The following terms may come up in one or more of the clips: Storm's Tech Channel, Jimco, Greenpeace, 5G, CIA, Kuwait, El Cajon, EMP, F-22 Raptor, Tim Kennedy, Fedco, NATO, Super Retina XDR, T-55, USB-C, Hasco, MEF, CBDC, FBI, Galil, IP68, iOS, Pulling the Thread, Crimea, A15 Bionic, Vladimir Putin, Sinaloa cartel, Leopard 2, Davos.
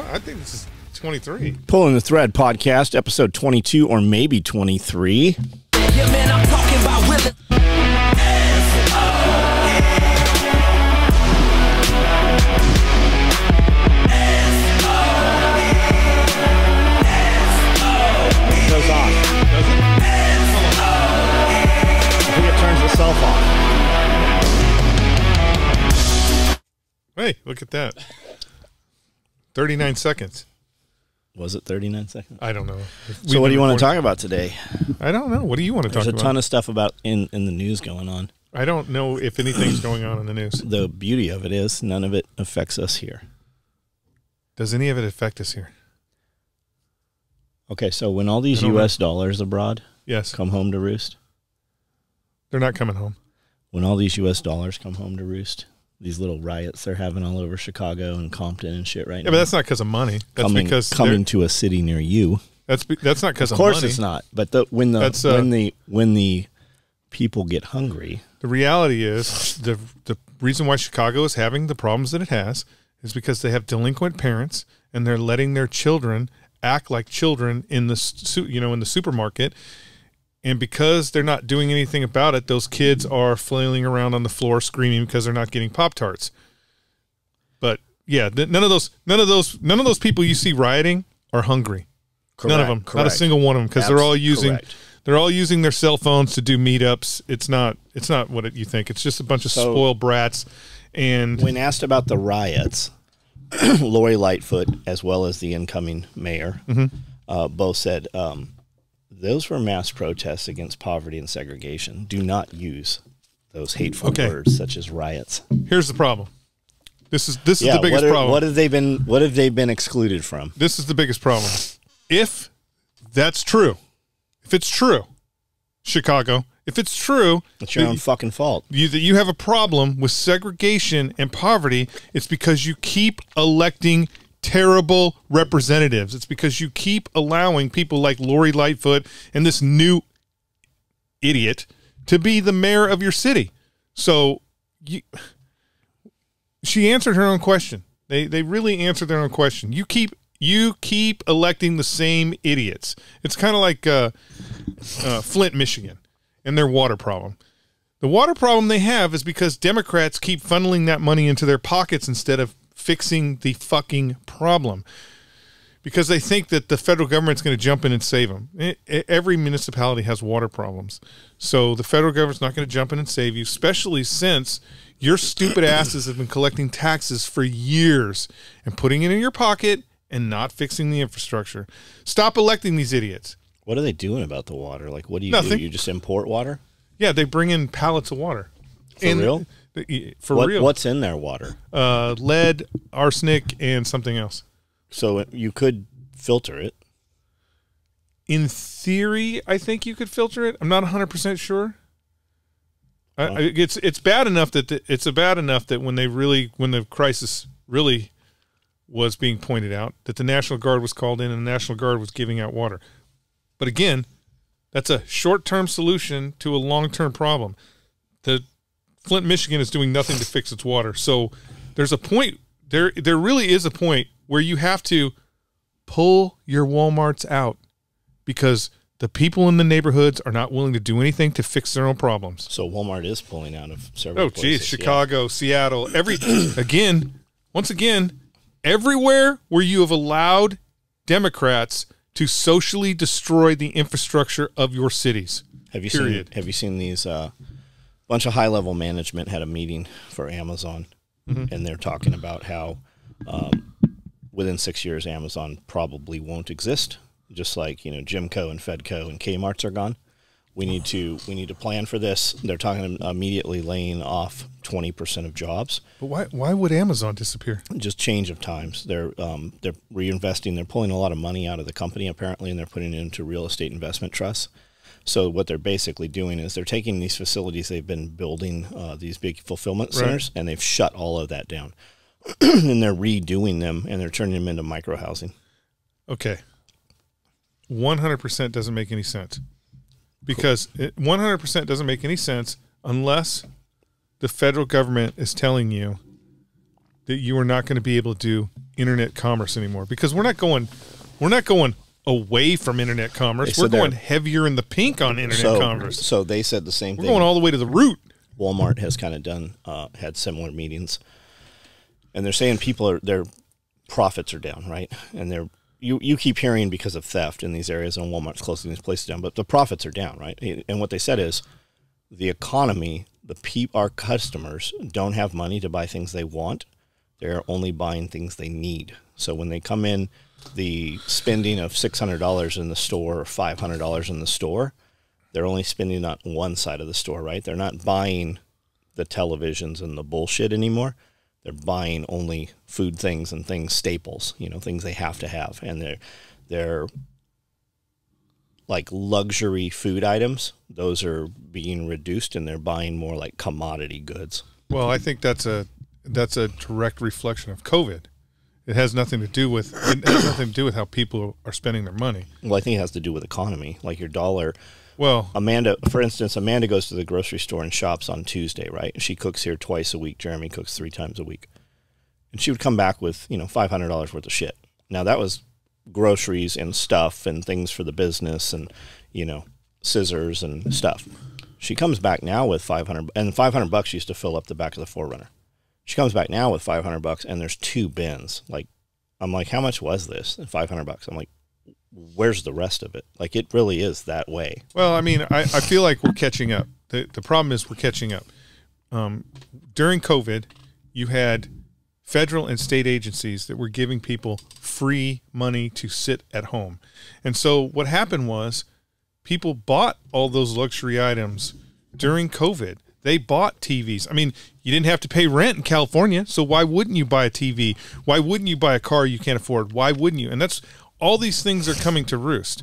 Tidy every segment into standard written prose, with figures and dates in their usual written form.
I think this is 23. Pulling the Thread podcast, episode 22 or maybe 23. Yeah, man, I'm talking about Willis. Hey, look at that. 39 seconds. Was it 39 seconds? I don't know. So what do you want to talk about today? I don't know. What do you want to talk about? There's a ton of stuff about in the news going on. I don't know if anything's going on in the news. The beauty of it is none of it affects us here. Does any of it affect us here? Okay, so when all these U.S. dollars abroad come home to roost. They're not coming home. When all these U.S. dollars come home to roost, these little riots they're having all over Chicago and Compton and shit right now. Yeah, but that's not because of money. That's because coming to a city near you. That's not because of money. Of course it's not. But when the people get hungry, the reality is the reason why Chicago is having the problems that it has is because they have delinquent parents and they're letting their children act like children in the in the supermarket. And because they're not doing anything about it, those kids are flailing around on the floor screaming because they're not getting Pop-Tarts. But yeah, none of those people you see rioting are hungry. Correct, none of them, correct. Not a single one of them, because they're all using their cell phones to do meetups. It's not what you think. It's just a bunch of spoiled brats. And when asked about the riots, Lori Lightfoot, as well as the incoming mayor, both said, those were mass protests against poverty and segregation. Do not use those hateful words such as riots. Here's the problem. This is the biggest problem. What have they been excluded from? This is the biggest problem. If that's true, if it's true, Chicago, if it's true, it's your own fucking fault. That you have a problem with segregation and poverty, it's because you keep electing terrible representatives. It's because you keep allowing people like Lori Lightfoot and this new idiot to be the mayor of your city. So she answered her own question. They really answered their own question. You keep electing the same idiots. It's kind of like Flint, Michigan, and their water problem. The water problem they have is because Democrats keep funneling that money into their pockets instead of fixing the fucking problem, because they think that the federal government's going to jump in and save them. Every municipality has water problems. So the federal government's not going to jump in and save you, especially since your stupid asses have been collecting taxes for years and putting it in your pocket and not fixing the infrastructure. Stop electing these idiots. What are they doing about the water? Like, what do you do? You just import water? Yeah, they bring in pallets of water. For real? What's in their water? Lead, arsenic, and something else. So you could filter it. In theory, I think you could filter it. I'm not 100% sure. It's bad enough that when the crisis really was being pointed out, that the National Guard was called in and the National Guard was giving out water. But again, that's a short-term solution to a long-term problem. Flint, Michigan is doing nothing to fix its water. So there's a point, there really is a point where you have to pull your Walmarts out because the people in the neighborhoods are not willing to do anything to fix their own problems. So Walmart is pulling out of several places. Geez, Chicago, Seattle, everywhere where you have allowed Democrats to socially destroy the infrastructure of your cities. Have you seen these bunch of high-level management had a meeting for Amazon, and they're talking about how within 6 years Amazon probably won't exist, just like Jimco and Fedco and Kmart's are gone. We need to plan for this. They're talking immediately laying off 20% of jobs. But why would Amazon disappear? Just change of times. They're reinvesting. They're pulling a lot of money out of the company apparently, and they're putting it into real estate investment trusts. So what they're basically doing is they're taking these facilities they've been building, these big fulfillment centers, and they've shut all of that down. And they're redoing them, and they're turning them into micro-housing. Okay. 100% doesn't make any sense. Because 100% doesn't make any sense unless the federal government is telling you that you are not going to be able to do internet commerce anymore, because we're not going away from internet commerce. We're going heavier in the pink on internet commerce. So they said the same thing. We're going all the way to the root. Walmart has kind of done had similar meetings, and they're saying people are, their profits are down, right? And they're you keep hearing because of theft in these areas, and Walmart's closing these places down, but the profits are down, right? And what they said is the economy, our customers don't have money to buy things they want. They're only buying things they need. So when they come in, the spending of $600 in the store or $500 in the store, they're only spending on one side of the store, right? They're not buying the televisions and the bullshit anymore. They're buying only food things and things, staples, you know, things they have to have. And they're like luxury food items. Those are being reduced, and they're buying more like commodity goods. Well, I think that's a direct reflection of COVID. It has nothing to do with how people are spending their money. Well, I think it has to do with economy, like your dollar. Well, Amanda, for instance, Amanda goes to the grocery store and shops on Tuesday, right? She cooks here twice a week. Jeremy cooks 3 times a week, and she would come back with, you know, $500 worth of shit. Now that was groceries and stuff and things for the business, and, you know, scissors and stuff. She comes back now with 500, and $500 used to fill up the back of the 4Runner. She comes back now with $500, and there's 2 bins. Like, I'm like, how much was this? $500. I'm like, where's the rest of it? Like, it really is that way. Well, I mean, I feel like we're catching up. The problem is we're catching up. During COVID, you had federal and state agencies that were giving people free money to sit at home. And so what happened was people bought all those luxury items during COVID. They bought TVs. I mean, you didn't have to pay rent in California, so why wouldn't you buy a TV? Why wouldn't you buy a car you can't afford? Why wouldn't you? And that's all these things are coming to roost.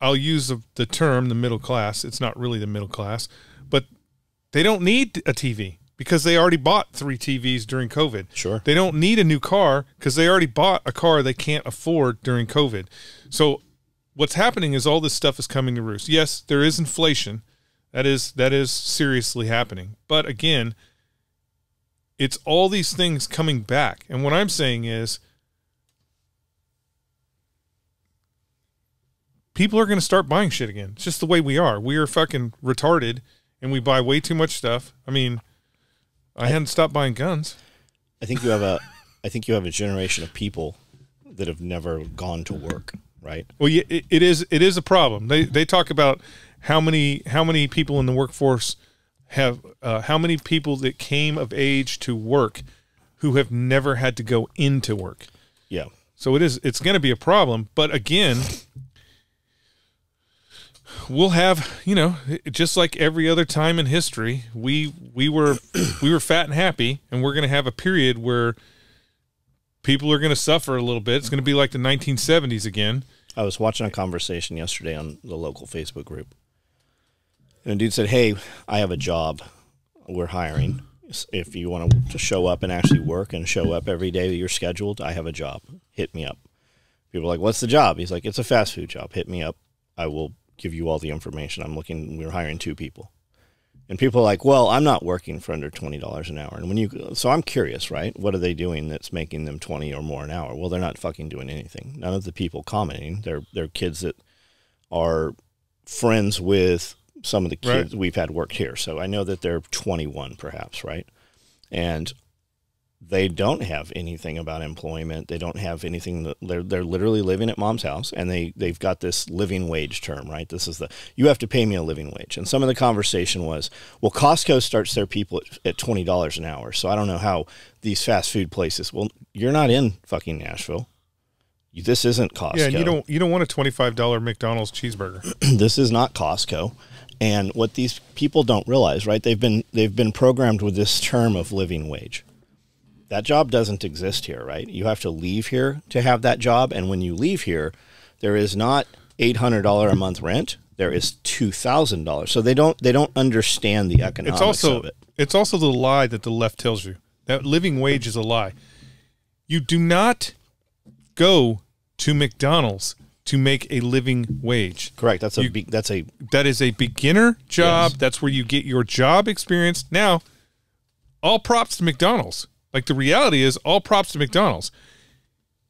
I'll use the term the middle class. It's not really the middle class, but they don't need a TV because they already bought 3 TVs during COVID. Sure. They don't need a new car because they already bought a car they can't afford during COVID. So what's happening is all this stuff is coming to roost. Yes, there is inflation. That is seriously happening. But again, it's all these things coming back. And what I'm saying is people are going to start buying shit again. It's just the way we are. We are fucking retarded, and we buy way too much stuff. I mean, I hadn't stopped buying guns. I think you have a generation of people that have never gone to work. Right. Well, yeah, it is a problem. They talk about how many people in the workforce have how many people that came of age to work who have never had to go into work. Yeah. So it's going to be a problem. But again, we'll have, you know, just like every other time in history, we were fat and happy, and we're going to have a period where people are going to suffer a little bit. It's going to be like the 1970s again. I was watching a conversation yesterday on the local Facebook group, and a dude said, hey, I have a job. We're hiring. If you want to show up and actually work and show up every day that you're scheduled, I have a job. Hit me up. People are like, what's the job? He's like, it's a fast food job. Hit me up. I will give you all the information. I'm looking. We're hiring 2 people. And people are like, well, I'm not working for under $20 an hour. And so I'm curious, right? What are they doing that's making them 20 or more an hour? Well, they're not fucking doing anything. None of the people commenting, they're kids that are friends with some of the kids right. We've had work here. So I know that they're 21 perhaps, right? And they don't have anything about employment. They don't have anything. They're literally living at mom's house, and they've got this living wage term, right? This is you have to pay me a living wage. And some of the conversation was, well, Costco starts their people at $20 an hour. So I don't know how these fast food places, well, you're not in fucking Nashville. This isn't Costco. Yeah, and you don't want a $25 McDonald's cheeseburger. This is not Costco. And what these people don't realize, right? They've been programmed with this term of living wage. That job doesn't exist here, right? You have to leave here to have that job. And when you leave here, there is not $800 a month rent. There is $2,000. So they don't understand the economics of it. It's also the lie that the left tells you. That living wage is a lie. You do not go to McDonald's to make a living wage. Correct. That is a beginner job. Yes. That's where you get your job experience. Now, all props to McDonald's. Like, the reality is, all props to McDonald's.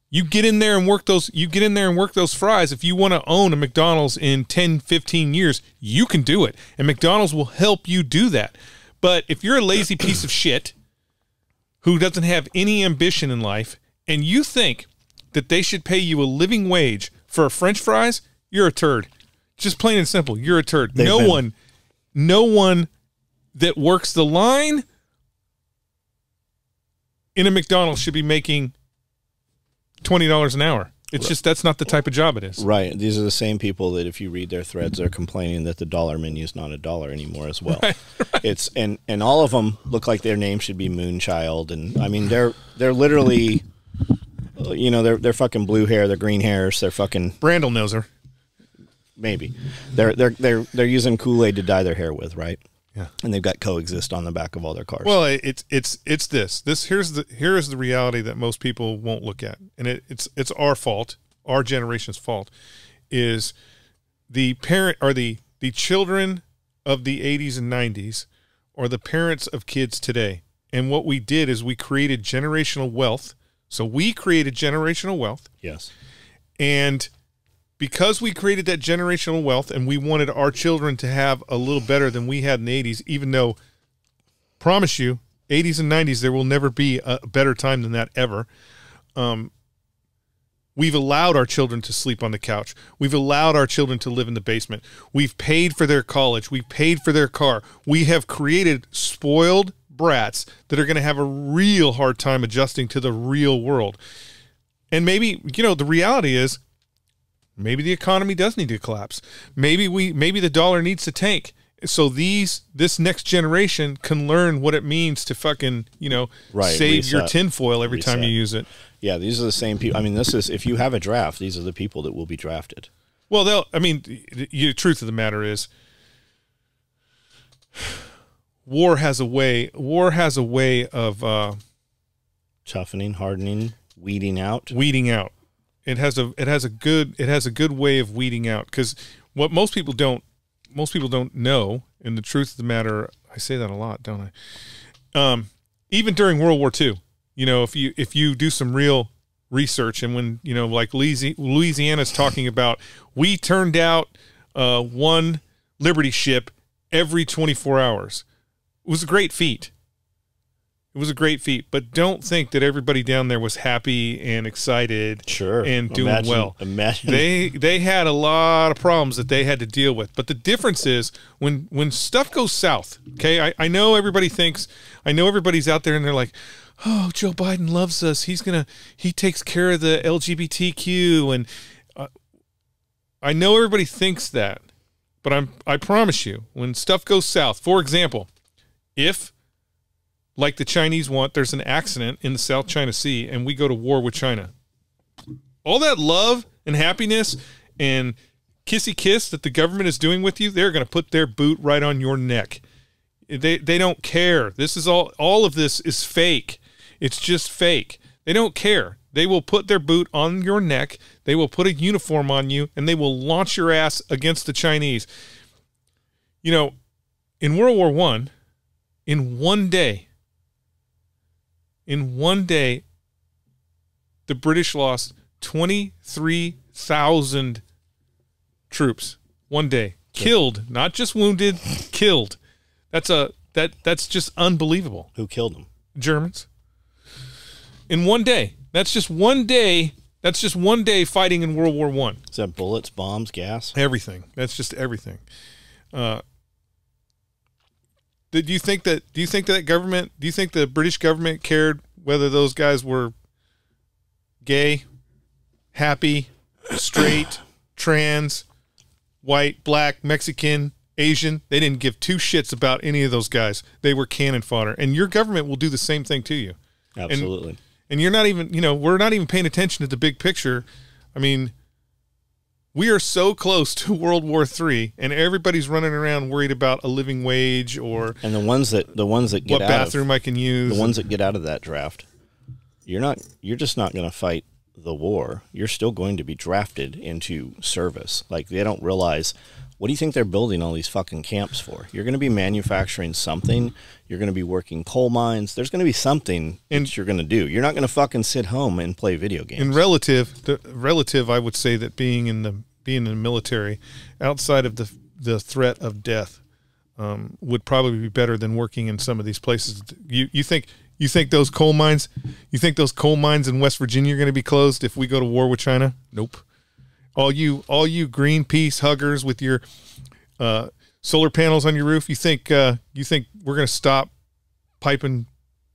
You get in there and work those, you get in there and work those fries. If you want to own a McDonald's in 10, 15 years, you can do it. And McDonald's will help you do that. But if you're a lazy piece of shit who doesn't have any ambition in life, and you think that they should pay you a living wage for a French fries, you're a turd. Just plain and simple. You're a turd. No one that works the line in a McDonald's should be making $20 an hour. It's right. Just, that's not the type of job it is. Right. These are the same people that if you read their threads, they're complaining that the dollar menu is not a dollar anymore as well. Right, right. It's, and all of them look like their name should be Moonchild. And I mean, they're literally, you know, they're fucking blue hair, they're green hairs, they're fucking Brandel knows her. Maybe they're using Kool-Aid to dye their hair with. Right. Yeah. And they've got coexist on the back of all their cars. Well, it's this, here is the reality that most people won't look at. And it's our fault. Our generation's fault is the parent or the children of the 80s and 90s are the parents of kids today. And what we did is we created generational wealth. So we created generational wealth. Yes. And because we created that generational wealth and we wanted our children to have a little better than we had in the 80s, even though, promise you, 80s and 90s, there will never be a better time than that ever. We've allowed our children to sleep on the couch. We've allowed our children to live in the basement. We've paid for their college. We've paid for their car. We have created spoiled brats that are going to have a real hard time adjusting to the real world. And maybe, you know, the reality is, maybe the economy does need to collapse. Maybe the dollar needs to tank. So this next generation can learn what it means to fucking, you know, right, save reset, your tinfoil every reset. Time you use it. Yeah, these are the same people. I mean, this is, if you have a draft, these are the people that will be drafted. Well, the truth of the matter is, war has a way of toughening, hardening, weeding out. It has a good way of weeding out, because what most people don't know, and the truth of the matter, I say that a lot, don't I? Even during World War II, you know, if you do some real research, and when, you know, like Louisiana's talking about, we turned out one Liberty ship every 24 hours. It was a great feat. It was a great feat, but don't think that everybody down there was happy and excited, sure, and doing well. Imagine. They had a lot of problems that they had to deal with. But the difference is when stuff goes south, okay, I know everybody thinks, I know everybody's out there and they're like, oh, Joe Biden loves us. He takes care of the LGBTQ. And I know everybody thinks that, but I promise you, when stuff goes south, for example, if, like the Chinese want, there's an accident in the South China Sea and we go to war with China, all that love and happiness and kissy kiss that the government is doing with you, they're going to put their boot right on your neck. They don't care. This is all of this is fake. It's just fake. They don't care. They will put their boot on your neck. They will put a uniform on you and they will launch your ass against the Chinese. You know, in World War I, in one day, the British lost 23,000 troops. One day, killed, not just wounded, killed. That's just unbelievable. Who killed them? Germans. In one day. That's just one day. That's just one day fighting in World War I. Is that bullets, bombs, gas? Everything. That's just everything. Do you think the British government cared whether those guys were gay, happy, straight, trans, white, black, Mexican, Asian? They didn't give two shits about any of those guys. They were cannon fodder. And your government will do the same thing to you. Absolutely. And you're not even, you know, we're not even paying attention to the big picture. I mean, we are so close to World War III, and everybody's running around worried about a living wage or the ones that get out, what bathroom I can use. The ones that get out of that draft, you're just not going to fight the war. You're still going to be drafted into service. Like, they don't realize What do you think they're building all these fucking camps for? You're going to be manufacturing something. You're going to be working coal mines. There's going to be something that you're going to do. You're not going to fucking sit home and play video games. And relative, I would say that being in the military, outside of the threat of death, would probably be better than working in some of these places. You think those coal mines? You think those coal mines in West Virginia are going to be closed if we go to war with China? Nope. All you Greenpeace huggers with your solar panels on your roof, you think we're going to stop piping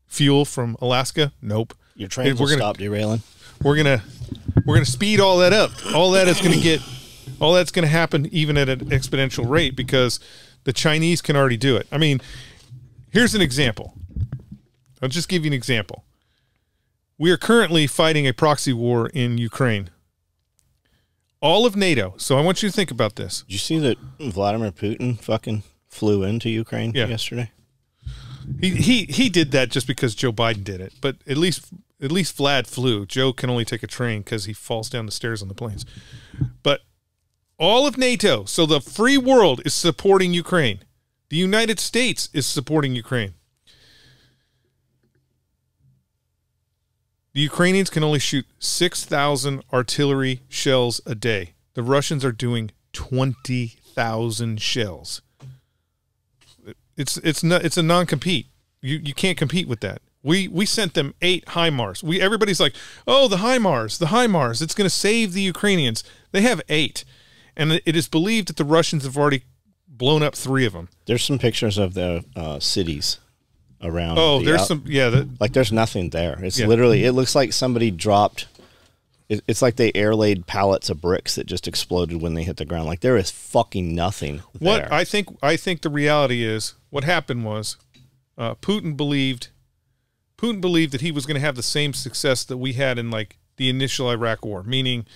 fuel from Alaska? Nope. Your trains will stop derailing. We're gonna speed all that up. All that's going to happen even at an exponential rate because the Chinese can already do it. I mean, here's an example. I'll just give you an example. We are currently fighting a proxy war in Ukraine. All of NATO. So I want you to think about this. Did you see that Vladimir Putin fucking flew into Ukraine yesterday? He did that just because Joe Biden did it. But at least Vlad flew. Joe can only take a train because he falls down the stairs on the planes. But all of NATO, so the free world, is supporting Ukraine. The United States is supporting Ukraine. The Ukrainians can only shoot 6,000 artillery shells a day. The Russians are doing 20,000 shells. It's a non-compete. You can't compete with that. We sent them 8 HIMARS. Everybody's like, oh, the HIMARS. It's going to save the Ukrainians. They have 8, and it is believed that the Russians have already blown up 3 of them. There's some pictures of the cities. Around there's nothing there. It's literally, it looks like somebody dropped it's like they air laid pallets of bricks that just exploded when they hit the ground. Like there is fucking nothing there. What I think the reality is what happened was Putin believed that he was going to have the same success that we had in like the initial Iraq war, meaning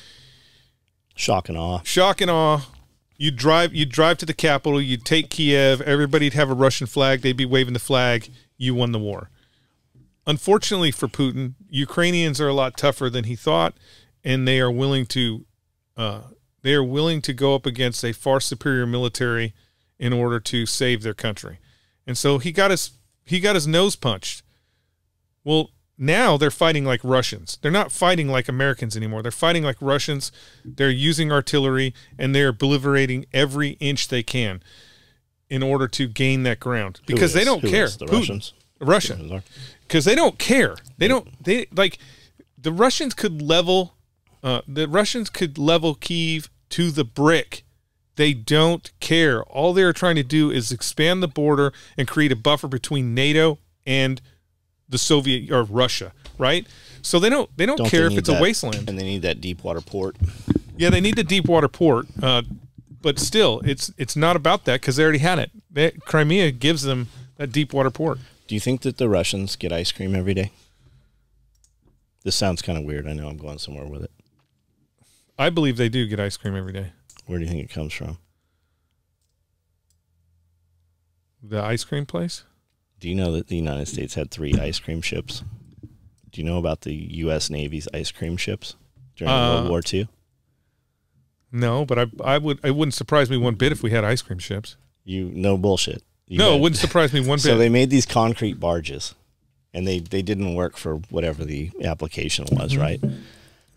shock and awe. You'd drive to the capital, you'd take Kyiv, everybody'd have a Russian flag, they'd be waving the flag, you won the war. Unfortunately for Putin, Ukrainians are a lot tougher than he thought, and they are willing to go up against a far superior military in order to save their country. And so he got his nose punched. Well, now they're fighting like Russians. They're not fighting like Americans anymore. They're fighting like Russians. They're using artillery, and they're obliterating every inch they can in order to gain that ground because they don't care. The Russians. Russian. Because they don't care. The Russians could level Kyiv to the brick. They don't care. All they're trying to do is expand the border and create a buffer between NATO and the Soviet or Russia, right? So they don't care if it's a wasteland. And they need that deep water port. Yeah, they need the deep water port. But still, it's not about that because they already had it. Crimea gives them that deep water port. Do you think that the Russians get ice cream every day? This sounds kind of weird. I know I'm going somewhere with it. I believe they do get ice cream every day. Where do you think it comes from? The ice cream place? Do you know that the United States had 3 ice cream ships? Do you know about the U.S. Navy's ice cream ships during World War II? No, but it wouldn't surprise me one bit if we had ice cream ships. No bullshit. It wouldn't surprise me one bit. So they made these concrete barges, and they didn't work for whatever the application was, right?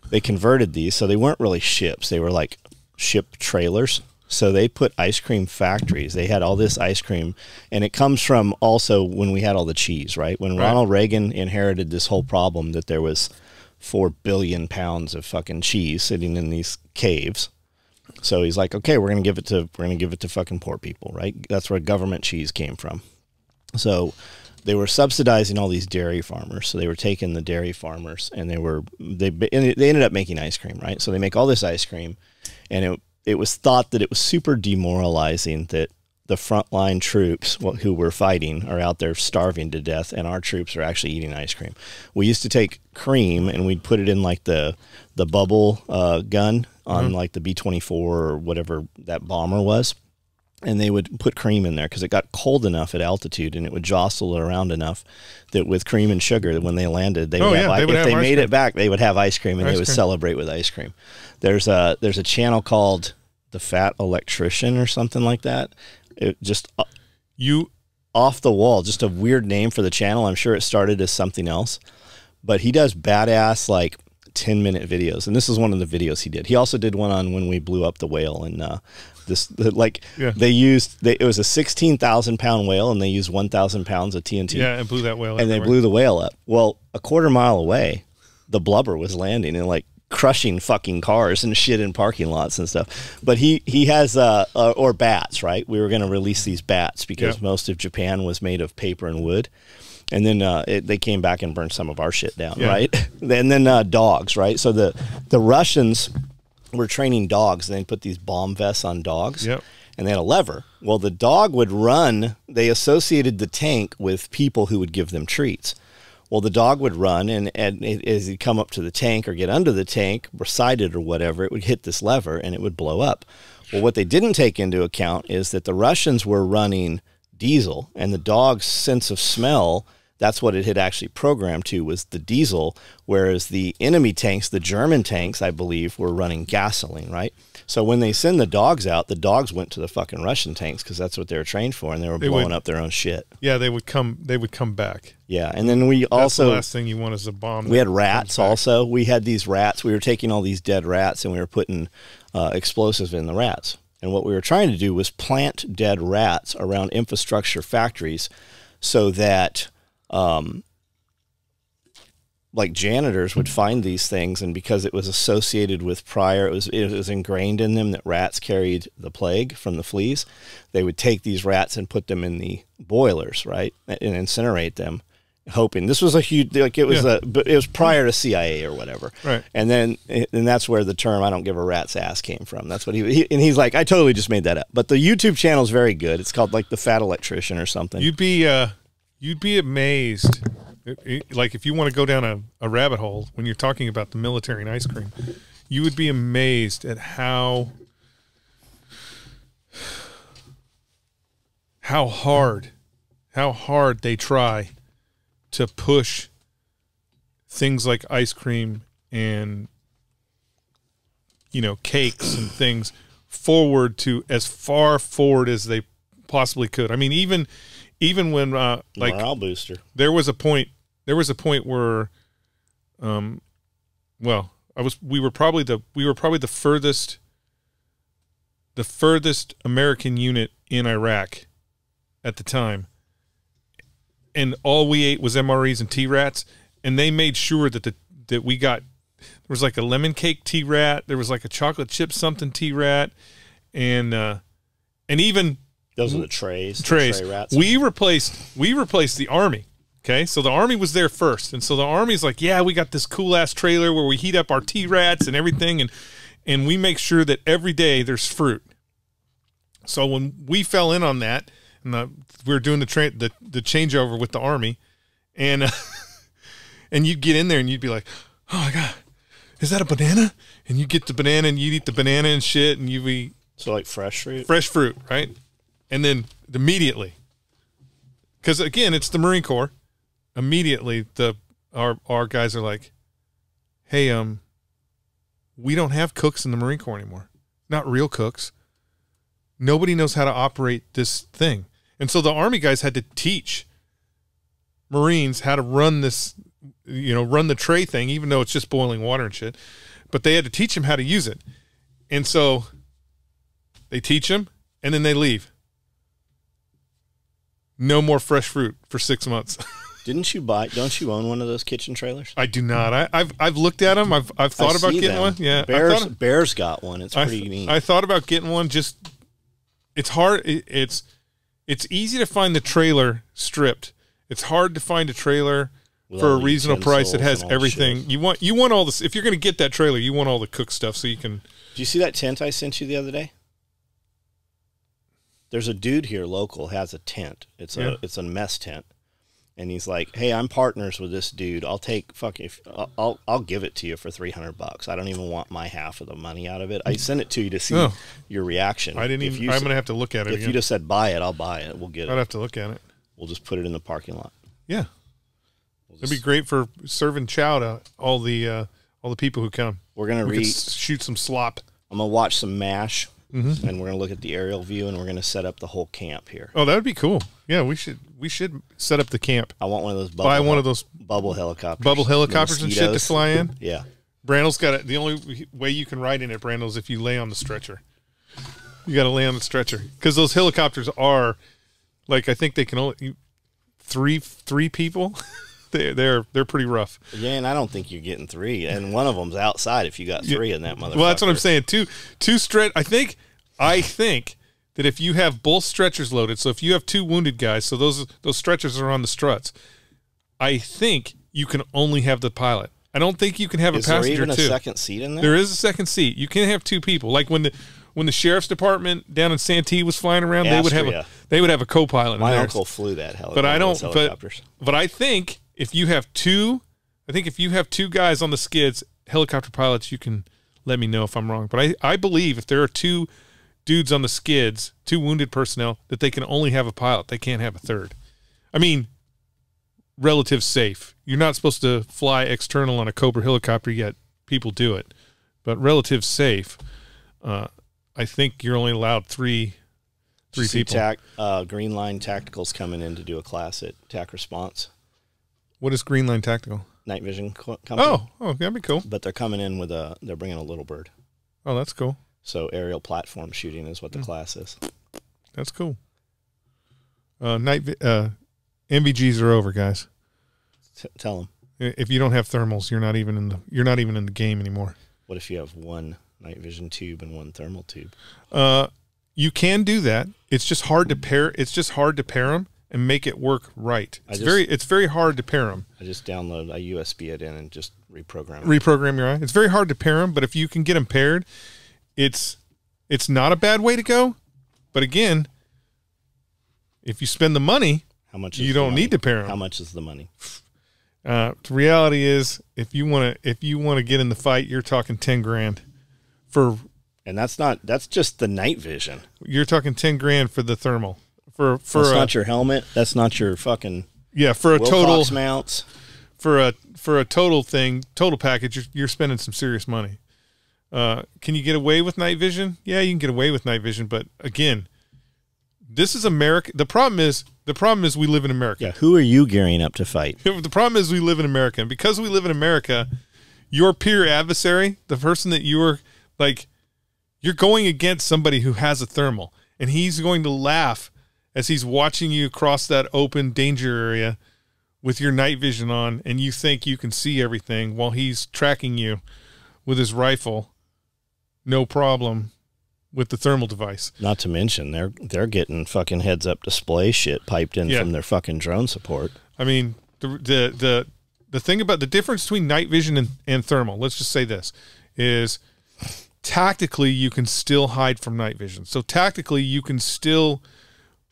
They converted these, so they weren't really ships. They were like ship trailers. So they put ice cream factories. They had all this ice cream, and it comes from also when we had all the cheese, right? When Ronald Reagan inherited this whole problem that there was 4 billion pounds of fucking cheese sitting in these caves. So he's like, okay, we're gonna give it to fucking poor people, right? That's where government cheese came from. So they were subsidizing all these dairy farmers. So they were taking the dairy farmers, and they ended up making ice cream, right? So they make all this ice cream, and it was thought that it was super demoralizing that the frontline troops who were fighting are out there starving to death, and our troops are actually eating ice cream. We used to take cream and we'd put it in like the bubble gun on like the B-24 or whatever that bomber was, and they would put cream in there because it got cold enough at altitude and it would jostle around enough that with cream and sugar that when they landed, if they made it back, they would have ice cream and they would celebrate with ice cream. There's a channel called the fat electrician or something like that. It just off the wall, just a weird name for the channel. I'm sure it started as something else, but he does badass like 10-minute videos, and this is one of the videos he did. He also did one on when we blew up the whale, and it was a 16,000-pound whale, and they used 1,000 pounds of TNT. Yeah, and blew that whale up. And everywhere. They blew the whale up. Well, a quarter-mile away, the blubber was landing and like crushing fucking cars and shit in parking lots and stuff. But he has or bats, right? We were going to release these bats because most of Japan was made of paper and wood. And then they came back and burned some of our shit down, right? And then dogs, right? So the Russians were training dogs, and they put these bomb vests on dogs, and they had a lever. Well, the dog would run. They associated the tank with people who would give them treats. Well, the dog would run, and as he'd come up to the tank or get under the tank, beside it or whatever, it would hit this lever, and it would blow up. Well, what they didn't take into account is that the Russians were running diesel, and the dog's sense of smell... That's what it had actually programmed to, was the diesel, whereas the enemy tanks, the German tanks, I believe, were running gasoline, right? So when they send the dogs out, the dogs went to the fucking Russian tanks because that's what they were trained for, and they were blowing up their own shit. Yeah, they would come back. Yeah, and then we also... That's the last thing you want is a bomb. We had rats also. We had these rats. We were taking all these dead rats, and we were putting explosives in the rats. And what we were trying to do was plant dead rats around infrastructure factories so that... like janitors would find these things, and because it was associated with prior, it was ingrained in them that rats carried the plague from the fleas. They would take these rats and put them in the boilers, right, and incinerate them, hoping this was a huge like it was a but it was prior to CIA or whatever, right? And that's where the term "I don't give a rat's ass" came from. That's what he's like. I totally just made that up, but the YouTube channel is very good. It's called like the Fat Electrician or something. You'd be amazed, like if you want to go down a rabbit hole when you're talking about the military and ice cream, you would be amazed at how hard they try to push things like ice cream and, you know, cakes and things forward to as far forward as they possibly could. I mean, even when like morale booster, there was a point where, we were probably the furthest American unit in Iraq at the time, and all we ate was MREs and T-rats, and they made sure that we got, there was like a lemon cake T-rat, there was like a chocolate chip something T-rat, and even. Those are the trays. The tray rats. We replaced the Army. Okay, so the Army was there first, and so the Army's like, yeah, we got this cool ass trailer where we heat up our T-rats and everything, and we make sure that every day there's fruit. So when we fell in on that, and we were doing the changeover with the Army, and you'd get in there and you'd be like, oh my god, is that a banana? And you get the banana and you'd eat the banana and shit, and you'd be so like fresh fruit, right? And then immediately, because again, it's the Marine Corps. Immediately, our guys are like, "Hey, we don't have cooks in the Marine Corps anymore. Not real cooks. Nobody knows how to operate this thing." And so the Army guys had to teach Marines how to run this, you know, run the tray thing, even though it's just boiling water and shit. But they had to teach them how to use it. And so they teach them, and then they leave. No more fresh fruit for 6 months. Don't you own one of those kitchen trailers? I do not. I've looked at them. I've thought about getting one. Yeah, Bear's got one. It's pretty neat. I thought about getting one. Just it's hard. It's easy to find the trailer stripped. It's hard to find a trailer for a reasonable price that has everything you want. You want all this. If you're going to get that trailer, you want all the cook stuff so you can. Did you see that tent I sent you the other day? There's a dude here local has a tent. It's a mess tent, and he's like, "Hey, I'm partners with this dude. I'll take I'll give it to you for $300. I don't even want my half of the money out of it. I sent it to you to see your reaction. I didn't even. I'm gonna have to look at it. If you just said buy it, I'll buy it. We'll get it. I'd have to look at it. We'll just put it in the parking lot. Yeah, it'd be great for serving chow to all the people who come. We're gonna shoot some slop. I'm gonna watch some MASH. Mm-hmm. And we're going to look at the aerial view, and we're going to set up the whole camp here. Oh, that would be cool. Yeah, we should set up the camp. I want one of those bubble helicopters. Bubble helicopters and shit to fly in? Yeah. Brandle's got it. The only way you can ride in it, Brandle, is if you lay on the stretcher. You got to lay on the stretcher. Because those helicopters are, like, I think they can only, three people. They're pretty rough. Yeah, and I don't think you're getting three. And one of them's outside if you got three in that motherfucker. Well, that's what I'm saying. Two stretch. I think that if you have both stretchers loaded, so if you have two wounded guys, so those stretchers are on the struts. I think you can only have the pilot. I don't think you can have a passenger too. Is there even a second seat in there? There is a second seat. You can't have two people. Like when the sheriff's department down in Santee was flying around, they would have a co-pilot. My uncle flew that helicopter. But I don't. But I think. If you have two guys on the skids, helicopter pilots, you can let me know if I'm wrong. But I believe if there are two dudes on the skids, two wounded personnel, that they can only have a pilot. They can't have a third. I mean, relative safe. You're not supposed to fly external on a Cobra helicopter, yet people do it. But relative safe, I think you're only allowed three people. Green Line Tactical's coming in to do a class at TAC Response. What is Green Line Tactical? Night vision company. Oh, that'd be cool. But they're coming in with they're bringing a little bird. Oh, that's cool. So aerial platform shooting is what the class is. That's cool. MVGs are over, guys. Tell them. If you don't have thermals, you're not even in the game anymore. What if you have one night vision tube and one thermal tube? You can do that. It's just hard to pair. It's just hard to pair them and make it work right. It's very hard to pair them. I just download, I USB it in and just reprogram it. Reprogram your eye. It's very hard to pair them, but if you can get them paired, it's not a bad way to go. But again, if you spend the money, you don't need to pair them. How much is the money? The reality is, if you want to get in the fight, you're talking $10,000 for. And that's just the night vision. You're talking $10,000 for the thermal. That's not your helmet. That's not your fucking for a Wilcox total mounts. For a total package, you're spending some serious money. Can you get away with night vision? Yeah, you can get away with night vision, but again, this is America. The problem is we live in America. Yeah, who are you gearing up to fight? The problem is we live in America, and because we live in America, your peer adversary, the person that you're going against somebody who has a thermal, and he's going to laugh as he's watching you cross that open danger area with your night vision on, and you think you can see everything while he's tracking you with his rifle, no problem, with the thermal device. Not to mention they're getting fucking heads-up display shit piped in from their fucking drone support. I mean, the thing about the difference between night vision and thermal, let's just say this, is tactically you can still hide from night vision. So tactically you can still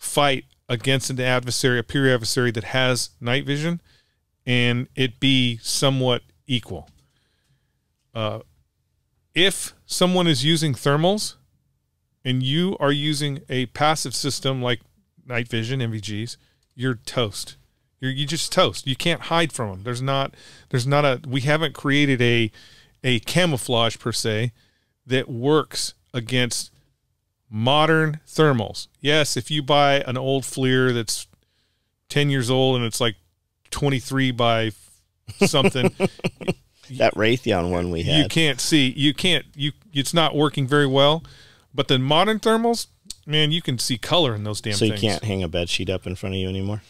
fight against an adversary, a peer adversary that has night vision, and it be somewhat equal. If someone is using thermals and you are using a passive system like night vision, MVGs, you're toast. You just toast. You can't hide from them. We haven't created a camouflage per se that works against modern thermals. Yes, if you buy an old FLIR that's 10 years old and it's like 23 by something, that Raytheon one we had, you can't see, it's not working very well. But the modern thermals, man, you can see color in those damn things. So you can't hang a bed sheet up in front of you anymore?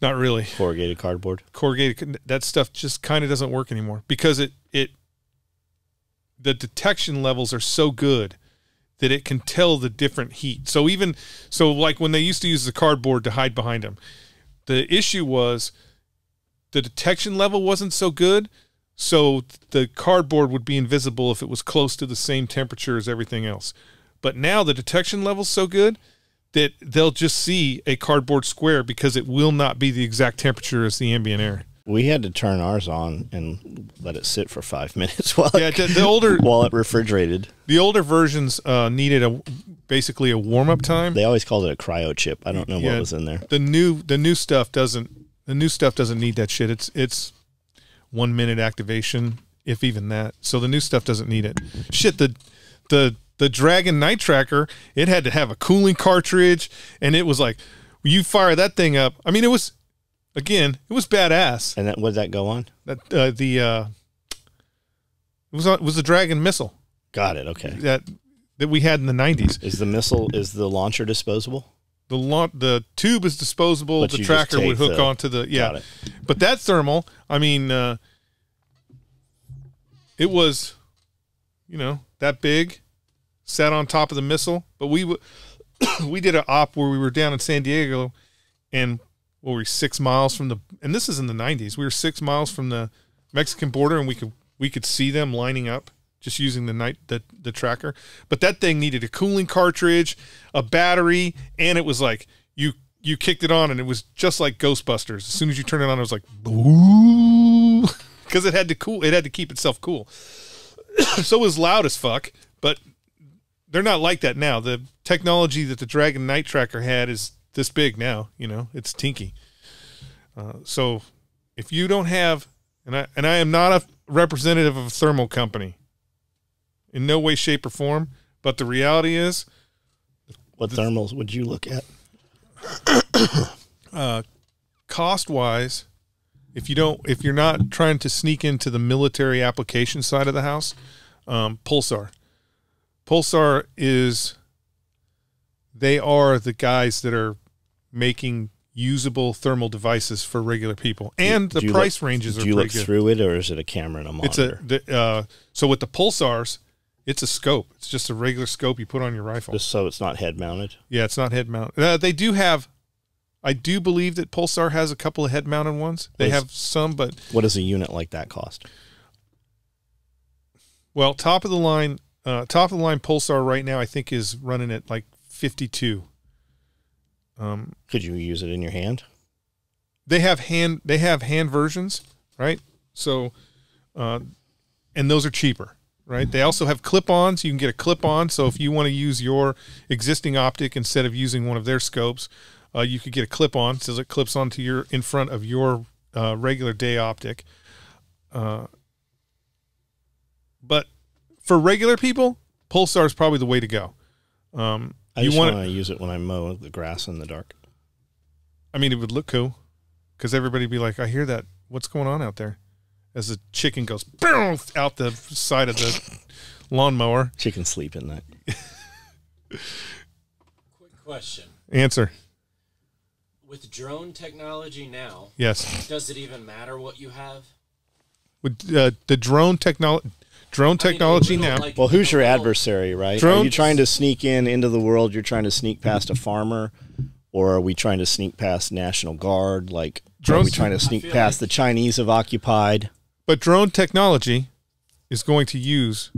Not really. Corrugated cardboard. Corrugated, that stuff just kind of doesn't work anymore because the detection levels are so good that it can tell the different heat. So like when they used to use the cardboard to hide behind them, the issue was the detection level wasn't so good, so the cardboard would be invisible if it was close to the same temperature as everything else. But now the detection level's so good that they'll just see a cardboard square because it will not be the exact temperature as the ambient air. We had to turn ours on and let it sit for 5 minutes while it refrigerated. The older versions needed basically a warm-up time. They always called it a cryo chip. I don't know what was in there. The new stuff doesn't. The new stuff doesn't need that shit. It's 1 minute activation, if even that. So the new stuff doesn't need it. Shit, the the Dragon night tracker, it had to have a cooling cartridge, and it was like, you fire that thing up. I mean, it was, again, it was badass. And that, what did that go on? That it was the Dragon missile. Got it. Okay. That we had in the 90s. Is the missile, is the launcher disposable? The tube is disposable. But the tracker would hook onto the, yeah. Got it. But that thermal, I mean, it was, you know, that big, sat on top of the missile. But we did an op where we were down in San Diego, and well, we were 6 miles from the, and this is in the 90s. We were 6 miles from the Mexican border, and we could see them lining up, just using the tracker. But that thing needed a cooling cartridge, a battery, and it was like you kicked it on and it was just like Ghostbusters. As soon as you turned it on, it was like boo, because it had to cool. It had to keep itself cool. So it was loud as fuck. But they're not like that now. The technology that the Dragon night tracker had is this big now. You know, it's tinky. So if you don't have, and I am not a representative of a thermal company, in no way, shape, or form. But the reality is... What thermals would you look at? Cost-wise, if you're not trying to sneak into the military application side of the house, Pulsar. Pulsar is... They are the guys that are making usable thermal devices for regular people. And the price ranges are pretty good. Do you look through it, or is it a camera and a monitor? It's so with the Pulsars... It's a scope. It's just a regular scope you put on your rifle. Just so it's not head-mounted? Yeah, it's not head-mounted. They do have... I do believe that Pulsar has a couple of head-mounted ones. They have some, but... What does a unit like that cost? Well, top of the line Pulsar right now, I think, is running at like 52. Could you use it in your hand? They have hand versions, right? So, and those are cheaper. Right. They also have clip-ons. You can get a clip-on. So if you want to use your existing optic instead of using one of their scopes, you could get a clip-on. So it clips onto your in front of your regular day optic. But for regular people, Pulsar is probably the way to go. I just want to use it when I mow the grass in the dark. I mean, it would look cool because everybody would be like, "I hear that. What's going on out there?" As the chicken goes boom, out the side of the lawnmower. Chicken sleep at night. Quick question. Answer. With drone technology now, yes. Does it even matter what you have? With the drone technology now. Like, well, who's your adversary, right? Drones? Are you trying to sneak into the world? You're trying to sneak past a farmer, or are we trying to sneak past National Guard? Like, drones, are we trying to sneak past the Chinese have occupied? But drone technology is going to use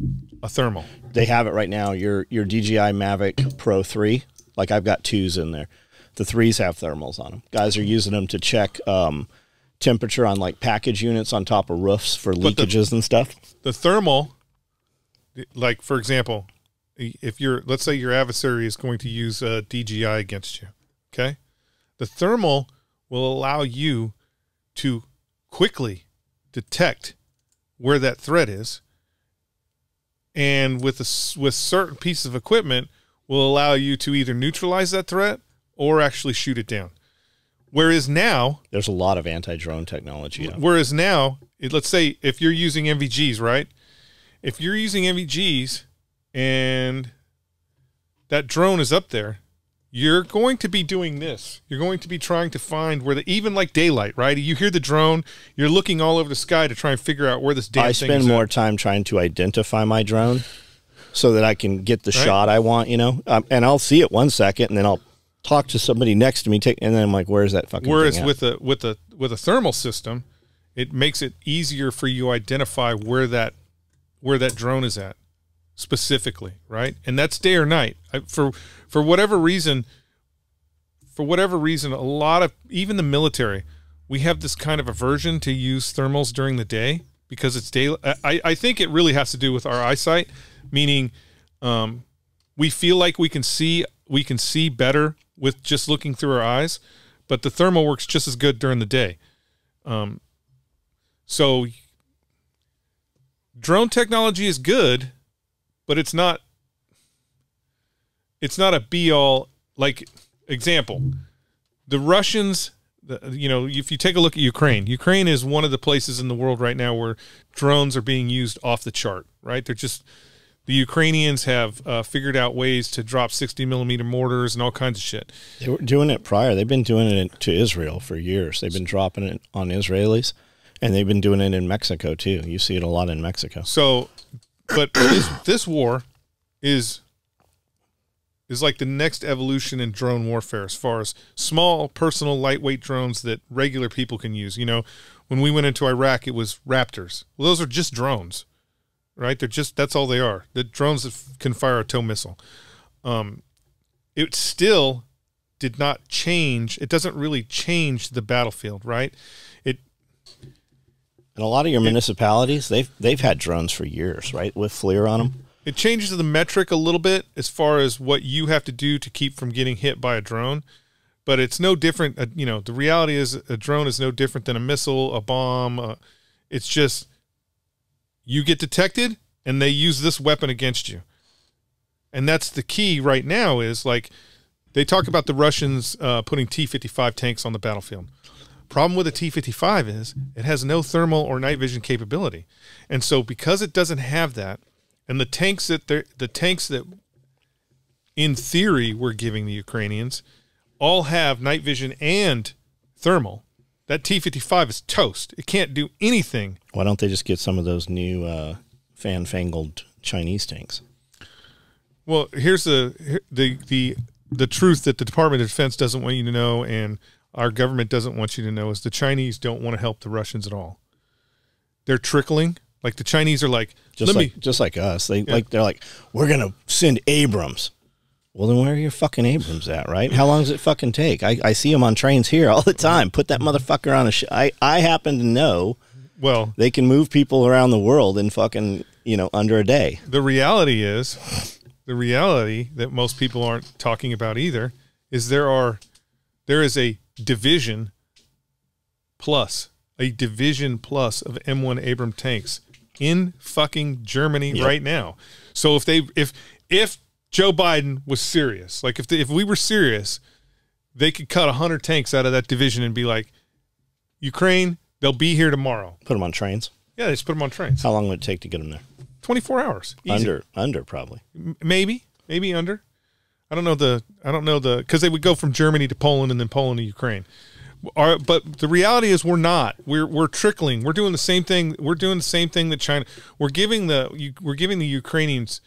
a thermal. They have it right now. Your DJI Mavic Pro 3, like I've got 2s in there. The 3s have thermals on them. Guys are using them to check temperature on like package units on top of roofs for leakages and stuff. The thermal, like for example, if you're, let's say your adversary is going to use a DJI against you, okay? The thermal will allow you to quickly detect where that threat is, and with certain pieces of equipment will allow you to either neutralize that threat or actually shoot it down. Whereas now... There's a lot of anti-drone technology. Whereas now, let's say if you're using MVGs, right? If you're using MVGs and that drone is up there, you're going to be doing this. You're going to be trying to find where even like daylight, right? You hear the drone, you're looking all over the sky to try and figure out where this damn thing is. I spend more time trying to identify my drone so that I can get the shot I want, you know? And I'll see it 1 second, and then I'll talk to somebody next to me, and then I'm like, where's that fucking thing? Whereas with a thermal system, it makes it easier for you to identify where that drone is at. Specifically, right? And that's day or night. For whatever reason, a lot of, even the military, we have this kind of aversion to use thermals during the day because it's day. I think it really has to do with our eyesight, meaning we feel like we can see better with just looking through our eyes, but the thermal works just as good during the day. So drone technology is good, but it's not it's not a be-all. Like, example, the Russians, you know, if you take a look at Ukraine, Ukraine is one of the places in the world right now where drones are being used off the chart, right? They're just, the Ukrainians have figured out ways to drop 60mm mortars and all kinds of shit. They were doing it prior. They've been doing it to Israel for years. They've been dropping it on Israelis, and they've been doing it in Mexico, too. You see it a lot in Mexico. So, but this war is like the next evolution in drone warfare as far as small, personal, lightweight drones that regular people can use. You know, when we went into Iraq, it was Raptors. Well, those are just drones, right? They're just, that's all they are. The drones that can fire a tow missile. It still did not change. It doesn't really change the battlefield, right? And a lot of your municipalities, they've had drones for years, right? With FLIR on them. It changes the metric a little bit as far as what you have to do to keep from getting hit by a drone, but it's no different. You know, the reality is a drone is no different than a missile, a bomb. It's just you get detected and they use this weapon against you. And that's the key right now is, like, they talk about the Russians putting T-55 tanks on the battlefield. Problem with a T-55 is it has no thermal or night vision capability. And so because it doesn't have that, and the tanks that in theory we're giving the Ukrainians all have night vision and thermal. That T-55 is toast. It can't do anything. Why don't they just get some of those new fanfangled Chinese tanks? Well, here's the truth that the Department of Defense doesn't want you to know, and our government doesn't want you to know, is the Chinese don't want to help the Russians at all. They're trickling. Like, the Chinese are like, just like us. They're like, we're gonna send Abrams. Well, then where are your fucking Abrams at, right? How long does it fucking take? I see them on trains here all the time. Put that motherfucker on a ship. I happen to know. Well, they can move people around the world in fucking, you know, under a day. The reality that most people aren't talking about either is there is a division plus of M1 Abrams tanks in fucking Germany right now. So if Joe Biden was serious, like if we were serious, they could cut 100 tanks out of that division and be like, Ukraine, they'll be here tomorrow. Put them on trains. Yeah, they just put them on trains. How long would it take to get them there? 24 hours. Easy. Under probably. Maybe under. I don't know, because they would go from Germany to Poland and then Poland to Ukraine. But the reality is we're not. We're trickling. We're doing the same thing. We're doing the same thing that China. We're giving the Ukrainians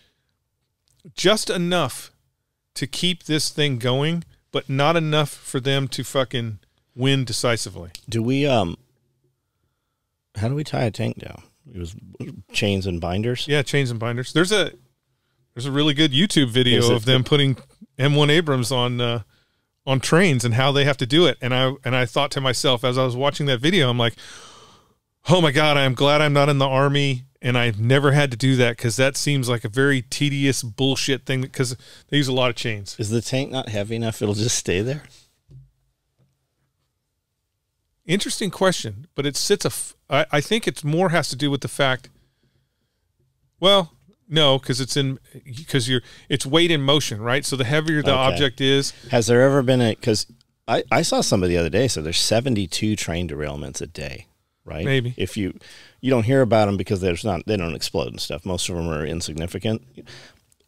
just enough to keep this thing going, but not enough for them to fucking win decisively. Do we? How do we tie a tank down? It was chains and binders. Yeah, chains and binders. There's a really good YouTube video of them putting M1 Abrams on trains and how they have to do it. And I thought to myself, as I was watching that video, I'm like, oh my God, I'm glad I'm not in the army. And I've never had to do that. 'Cause that seems like a very tedious bullshit thing. 'Cause they use a lot of chains. Is the tank not heavy enough? It'll just stay there. Interesting question, but it sits I think it's more has to do with the fact, well, no, because it's weight in motion, right? So the heavier the object is. Has there ever been because I saw somebody the other day, so there's 72 train derailments a day, right? Maybe. If you don't hear about them because they don't explode and stuff. Most of them are insignificant.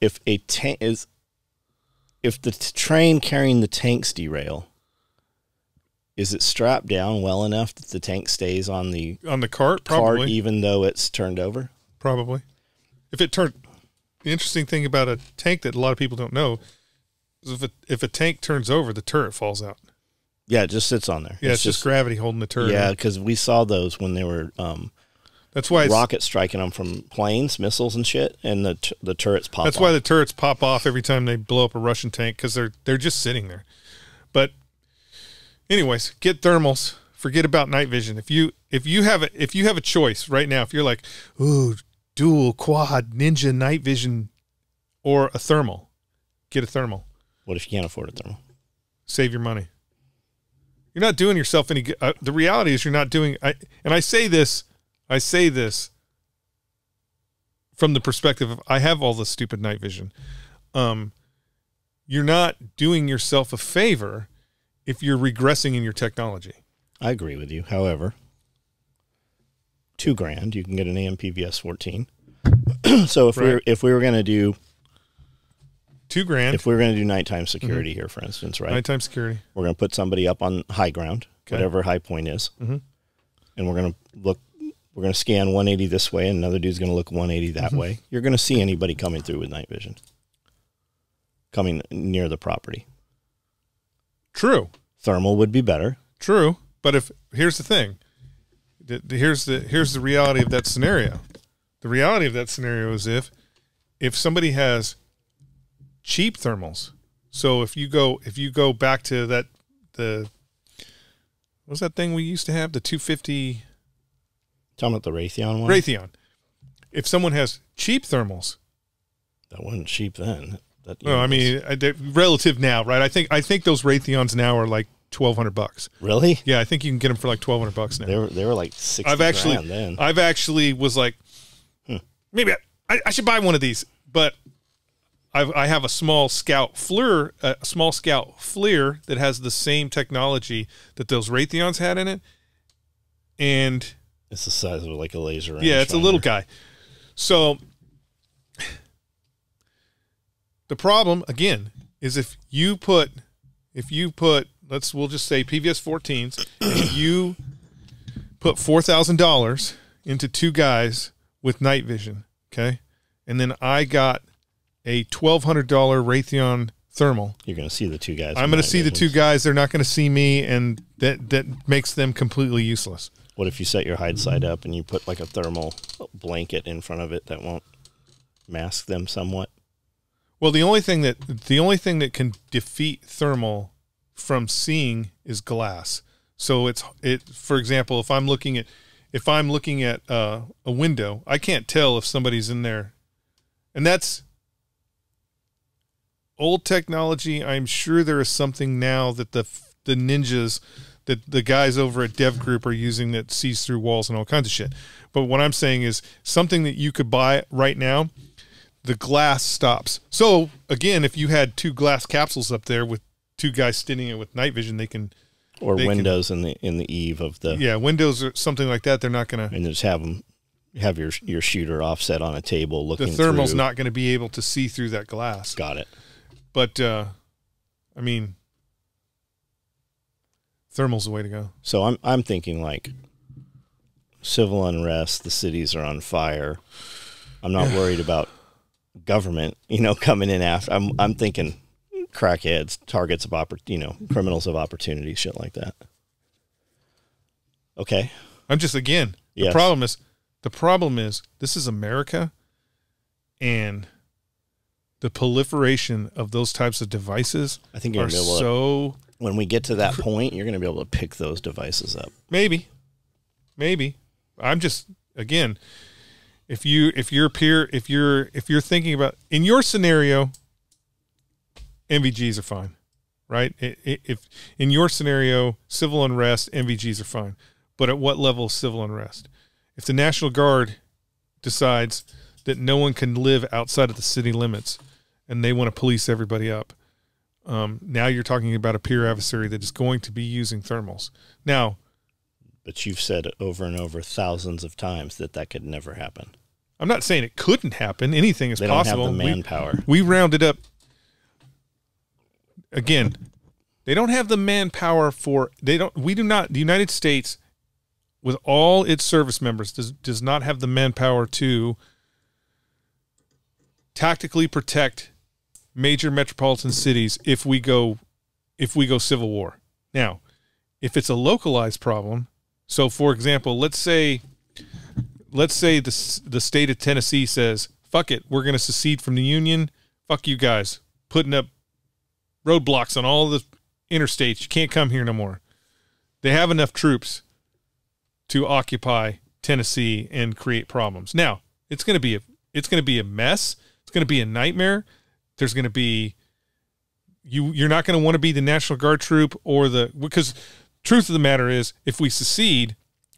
If the train carrying the tanks derail, is it strapped down well enough that the tank stays on the cart? Probably. Cart, even though it's turned over? Probably. If it turned, the interesting thing about a tank that a lot of people don't know is if a tank turns over, the turret falls out. Yeah, it just sits on there. Yeah, it's just gravity holding the turret. Yeah, because we saw those when they were that's why rockets striking them from planes, missiles, and shit, and the turrets pop off. That's why the turrets pop off every time they blow up a Russian tank, because they're just sitting there. But anyways, get thermals. Forget about night vision. If you have a choice right now, if you're like, ooh, dual, quad, ninja, night vision, or a thermal. Get a thermal. What if you can't afford a thermal? Save your money. You're not doing yourself any good. The reality is you're not doing... I say this from the perspective of I have all the stupid night vision. you're not doing yourself a favor if you're regressing in your technology. I agree with you. However, $2,000, you can get an AMPVS-14. So if we were going to do $2,000, if we were going to do nighttime security here, for instance, right? Nighttime security. We're going to put somebody up on high ground, whatever high point is, and we're going to look. We're going to scan 180 this way, and another dude's going to look 180 that way. You're going to see anybody coming through with night vision, coming near the property. True. Thermal would be better. True, but if here's the thing, here's the reality of that scenario. The reality of that scenario is if somebody has cheap thermals. So if you go back to that, what was that thing we used to have, the 250? Talking about the Raytheon one? Raytheon. If someone has cheap thermals. That wasn't cheap then. That, no, I mean, relative now, right? I think those Raytheons now are like $1,200. Really? Yeah, I think you can get them for like $1,200 now. They were like $60,000 then. I've actually was like, maybe I should buy one of these, but I have a small Scout Fleur, that has the same technology that those Raytheons had in it, and it's the size of like a laser. Yeah, it's a little guy. So the problem again is if you put we'll just say PVS-14s, and you put $4,000 into two guys with night vision, okay, and then I got a $1,200 Raytheon thermal. You're going to see the two guys. I'm going to see the two guys. They're not going to see me, and that makes them completely useless. What if you set your hide side up and you put like a thermal blanket in front of it that won't mask them somewhat? Well, the only thing that can defeat thermal from seeing is glass. So for example, if I'm looking at a window, I can't tell if somebody's in there, and that's old technology. I'm sure there is something now that the ninjas, that the guys over at Dev Group are using that sees through walls and all kinds of shit. But what I'm saying is something that you could buy right now, the glass stops. So again, if you had two glass capsules up there with two guys standing in with night vision, they can, or windows in the eve of the, yeah, windows or something like that. They're not going to, and just have them. Have your shooter offset on a table looking through. The thermal's not going to be able to see through that glass. Got it. But, I mean, thermal's the way to go. So I'm thinking like civil unrest, the cities are on fire. I'm not worried about government, you know, coming in after. I'm thinking crackheads, targets of criminals of opportunity, shit like that. Okay. I'm just, again, the problem is, this is America, and the proliferation of those types of devices, I think, are so... When we get to that point, you're going to be able to pick those devices up. Maybe. I'm just, again, if you're thinking about, in your scenario, MVGs are fine, right? If in your scenario, civil unrest, MVGs are fine. But at what level of civil unrest? If the National Guard decides that no one can live outside of the city limits and they want to police everybody up, now you're talking about a peer adversary that is going to be using thermals. Now, but you've said over and over thousands of times that could never happen. I'm not saying it couldn't happen. Anything is possible. They don't have the manpower. We rounded up. Again, they don't have the manpower for, they don't, we do not, the United States with all its service members does not have the manpower to tactically protect major metropolitan cities if we go civil war. Now, if it's a localized problem, so for example, let's say the state of Tennessee says, "Fuck it, we're going to secede from the Union. Fuck you guys, putting up roadblocks on all the interstates. You can't come here no more." They have enough troops to occupy Tennessee and create problems. Now, it's going to be a mess. It's going to be a nightmare. There's going to be, you're not going to want to be the National Guard troop or because truth of the matter is, if we secede,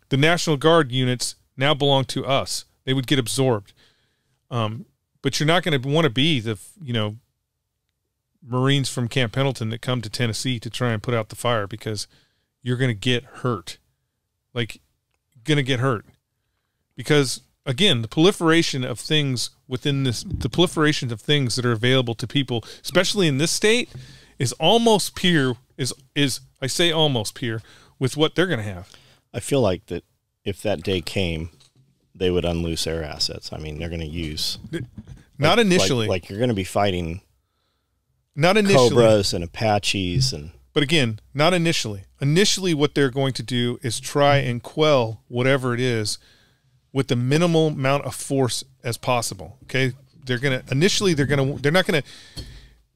the National Guard units now belong to us. They would get absorbed. But you're not going to want to be the Marines from Camp Pendleton that come to Tennessee to try and put out the fire, because you're going to get hurt. Like, going to get hurt. Because, again, the proliferation of things within this, the proliferation of things that are available to people, especially in this state, is almost peer, is I say almost peer, with what they're going to have. I feel like that if that day came, they would unloose their assets. I mean, they're going to use... Not initially. Like you're going to be fighting... Not initially. Cobras and Apaches and... But again, not initially. Initially, what they're going to do is try and quell whatever it is with the minimal amount of force as possible. Okay, they're gonna initially they're not gonna.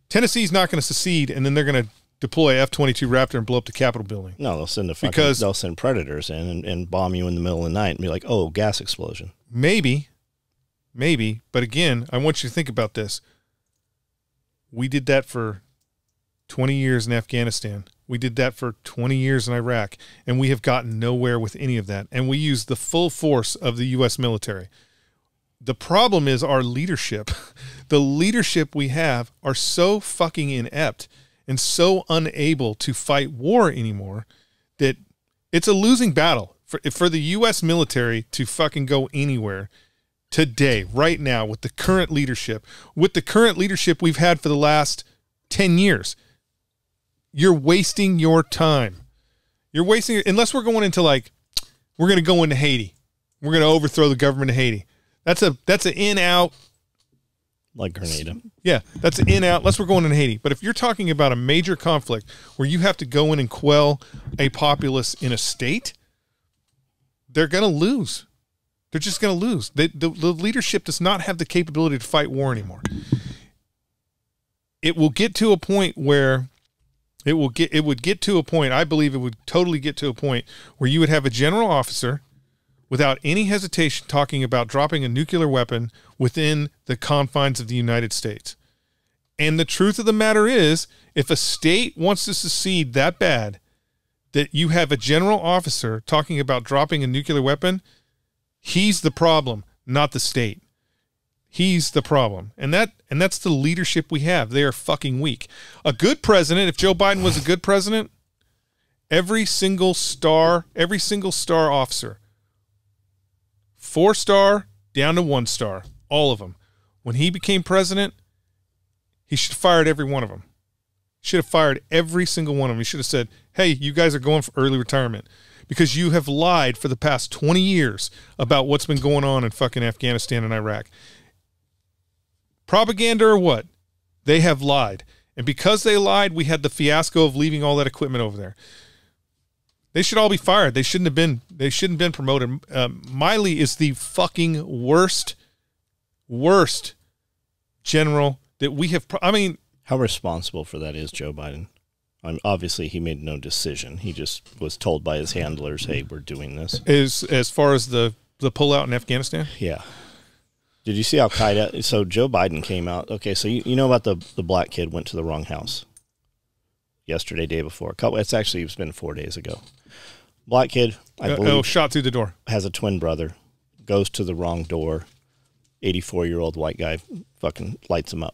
Tennessee's not gonna secede, and then they're gonna deploy F-22 Raptor and blow up the Capitol building. No, they'll send they'll send predators in and bomb you in the middle of the night and be like, oh, gas explosion. Maybe, but again, I want you to think about this. We did that for 20 years in Afghanistan. We did that for 20 years in Iraq, and we have gotten nowhere with any of that. And we use the full force of the U.S. military. The problem is our leadership. The leadership we have are so fucking inept and so unable to fight war anymore that it's a losing battle for the U.S. military to fucking go anywhere. Today, right now, with the current leadership we've had for the last 10 years, you're wasting your time. You're wasting, unless we're going into like, we're going to go into Haiti. We're going to overthrow the government of Haiti. That's an in out. Like Grenada. Yeah, that's an in out. Unless we're going into Haiti. But if you're talking about a major conflict where you have to go in and quell a populace in a state, they're going to lose. They're just going to lose. The leadership does not have the capability to fight war anymore. It will get to a point where I believe it would totally get to a point where you would have a general officer without any hesitation talking about dropping a nuclear weapon within the confines of the United States. And the truth of the matter is, if a state wants to secede that bad that you have a general officer talking about dropping a nuclear weapon, he's the problem, not the state. He's the problem. And that's the leadership we have. They are fucking weak. A good president, if Joe Biden was a good president, every single star officer, 4-star down to 1-star, all of them. When he became president, he should have fired every one of them. Should have fired every single one of them. He should have said, hey, you guys are going for early retirement, because you have lied for the past 20 years about what's been going on in fucking Afghanistan and Iraq. Propaganda or what? They have lied. And because they lied, we had the fiasco of leaving all that equipment over there. They should all be fired. They shouldn't have been promoted. Miley is the fucking worst general that we have. I mean, how responsible for that is Joe Biden? Obviously, he made no decision. He just was told by his handlers, hey, we're doing this. As far as the pullout in Afghanistan? Yeah. Did you see Al-Qaeda? So Joe Biden came out. Okay, so you know about the black kid went to the wrong house yesterday, day before. It's actually, it's been 4 days ago. Black kid, I believe. Oh, shot through the door. Has a twin brother. Goes to the wrong door. 84-year-old white guy fucking lights him up.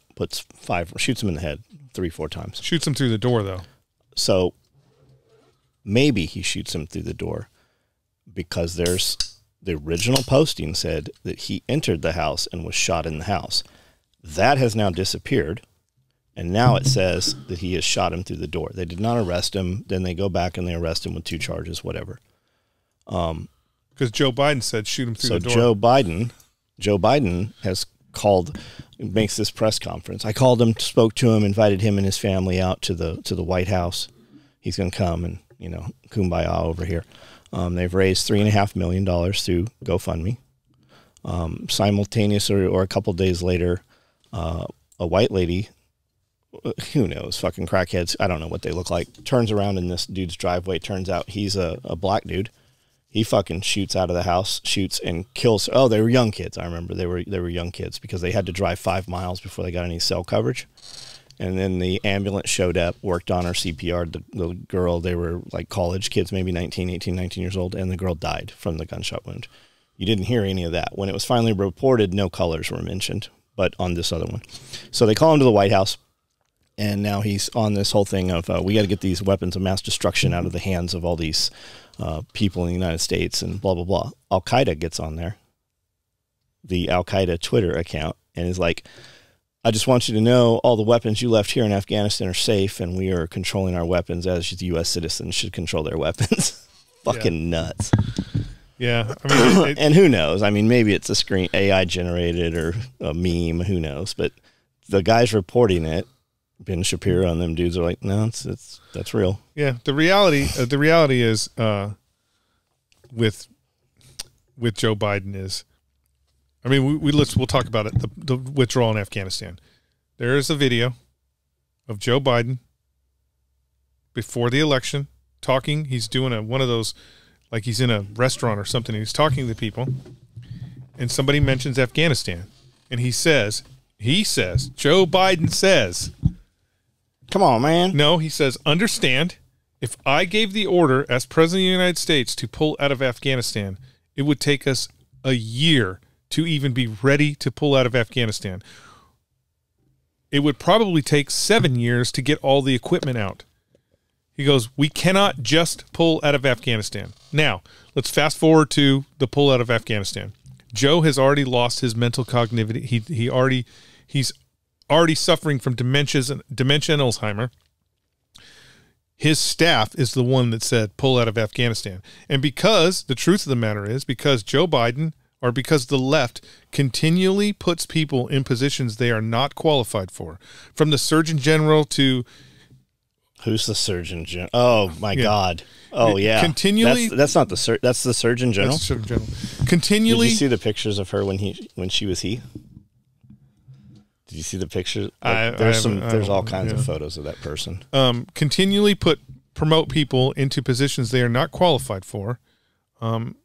Shoots him in the head 3-4 times. Shoots him through the door, though. So maybe he shoots him through the door because the original posting said that he entered the house and was shot in the house. That has now disappeared, and now it says that he has shot him through the door. They did not arrest him. Then they go back and they arrest him with 2 charges, whatever. Because Joe Biden said shoot him through the door. So Joe Biden has called, makes this press conference. I called him, spoke to him, invited him and his family out to the White House. He's going to come and, you know, kumbaya over here. They've raised $3.5 million through GoFundMe. Simultaneously, or a couple days later, a white lady, who knows, fucking crackheads, I don't know what they look like, turns around in this dude's driveway. Turns out he's a black dude. He fucking shoots out of the house, shoots and kills. Oh, they were young kids. I remember they were young kids because they had to drive 5 miles before they got any cell coverage. And then the ambulance showed up, worked on her, CPR'd the girl. They were like college kids, maybe 19 years old, and the girl died from the gunshot wound. You didn't hear any of that. When it was finally reported, no colors were mentioned, but on this other one. So they call him to the White House. And now he's on this whole thing of we got to get these weapons of mass destruction out of the hands of all these people in the United States and blah, blah, blah. Al-Qaeda gets on there, the Al-Qaeda Twitter account, and is like, I just want you to know all the weapons you left here in Afghanistan are safe, and we are controlling our weapons as the U.S. citizens should control their weapons. Fucking nuts. Yeah. I mean, and who knows? I mean, maybe it's a screen AI generated or a meme. Who knows? But the guys reporting it, Ben Shapiro and them dudes, are like, no, it's that's real. Yeah, the reality is with Joe Biden is, I mean, we'll talk about it. The withdrawal in Afghanistan. There is a video of Joe Biden before the election talking. He's doing one of those, like he's in a restaurant or something. And he's talking to people, and somebody mentions Afghanistan, and he says, Joe Biden says. Come on, man. No, he says, understand, if I gave the order as President of the United States to pull out of Afghanistan, it would take us a year to even be ready to pull out of Afghanistan. It would probably take 7 years to get all the equipment out. He goes, we cannot just pull out of Afghanistan. Now, let's fast forward to the pull out of Afghanistan. Joe has already lost his mental cognitivity. He's already suffering from dementia and Alzheimer. His staff is the one that said, pull out of Afghanistan. And because the truth of the matter is, because Joe Biden, or because the left continually puts people in positions they are not qualified for, from the Surgeon General to... Who's the Surgeon General? Oh, my God. Oh, yeah. Continually... That's not the... That's the Surgeon General? That's the Surgeon General. Continually... Did you see the pictures of her when she was he? Did you see the pictures? There's all kinds of photos of that person. Continually promote people into positions they are not qualified for. And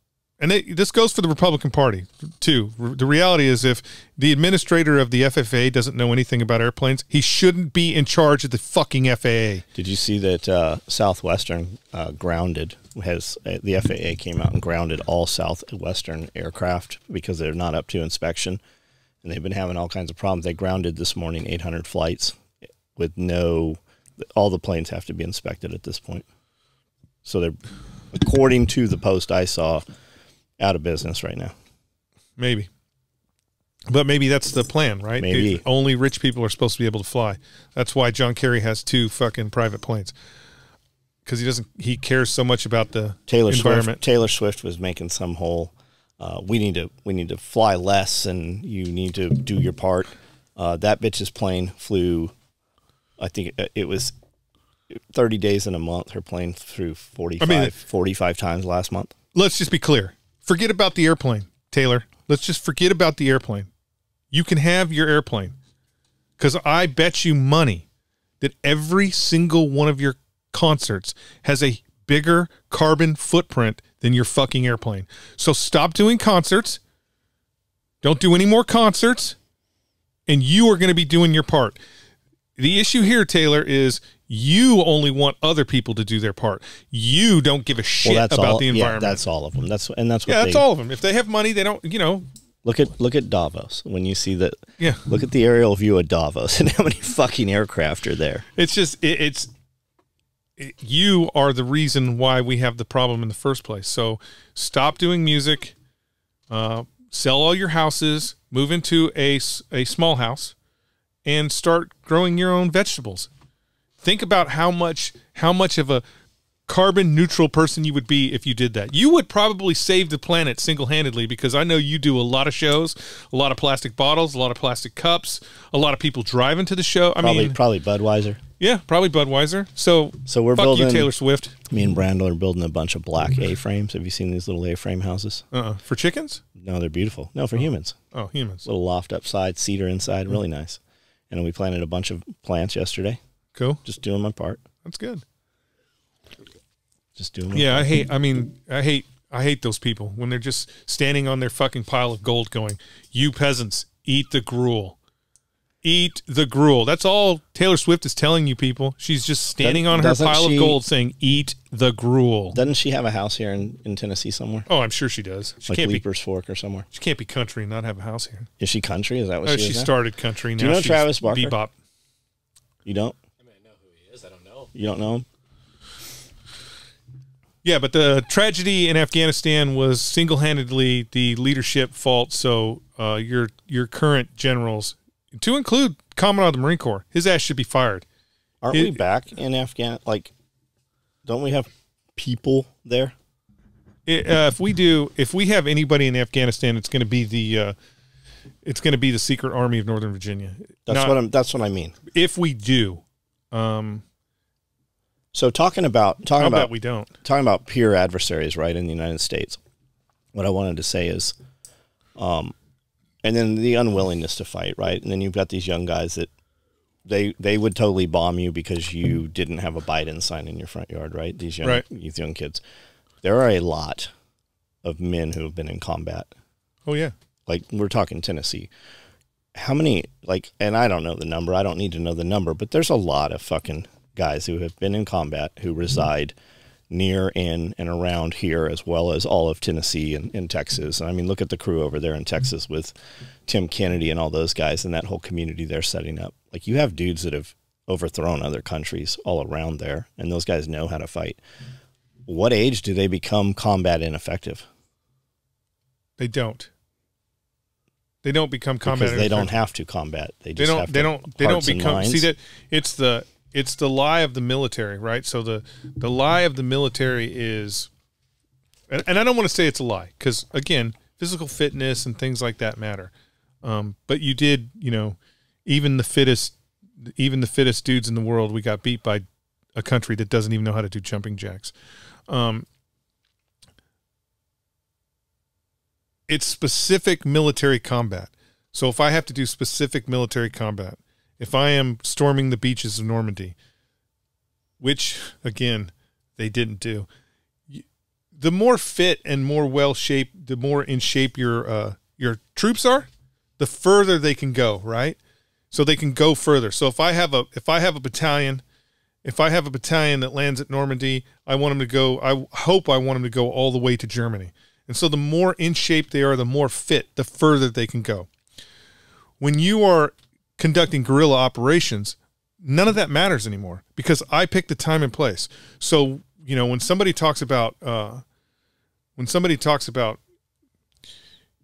this goes for the Republican Party, too. The reality is, if the administrator of the FAA doesn't know anything about airplanes, he shouldn't be in charge of the fucking FAA. Did you see that Southwestern grounded? The FAA came out and grounded all Southwestern aircraft because they're not up to inspection. And they've been having all kinds of problems. They grounded this morning 800 flights with all the planes have to be inspected at this point. So they're, according to the post I saw, out of business right now. Maybe. But maybe that's the plan, right? Maybe. Only rich people are supposed to be able to fly. That's why John Kerry has 2 fucking private planes. Because he cares so much about the environment. Taylor Swift was making some whole... we need to fly less, and you need to do your part. That bitch's plane flew, I think it was 30 days in a month. Her plane flew 45 times last month. Let's just be clear. Forget about the airplane, Taylor. Let's just forget about the airplane. You can have your airplane, because I bet you money that every single one of your concerts has a bigger carbon footprint than your fucking airplane. So stop doing concerts. Don't do any more concerts. And you are going to be doing your part. The issue here, Taylor, is you only want other people to do their part. You don't give a shit about the environment. Yeah, that's all of them. That's all of them. If they have money, they don't, you know. Look at Davos. When you see that, yeah. Look at the aerial view of Davos and how many fucking aircraft are there. It's just, you are the reason why we have the problem in the first place. So stop doing music, sell all your houses, move into a small house, and start growing your own vegetables. Think about how much of a carbon neutral person you would be if you did that. You would probably save the planet single-handedly, because I know you do a lot of shows, a lot of plastic bottles, a lot of plastic cups, a lot of people driving to the show. Probably Budweiser. Yeah, probably Budweiser. So we're fuck building, you, Taylor Swift. Me and Brandel are building a bunch of black A-frames. Have you seen these little A-frame houses? For chickens? No, they're beautiful. No, for humans. Oh, humans. Little loft upside, cedar inside, really nice. And we planted a bunch of plants yesterday. Cool. Just doing my part. That's good. Just doing my part. I hate those people when they're just standing on their fucking pile of gold going, you peasants, eat the gruel. Eat the gruel. That's all Taylor Swift is telling you people. She's just standing on her pile of gold saying, eat the gruel. Doesn't she have a house here in Tennessee somewhere? Oh, I'm sure she does. She like can't Leaper's be, Fork or somewhere. She can't be country and not have a house here. Is she country? Is that what she is? She started country. Now do you know she's Travis Barker? Bebop. You don't? I mean, I know who he is. I don't know. You don't know him? Yeah, but the tragedy in Afghanistan was single-handedly the leadership fault. So your current generals, to include Commandant of the Marine Corps, his ass should be fired. Aren't we back in Afghanistan? Like, don't we have people there? If we do, if we have anybody in Afghanistan, it's going to be the Secret Army of Northern Virginia. That's not, that's what I mean. If we do. So talking about we don't talking about peer adversaries, right, in the United States. What I wanted to say is, and then the unwillingness to fight, right, and then you've got these young guys that they would totally bomb you because you didn't have a Biden sign in your front yard, right? These young young kids. There are a lot of men who have been in combat. Oh yeah, like we're talking Tennessee. How many? Like, and I don't know the number. I don't need to know the number, but there's a lot of fucking guys who have been in combat who reside near, in, and around here, as well as all of Tennessee and Texas. And I mean, look at the crew over there in Texas with Tim Kennedy and all those guys and that whole community they're setting up. Like, you have dudes that have overthrown other countries all around there, and those guys know how to fight. What age do they become combat ineffective? They don't. They don't become combat ineffective. Because they don't have to combat. They just have to. They don't become. See, that it's the lie of the military, right? So the lie of the military is, and I don't want to say it's a lie, because again, physical fitness and things like that matter. But you did, you know, even the fittest dudes in the world, we got beat by a country that doesn't even know how to do jumping jacks. It's specific military combat. So if I have to do specific military combat, if I am storming the beaches of Normandy, which, again, they didn't do, the more fit and more well-shaped, the more in shape your troops are, the further they can go, right? So they can go further. So if I have a battalion that lands at Normandy, I want them to go, I hope I want them to go all the way to Germany. And so the more in shape they are, the more fit, the further they can go. When you are conducting guerrilla operations, none of that matters anymore because I pick the time and place. So, you know, when somebody talks about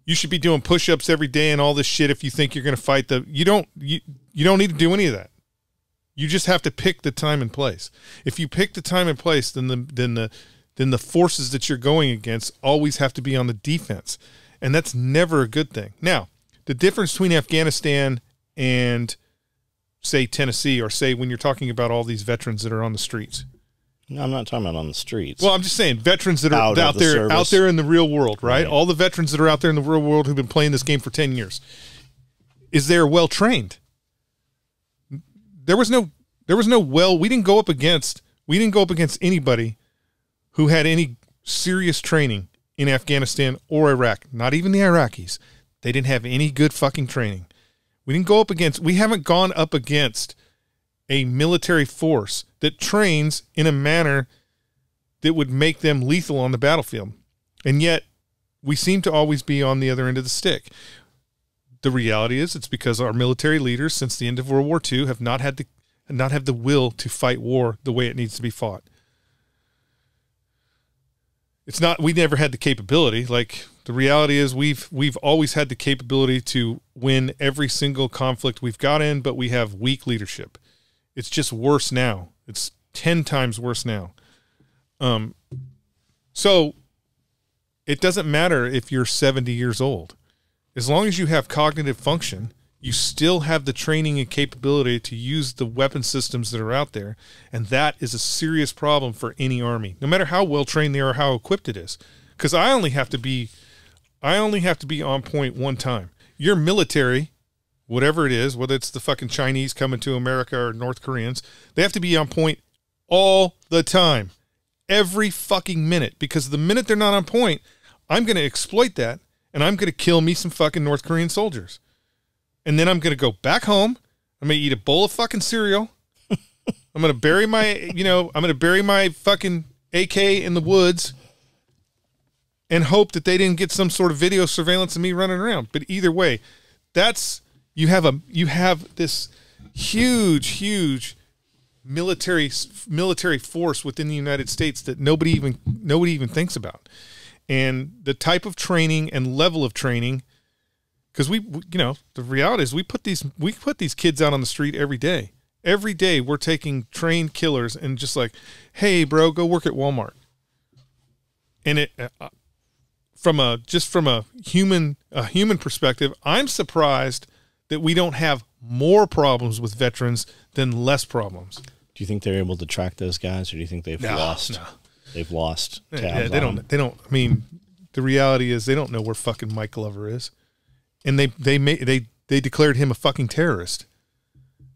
you should be doing push-ups every day and all this shit if you think you're going to fight the, you don't need to do any of that. You just have to pick the time and place. If you pick the time and place, then the forces that you're going against always have to be on the defense, and that's never a good thing. Now, the difference between Afghanistan and say Tennessee, or say when you're talking about all these veterans that are on the streets. No, I'm not talking about on the streets. Well, I'm just saying veterans that are out there in the real world, right? All the veterans that are out there in the real world who've been playing this game for 10 years. Is they're well trained. We didn't go up against anybody who had any serious training in Afghanistan or Iraq. Not even the Iraqis. They didn't have any good fucking training. We haven't gone up against a military force that trains in a manner that would make them lethal on the battlefield. And yet we seem to always be on the other end of the stick. The reality is it's because our military leaders since the end of World War II have not had the will to fight war the way it needs to be fought. It's not, we never had the capability. Like, the reality is we've always had the capability to win every single conflict we've got in, but we have weak leadership. It's just worse now. It's 10 times worse now. So it doesn't matter if you're 70 years old. As long as you have cognitive function, you still have the training and capability to use the weapon systems that are out there, and that is a serious problem for any army, no matter how well trained they are or how equipped it is. Because I only have to be on point one time. Your military, whatever it is, whether it's the fucking Chinese coming to America or North Koreans, they have to be on point all the time, every fucking minute. Because the minute they're not on point, I'm going to exploit that, and I'm going to kill me some fucking North Korean soldiers. And then I'm going to go back home. I'm going to eat a bowl of fucking cereal. I'm going to bury my, you know, I'm going to bury my fucking AK in the woods and hope that they didn't get some sort of video surveillance of me running around. But either way, you have this huge military force within the United States that nobody even thinks about. And the type of training and level of training, because we you know, the reality is we put these kids out on the street every day. Every day we're taking trained killers and just like, hey bro, go work at Walmart. And it from a human perspective, I'm surprised that we don't have more problems with veterans than less problems. Do you think they're able to track those guys, or do you think they've lost? No. They've lost. Yeah, they don't. They don't. I mean, the reality is they don't know where fucking Mike Glover is, and they declared him a fucking terrorist,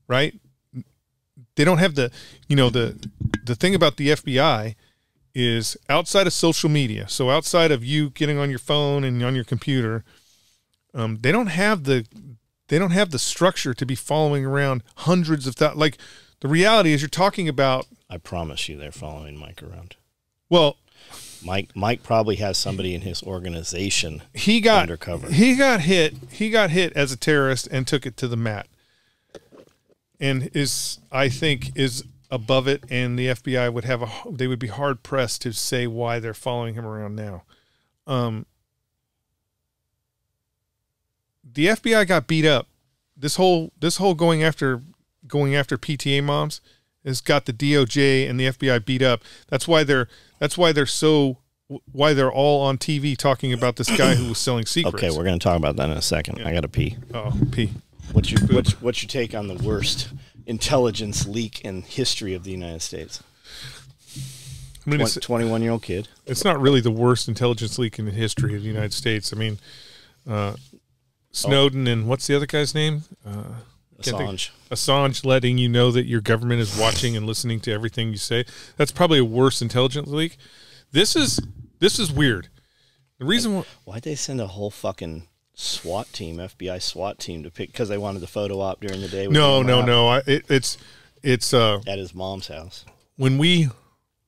right? They don't have the, you know, the thing about the FBI is outside of social media. So outside of you getting on your phone and on your computer, they don't have the structure to be following around hundreds of thousands. Like, the reality is you're talking about... I promise you they're following Mike around. Well... Mike probably has somebody in his organization undercover. He got hit as a terrorist and took it to the mat. And I think is above it, and the FBI would have they would be hard-pressed to say why they're following him around now. The FBI got beat up. This whole going after PTA moms has got the DOJ and the FBI beat up. That's why they're all on TV talking about this guy who was selling secrets. Okay, we're going to talk about that in a second. Yeah. I got to pee. Oh, pee. What's your take on the worst intelligence leak in history of the United States? I mean, 21-year-old kid. It's not really the worst intelligence leak in the history of the United States. I mean, Snowden and what's the other guy's name? Assange. Assange letting you know that your government is watching and listening to everything you say. That's probably a worse intelligence leak. This is weird. The reason why'd they send a whole fucking SWAT team, FBI SWAT team, to pick, because they wanted the photo op during the day? No. It's at his mom's house. When we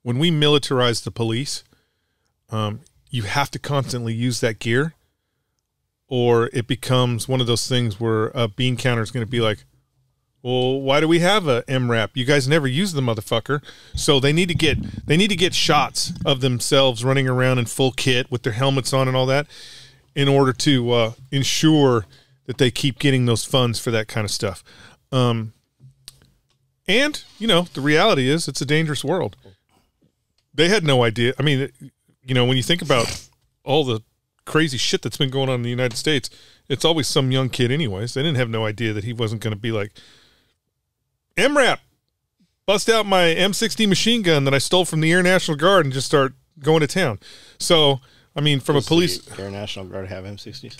militarize the police, you have to constantly use that gear, or it becomes one of those things where a bean counter is going to be like, well, why do we have a MRAP? You guys never use the motherfucker. So they need to get shots of themselves running around in full kit with their helmets on and all that, in order to ensure that they keep getting those funds for that kind of stuff. And, you know, the reality is it's a dangerous world. They had no idea. I mean, you know, when you think about all the crazy shit that's been going on in the United States, it's always some young kid anyways. They didn't have no idea that he wasn't going to be like, MRAP, bust out my M60 machine gun that I stole from the Air National Guard and just start going to town. So... I mean, from a police... Does the Air National Guard have M60s?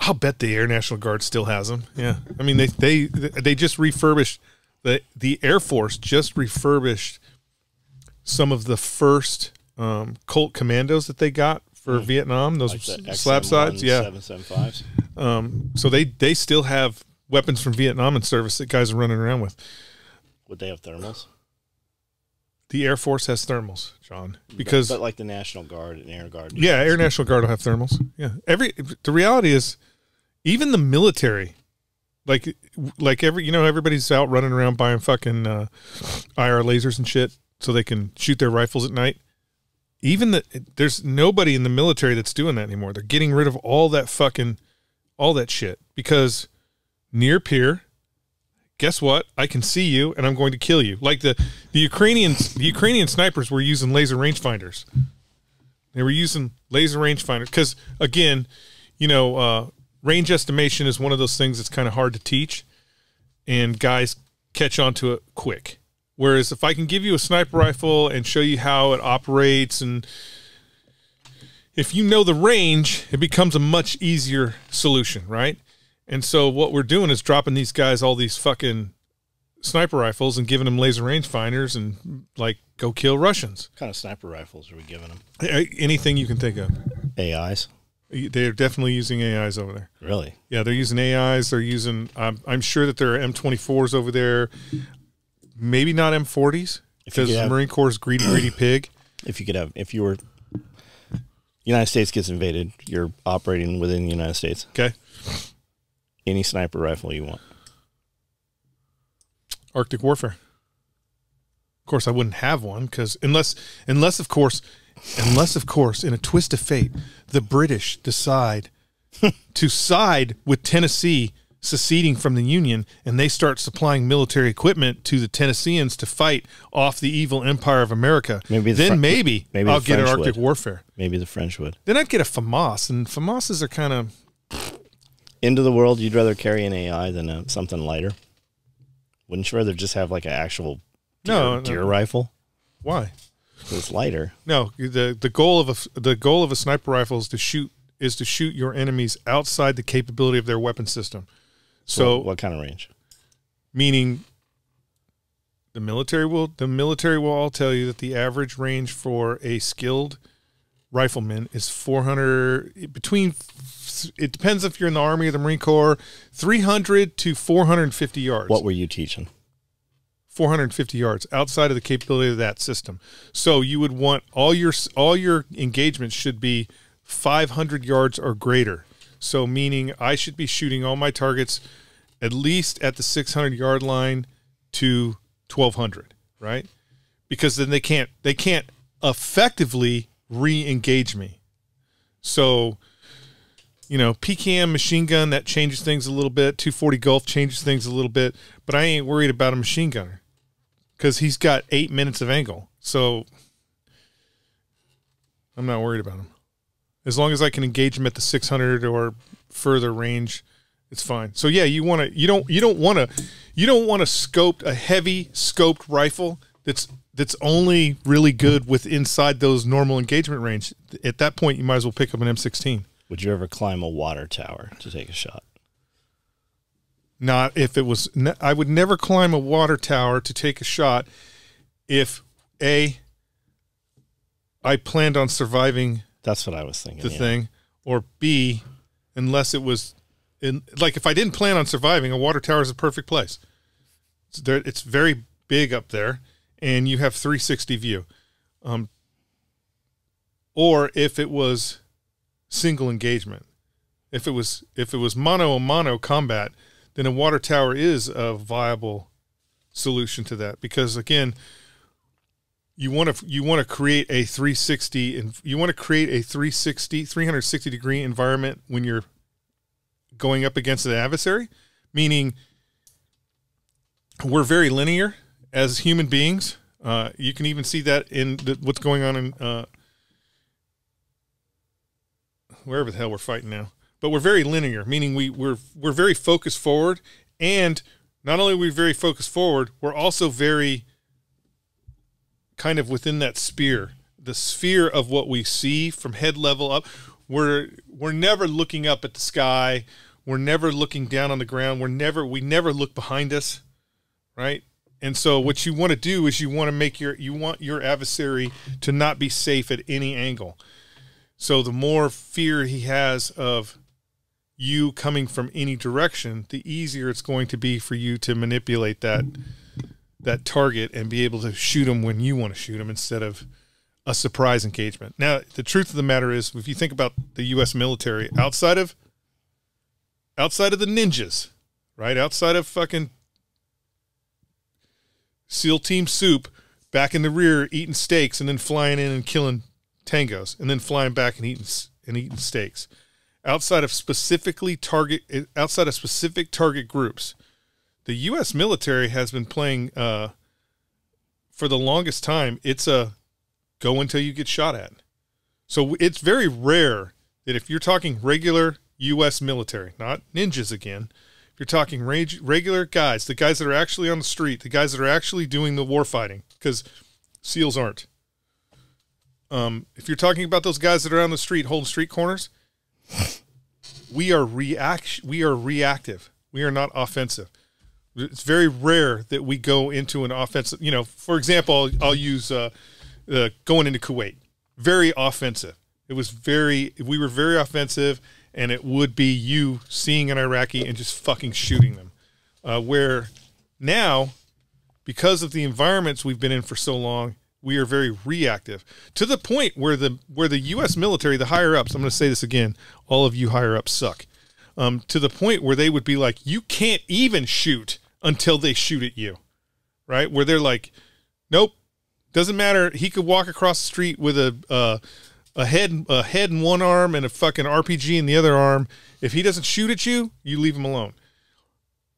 I'll bet the Air National Guard still has them, yeah. I mean, they just refurbished... The Air Force just refurbished some of the first Colt Commandos that they got for Vietnam, those like slab sides. Yeah. 775s. So they still have weapons from Vietnam in service that guys are running around with. Would they have thermals? The Air Force has thermals, John, because but like the National Guard and Air Guard. Yeah, Air National Guard will have thermals. Yeah, the reality is, even the military, everybody's out running around buying fucking IR lasers and shit so they can shoot their rifles at night. There's nobody in the military that's doing that anymore. They're getting rid of all that shit, because near peer. Guess what? I can see you, and I'm going to kill you. Like the Ukrainian snipers were using laser rangefinders. They were using laser rangefinders because, again, you know, range estimation is one of those things that's kind of hard to teach, and guys catch on to it quick. Whereas if I can give you a sniper rifle and show you how it operates, and if you know the range, it becomes a much easier solution, right? And so what we're doing is dropping these guys all these fucking sniper rifles and giving them laser rangefinders and, like, go kill Russians. What kind of sniper rifles are we giving them? Anything you can think of. AIs? They're definitely using AIs over there. Really? Yeah, they're using AIs. They're using, I'm sure that there are M24s over there. Maybe not M40s, because the Marine Corps is greedy pig. If you were, United States gets invaded, you're operating within the United States. Okay. Any sniper rifle you want. Arctic warfare. Of course, I wouldn't have one because unless, of course, in a twist of fate, the British decide to side with Tennessee seceding from the Union, and they start supplying military equipment to the Tennesseans to fight off the evil empire of America. Maybe I'll get an Arctic warfare. Maybe the French would. Then I'd get a FAMAS, and FAMASs are kind of... Into the world, you'd rather carry an AI than something lighter? Wouldn't you rather just have like an actual deer rifle? Why? It's lighter. No, the goal of a sniper rifle is to shoot your enemies outside the capability of their weapon system. So what kind of range? Meaning the military will all tell you that the average range for a skilled rifleman is 400 between, it depends if you're in the Army or the Marine Corps, 300 to 450 yards. What were you teaching? 450 yards outside of the capability of that system. So you would want all your engagements should be 500 yards or greater. So meaning I should be shooting all my targets at least at the 600 yard line to 1200, right? Because then they can't effectively re-engage me. So, you know, PKM machine gun, that changes things a little bit. 240 Gulf changes things a little bit, but I ain't worried about a machine gunner because he's got 8 minutes of angle. So I'm not worried about him. As long as I can engage them at the 600 or further range, it's fine. So yeah, you don't want a scoped, a heavy scoped rifle that's only really good with inside those normal engagement range. At that point, you might as well pick up an M16. Would you ever climb a water tower to take a shot? Not if it was. I would never climb a water tower to take a shot if I planned on surviving. That's what I was thinking. The thing, or B, unless it was, if I didn't plan on surviving, a water tower is a perfect place. It's very big up there, and you have 360 view. Or if it was single engagement, if it was mono-a-mono combat, then a water tower is a viable solution to that because again. You want to create a 360 and you want to create a 360 degree environment when you're going up against the adversary, meaning we're very linear as human beings. You can even see that in what's going on in wherever the hell we're fighting now. But we're very linear, meaning we're very focused forward, and not only are we very focused forward, we're also very kind of within that sphere, the sphere of what we see from head level up. We're never looking up at the sky. We're never looking down on the ground. We never look behind us, right? And so what you want to do is you want your adversary to not be safe at any angle. So the more fear he has of you coming from any direction, the easier it's going to be for you to manipulate that target and be able to shoot them when you want to shoot them instead of a surprise engagement. Now, the truth of the matter is, if you think about the U.S. military, outside of the ninjas, right, outside of fucking SEAL Team Soup, back in the rear eating steaks and then flying in and killing tangos and then flying back and eating steaks, outside of specific target groups, the U.S. military has been playing, for the longest time, it's a go until you get shot at. So it's very rare that if you're talking regular U.S. military, not ninjas again, if you're talking regular guys, the guys that are actually on the street, the guys that are actually doing the war fighting, because SEALs aren't. If you're talking about those guys that are on the street holding street corners, we are reactive. We are not offensive. It's very rare that we go into an offensive, you know, for example, I'll use going into Kuwait. Very offensive. We were very offensive, and it would be you seeing an Iraqi and just fucking shooting them. Where now, because of the environments we've been in for so long, we are very reactive to the point where the U.S. military, the higher ups, I'm going to say this again, all of you higher ups suck, to the point where they would be like, you can't even shoot until they shoot at you. right? Where they're like, nope, doesn't matter. He could walk across the street with a head in one arm and a fucking RPG in the other arm. If he doesn't shoot at you, you leave him alone.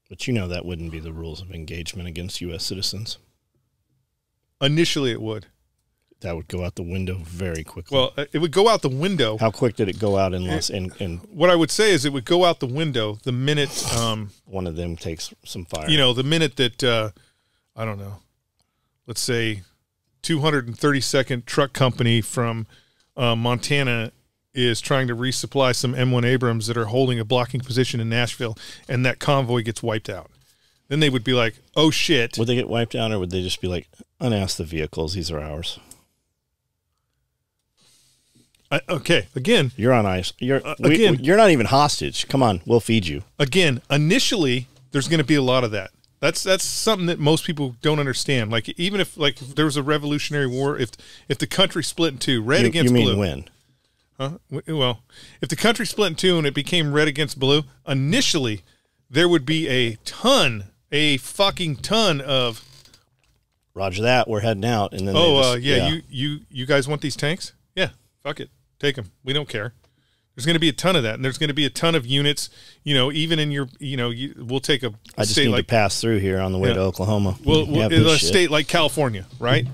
But you know that wouldn't be the rules of engagement against U.S. citizens. Initially, it would. That would go out the window very quickly. Well, it would go out the window. How quick did it go out? What I would say is it would go out the window the minute one of them takes some fire. You know, the minute that I don't know, let's say 232nd Truck Company from Montana is trying to resupply some M1 Abrams that are holding a blocking position in Nashville, and that convoy gets wiped out. Then they would be like, "Oh shit!" Would they get wiped out, or would they just be like, "Unass the vehicles; these are ours." Okay, again, you're on ice. You're you're not even hostage. Come on, we'll feed you. Again, initially, there's going to be a lot of that. That's something that most people don't understand. Like, even if if there was a Revolutionary War, if the country split in two, red against blue. You mean when? Huh? Well, if the country split in two and it became red against blue, initially there would be a fucking ton of. Roger that. We're heading out, and then you guys want these tanks? Yeah, fuck it. Take them. We don't care. There's going to be a ton of that, and there's going to be a ton of units. You know, even in your, you know, we'll take a. I just need to pass through here on the way to Oklahoma. Well, a state like California, right?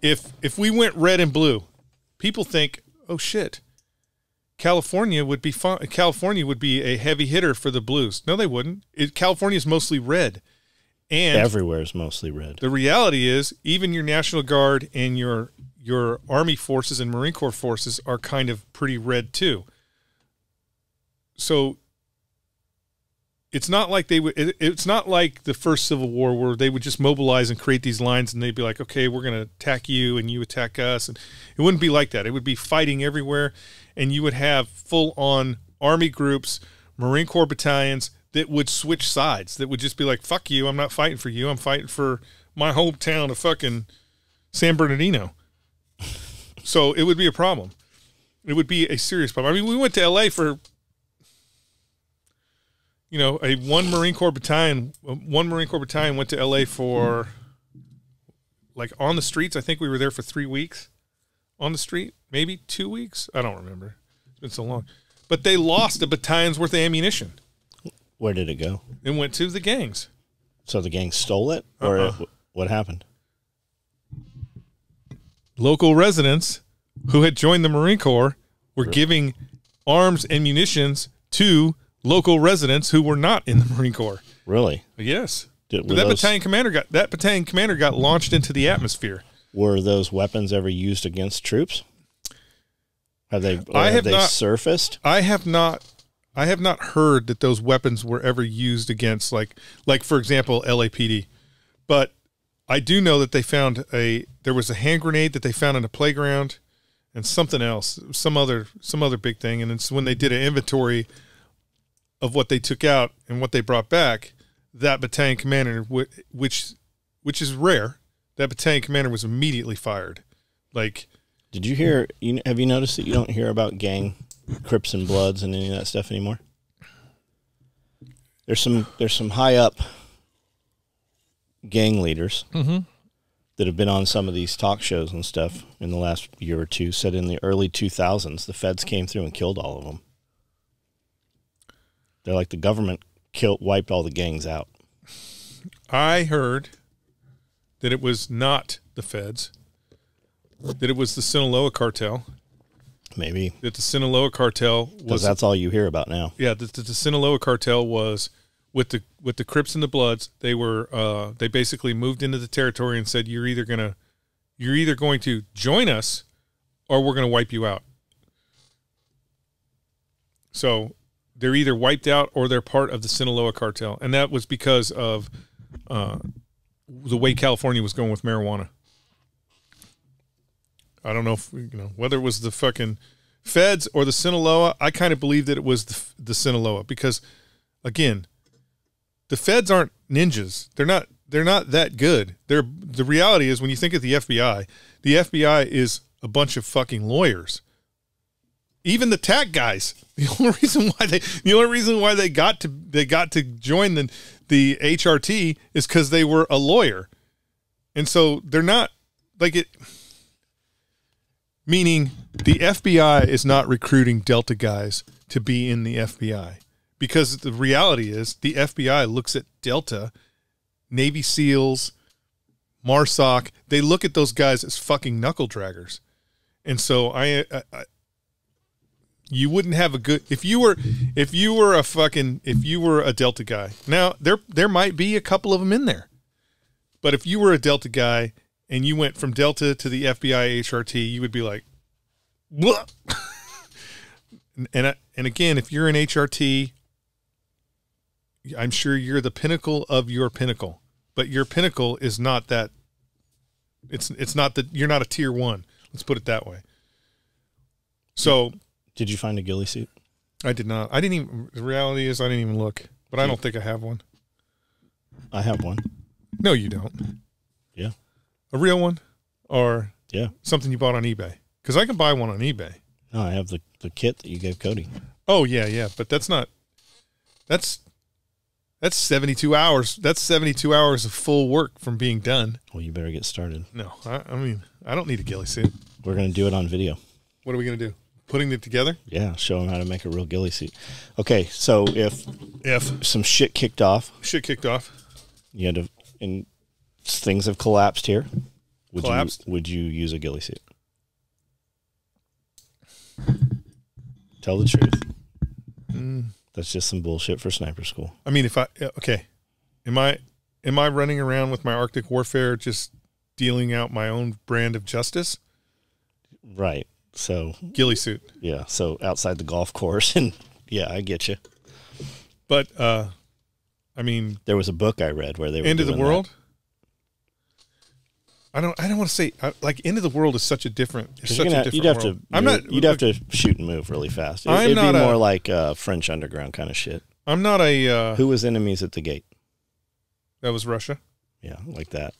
If we went red and blue, people think, oh shit, California would be fun. California would be a heavy hitter for the blues. No, they wouldn't. California's mostly red, and everywhere is mostly red. The reality is, even your National Guard and your Army forces and Marine Corps forces are kind of pretty red too. So it's not like they would, it's not like the first Civil War where they would just mobilize and create these lines and they'd be like, okay, we're going to attack you and you attack us. And it wouldn't be like that. It would be fighting everywhere. And you would have full on Army groups, Marine Corps battalions that would switch sides, that would just be like, fuck you. I'm not fighting for you. I'm fighting for my hometown of fucking San Bernardino. So it would be a problem. It would be a serious problem. I mean, we went to L.A. for, you know, one Marine Corps battalion went to L.A. for, like, on the streets. I think we were there for 3 weeks on the street, maybe 2 weeks. I don't remember. It's been so long. But they lost a battalion's worth of ammunition. Where did it go? It went to the gangs. So the gangs stole it? Or what happened? Local residents who had joined the Marine Corps were giving arms and munitions to local residents who were not in the Marine Corps. Really? Yes. That battalion commander got launched into the atmosphere. Were those weapons ever used against troops? Have they surfaced? I have not heard that those weapons were ever used against like for example LAPD. But I do know that they found there was a hand grenade that they found in a playground and something else, some other big thing. And it's when they did an inventory of what they took out and what they brought back, that battalion commander, which is rare, that battalion commander was immediately fired. Like, did you hear, have you noticed that you don't hear about gang Crips and Bloods and any of that stuff anymore? There's some high up gang leaders that have been on some of these talk shows and stuff in the last year or two said in the early 2000s, the feds came through and killed all of them. They're like the government wiped all the gangs out. I heard that it was not the feds, that it was the Sinaloa cartel. Maybe. That the Sinaloa cartel was... Because that's all you hear about now. Yeah, the Sinaloa cartel was... With the Crips and the Bloods, they were they basically moved into the territory and said, you're either going to join us or we're going to wipe you out. So they're either wiped out or they're part of the Sinaloa cartel, and that was because of the way California was going with marijuana. I don't know if, you know, whether it was the fucking feds or the Sinaloa. I kind of believe that it was the Sinaloa because, again, the feds aren't ninjas. They're not that good. The reality is when you think of the FBI is a bunch of fucking lawyers. Even the TAC guys, the only reason why they got to join the HRT is because they were a lawyer. And so they're not like it, meaning the FBI is not recruiting Delta guys to be in the FBI, because the reality is the FBI looks at Delta, Navy SEALs, MARSOC. They look at those guys as fucking knuckle draggers. And so I you wouldn't have a good, if you were a Delta guy. Now there might be a couple of them in there, but if you were a Delta guy and you went from Delta to the FBI HRT, you would be like, what? And again, if you're an HRT, I'm sure you're the pinnacle of your pinnacle, but your pinnacle is not that. It's not that you're not a tier one. Let's put it that way. So. Did you find a ghillie suit? I did not. I didn't even, the reality is I didn't even look, but I don't think I have one. I have one. No, you don't. Yeah. A real one or something you bought on eBay? Because I can buy one on eBay. No, I have the kit that you gave Cody. Oh, yeah, yeah. But that's not, that's 72 hours. That's 72 hours of full work from being done. Well, you better get started. No, I mean, I don't need a ghillie suit. We're going to do it on video. What are we going to do? Putting it together? Yeah, show them how to make a real ghillie suit. Okay, so if some shit kicked off. Shit kicked off. You had to, and things have collapsed here. Would you use a ghillie suit? Tell the truth. That's just some bullshit for sniper school. I mean, am I running around with my Arctic warfare just dealing out my own brand of justice? Right. So ghillie suit. Yeah. So outside the golf course, and yeah, I get you. But, I mean, there was a book I read where they were End of the World. That. I don't want to say like End of the World is such a different, it's such a different world. You'd have to shoot and move really fast. It'd be more like French underground kind of shit. I'm not a, who was Enemies at the Gate? That was Russia. Yeah. Like that.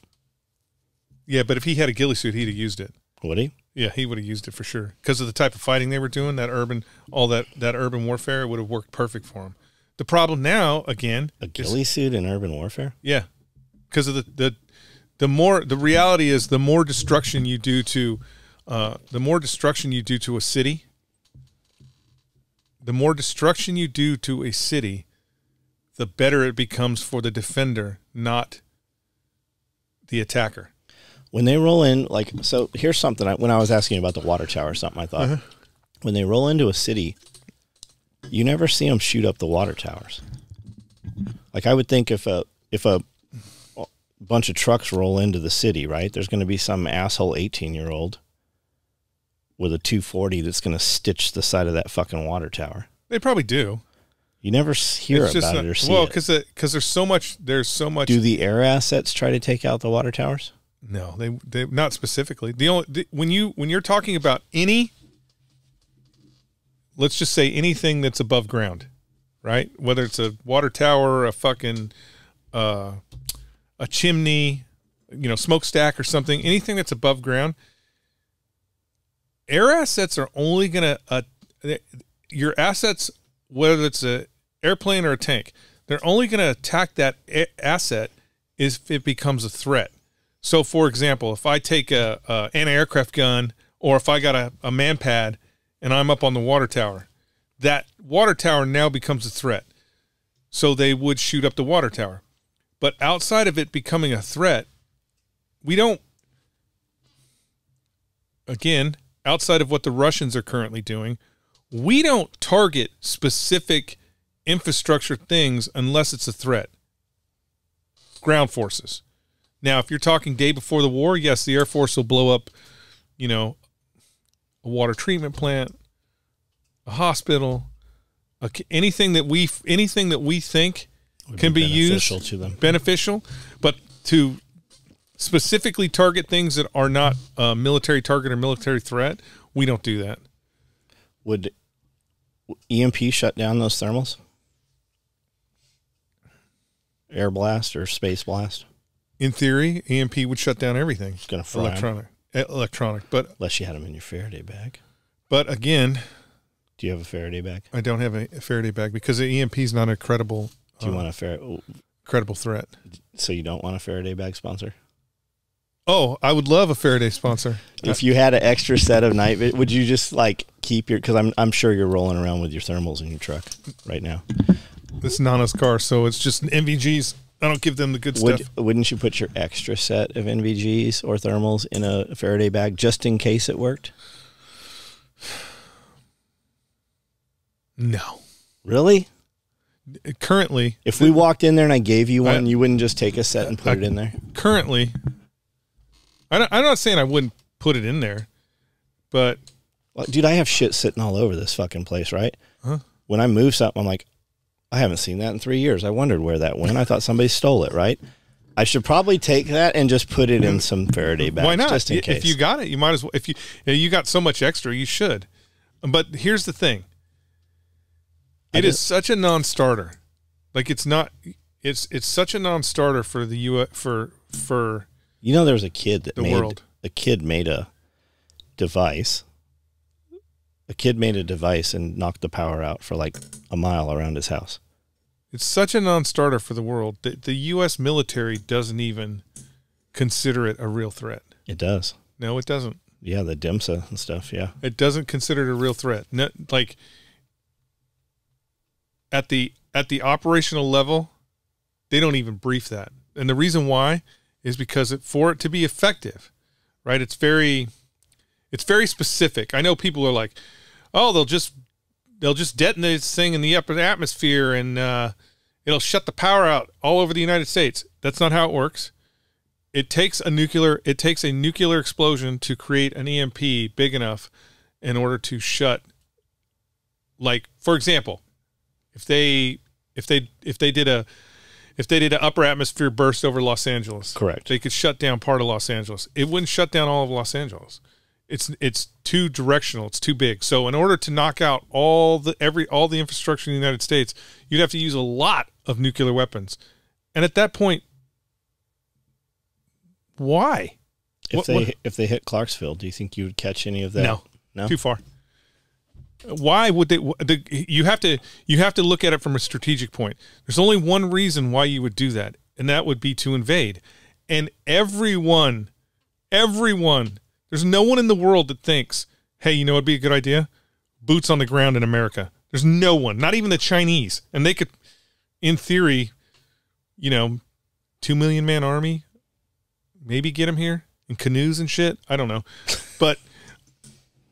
Yeah. But if he had a ghillie suit, he'd have used it. Would he? Yeah, he would have used it for sure because of the type of fighting they were doing. That urban, all that urban warfare would have worked perfect for him. The problem now, again, a ghillie suit in urban warfare. Yeah, because of the reality is the more destruction you do to, the more destruction you do to a city, the better it becomes for the defender, not the attacker. When they roll in, like, so here's something. When I was asking about the water tower or something, I thought, when they roll into a city, you never see them shoot up the water towers. Like, I would think if a bunch of trucks roll into the city, right, there's going to be some asshole 18-year-old with a 240 that's going to stitch the side of that fucking water tower. They probably do. You never hear about it or see it. Well, because there's so much. Do the air assets try to take out the water towers? No, they not specifically. The only when you're talking about any, let's just say anything that's above ground, right? Whether it's a water tower, a fucking a chimney, you know, smokestack or something, anything that's above ground, air assets are only gonna your assets, whether it's an airplane or a tank, they're only gonna attack that asset if it becomes a threat. So, for example, if I take a anti-aircraft gun, or if I got a man pad and I'm up on the water tower, that water tower now becomes a threat. So they would shoot up the water tower. But outside of it becoming a threat, we don't, again, outside of what the Russians are currently doing, we don't target specific infrastructure things unless it's a threat. Ground forces. Now, if you're talking day before the war, yes, the Air Force will blow up, you know, a water treatment plant, a hospital, anything that we think can be used to them. Beneficial, but to specifically target things that are not a military target or military threat, we don't do that. Would EMP shut down those thermals? Air blast or space blast? In theory, EMP would shut down everything. It's going to fry electronic, but unless you had them in your Faraday bag. But again, do you have a Faraday bag? I don't have a Faraday bag because the EMP is not a credible. Do you want a credible threat? So you don't want a Faraday bag sponsor? Oh, I would love a Faraday sponsor. If you had an extra set of night vision, would you just like keep your, because I'm sure you're rolling around with your thermals in your truck right now. This is Nana's car, so it's just NVGs. I don't give them the good stuff. Wouldn't you put your extra set of NVGs or thermals in a Faraday bag just in case it worked? No. Really? Currently. If we walked in there and I gave you one, you wouldn't just take a set and put it in there? Currently. I'm not saying I wouldn't put it in there, but... Well, dude, I have shit sitting all over this fucking place, right? Huh? When I move something, I'm like, I haven't seen that in 3 years. I wondered where that went. I thought somebody stole it, right? I should probably take that and just put it in some Faraday bags. Why not? Just in case. If you got it, you might as well. If you got so much extra, you should. But here's the thing. It is such a non-starter. Like, it's not... It's such a non-starter for the U.S. for You know, there was a kid that made a device. A kid made a device and knocked the power out for like a mile around his house. It's such a non-starter for the world that the U.S. military doesn't even consider it a real threat. It does. No, it doesn't. Yeah, the DIMSA and stuff, yeah. It doesn't consider it a real threat. No, like at the operational level, they don't even brief that. And the reason why is because for it to be effective, right? It's very specific. I know people are like, "Oh, they'll just detonate this thing in the upper atmosphere and it'll shut the power out all over the United States." That's not how it works. It takes a nuclear explosion to create an EMP big enough in order to shut. Like, for example, if they did an upper atmosphere burst over Los Angeles, correct, they could shut down part of Los Angeles. It wouldn't shut down all of Los Angeles. It's too directional. It's too big. So in order to knock out all the infrastructure in the United States, you'd have to use a lot of nuclear weapons. And at that point, why? If they hit Clarksville, do you think you would catch any of that? No, too far. Why would they? You have to look at it from a strategic point. There's only one reason why you would do that, and that would be to invade. And everyone. There's no one in the world that thinks, hey, you know what would be a good idea? Boots on the ground in America. There's no one, not even the Chinese. And they could, in theory, you know, 2-million-man army, maybe get them here in canoes and shit. I don't know. But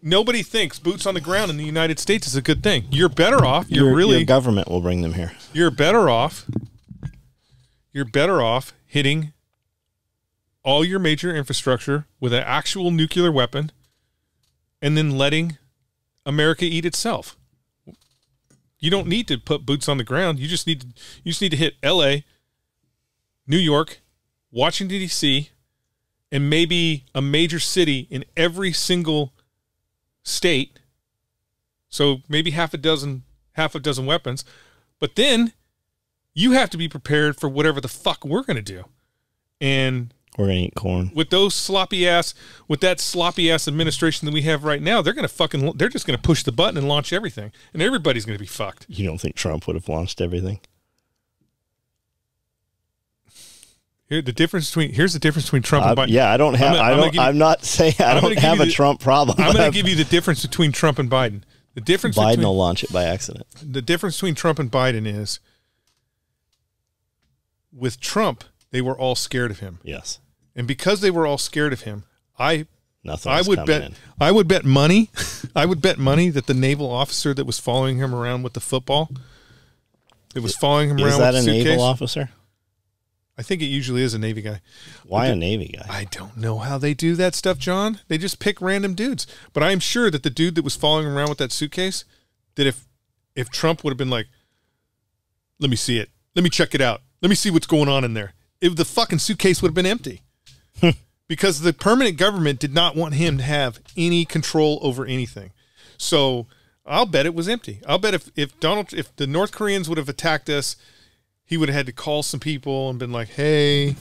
nobody thinks boots on the ground in the United States is a good thing. You're better off. Your government will bring them here. You're better off hitting all your major infrastructure with an actual nuclear weapon and then letting America eat itself. You don't need to put boots on the ground. You just need to hit LA, New York, Washington DC, and maybe a major city in every single state. So maybe half a dozen weapons, but then you have to be prepared for whatever the fuck we're going to do. And we're going to eat corn. With that sloppy ass administration that we have right now, they're just going to push the button and launch everything. And everybody's going to be fucked. You don't think Trump would have launched everything? Here's the difference between Trump and Biden. Yeah, I'm not saying I don't have a Trump problem. I'm going to give you the difference between Trump and Biden. Biden will launch it by accident. The difference between Trump and Biden is with Trump, they were all scared of him. Yes. And because they were all scared of him, I would bet money that the naval officer that was following him around with the football, that was following him around with the suitcase. Is that a naval officer? I think it usually is a Navy guy. Why a Navy guy? I don't know how they do that stuff, John. They just pick random dudes. But I am sure that the dude that was following him around with that suitcase, that if Trump would have been like, let me see it. Let me check it out. Let me see what's going on in there. If the fucking suitcase would have been empty because the permanent government did not want him to have any control over anything. So I'll bet it was empty. I'll bet if the North Koreans would have attacked us, he would have had to call some people and been like, hey,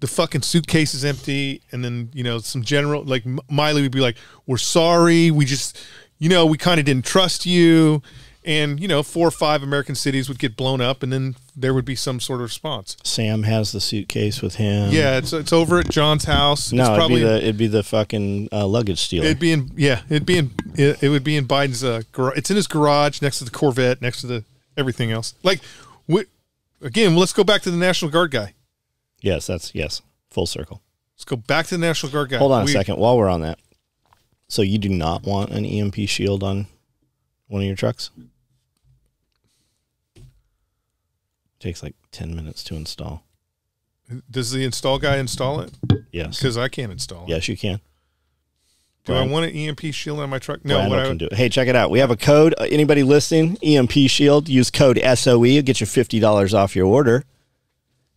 the fucking suitcase is empty. And then, you know, some general, like Miley would be like, we're sorry. We just, you know, we kind of didn't trust you. And, you know, 4 or 5 American cities would get blown up, and then there would be some sort of response. Sam has the suitcase with him. Yeah, it's over at John's house. No, it'd be the fucking luggage stealer. It would be in Biden's garage. It's in his garage next to the Corvette, next to the everything else. Like, again, let's go back to the National Guard guy. Yes, yes, full circle. Let's go back to the National Guard guy. Hold on a second while we're on that. So you do not want an EMP shield on one of your trucks? Takes like 10 minutes to install. Does the install guy install it? Yes. Because I can't install it. Yes, you can. Do I want an EMP shield on my truck? No. What I can do it. Hey, check it out. We have a code. Anybody listening, EMP shield, use code SOE. You'll get your $50 off your order.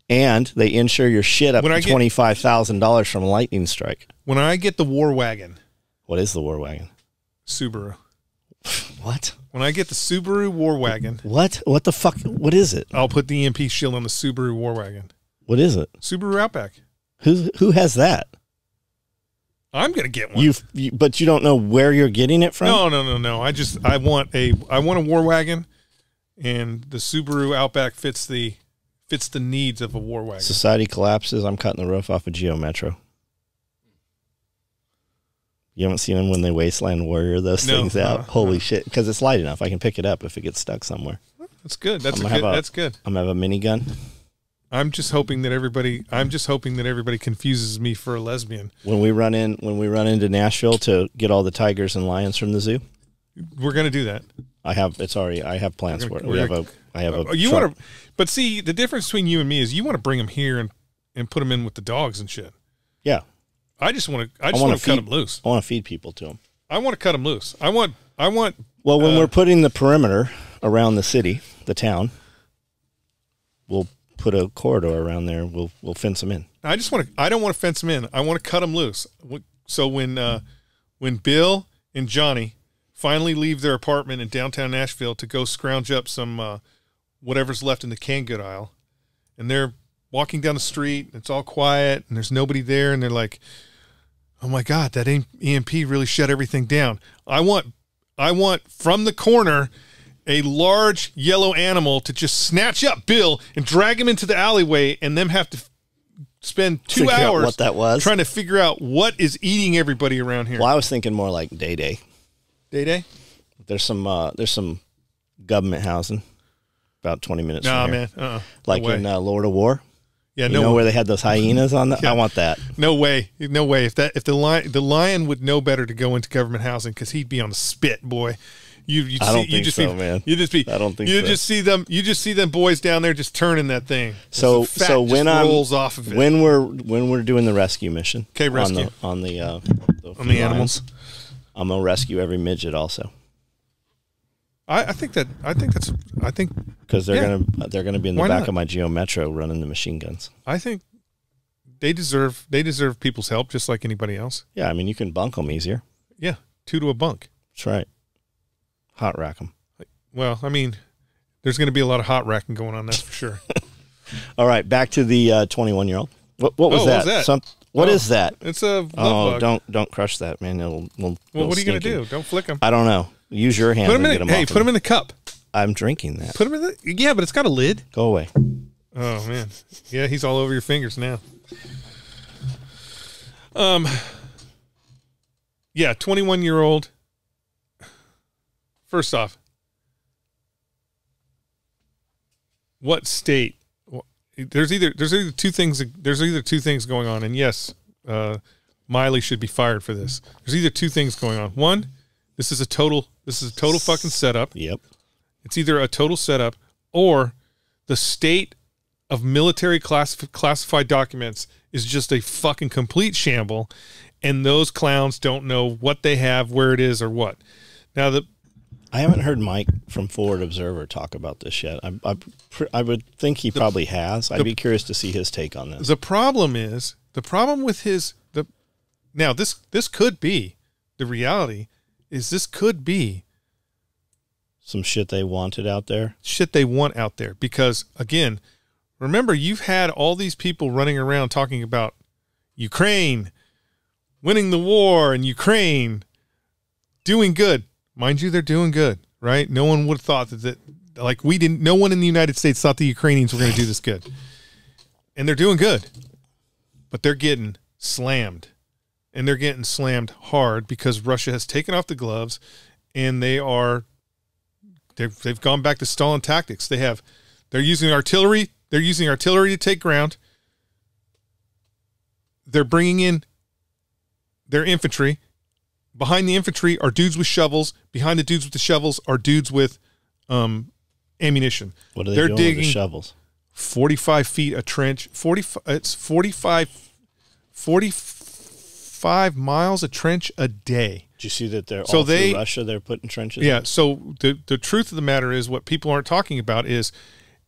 And they insure your shit up to $25,000 from a lightning strike. When I get the war wagon. What is the war wagon? Subaru. What? When I get the Subaru war wagon. What? What the fuck? What is it? I'll put the EMP shield on the Subaru war wagon. What is it? Subaru Outback. Who has that? I'm gonna get one. But you don't know where you're getting it from? No. I want a war wagon, and the Subaru Outback fits the needs of a war wagon. Society collapses. I'm cutting the roof off of Geo Metro. You haven't seen them when they wasteland warrior those things out? Holy shit. Because it's light enough. I can pick it up if it gets stuck somewhere. That's good. That's good. I'm going to have a minigun. I'm just hoping that everybody confuses me for a lesbian. When we run into Nashville to get all the tigers and lions from the zoo, we're going to do that. I have plans for it. But see, the difference between you and me is you want to bring them here and put them in with the dogs and shit. Yeah. I just want to cut them loose. I want to feed people to them. I want to cut them loose. Well, when we're putting the perimeter around the city, the town, we'll put a corridor around there. We'll fence them in. I don't want to fence them in. I want to cut them loose. So when Bill and Johnny finally leave their apartment in downtown Nashville to go scrounge up some whatever's left in the canned good aisle, and they're walking down the street, and it's all quiet, and there's nobody there, and they're like, oh my God, that EMP really shut everything down. I want from the corner a large yellow animal to just snatch up Bill and drag him into the alleyway, and them have to spend 2 hours trying to figure out what is eating everybody around here. Well, I was thinking more like Day-Day. Day-Day? There's some government housing about 20 minutes. Nah, man. Like in Lord of War. Yeah, you know where they had those hyenas on the. Yeah. I want that. No way, no way. If the lion would know better to go into government housing because he'd be on the spit, boy. You just see them. You just see them boys down there just turning that thing. So when we're doing the rescue mission, on the animals, I'm gonna rescue every midget also. I think because they're gonna be in the back of my Geo Metro running the machine guns. I think they deserve people's help just like anybody else. Yeah, I mean you can bunk them easier. Yeah, 2 to a bunk. That's right. Hot rack them. Well, I mean, there's going to be a lot of hot racking going on. That's for sure. All right, back to the 21-year-old. What is that? It's a bug. Don't crush that, man. Well, what are you going to do? Don't flick them. I don't know. Use your hand. Put them in the cup. I'm drinking that. Put them in the. Yeah, but it's got a lid. Go away. Oh man, yeah, he's all over your fingers now. Yeah, 21-year-old. First off, what state? There's either two things going on, and yes, Miley should be fired for this. There's either two things going on. One. This is a total fucking setup. Yep. It's either a total setup or the state of military classified documents is just a fucking complete shamble, and those clowns don't know what they have, where it is, or what. Now I haven't heard Mike from Forward Observer talk about this yet. I would think he probably has. I'd be curious to see his take on this. The problem with this could be the reality. This could be some shit they wanted out there. Shit they want out there. Because, again, remember, you've had all these people running around talking about Ukraine, winning the war, and Ukraine doing good. Mind you, they're doing good. right? No one would have thought that like we didn't, no one in the United States thought the Ukrainians were going to do this good. And they're doing good, but they're getting slammed, and they're getting slammed hard because Russia has taken off the gloves, and they are, they've gone back to Stalin tactics. They're using artillery. They're using artillery to take ground. They're bringing in their infantry. Behind the infantry are dudes with shovels. Behind the dudes with the shovels are dudes with ammunition. What are they doing digging with the shovels? 45 feet a trench. 45 miles a trench a day. Did you see that they're all through Russia, they're putting trenches? Yeah, so the truth of the matter is, what people aren't talking about is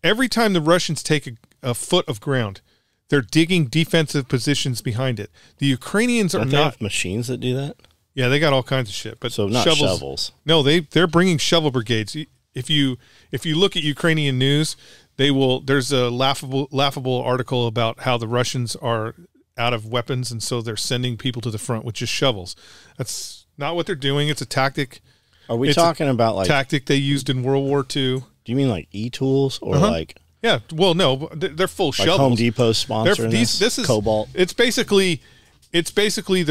every time the Russians take a foot of ground, they're digging defensive positions behind it. The Ukrainians are not. They have machines that do that? Yeah, they got all kinds of shit. But so not shovels. No, they're bringing shovel brigades. If you look at Ukrainian news, there's a laughable article about how the Russians are out of weapons, and so they're sending people to the front with just shovels. That's not what they're doing. It's a tactic. Are we talking about like tactic they used in World War II? Do you mean like e-tools or like? Yeah, well, no, they're full like shovels. Home Depot sponsoring this is Cobalt. It's basically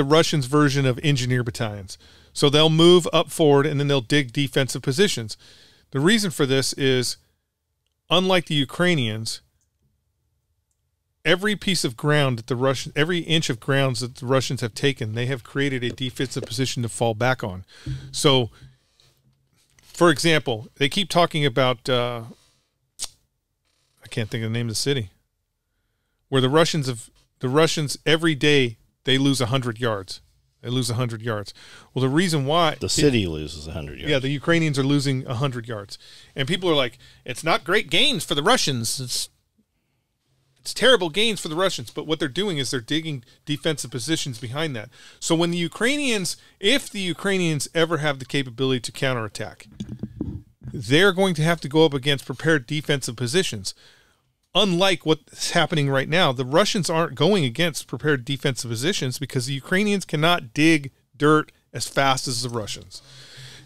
the Russians' version of engineer battalions. So they'll move up forward and then they'll dig defensive positions. The reason for this is, unlike the Ukrainians, every piece of ground that every inch of grounds that the Russians have taken, they have created a defensive position to fall back on. So, for example, they keep talking about. I can't think of the name of the city where the Russians every day they lose 100 yards. They lose 100 yards. Well, the reason why the city loses 100 yards. Yeah, the Ukrainians are losing 100 yards, and people are like, "It's not great gains for the Russians. It's terrible gains for the Russians." But what they're doing is they're digging defensive positions behind that. So when the Ukrainians, if the Ukrainians ever have the capability to counterattack, they're going to have to go up against prepared defensive positions. Unlike what's happening right now, the Russians aren't going against prepared defensive positions because the Ukrainians cannot dig dirt as fast as the Russians.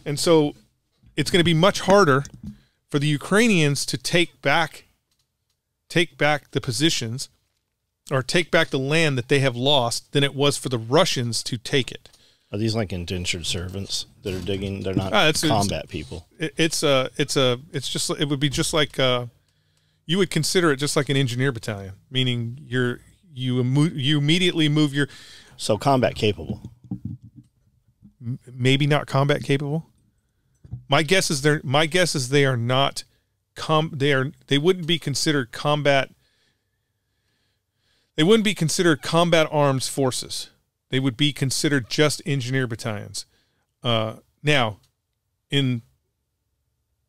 And so it's going to be much harder for the Ukrainians to take back the positions or take back the land that they have lost than it was for the Russians to take it. Are these like indentured servants that are digging? They're not combat people. It would be just like you would consider it just like an engineer battalion, meaning you immediately move your combat capable. Maybe not combat capable. My guess is they are not they wouldn't be considered combat. They wouldn't be considered combat arms forces. They would be considered just engineer battalions. Now, in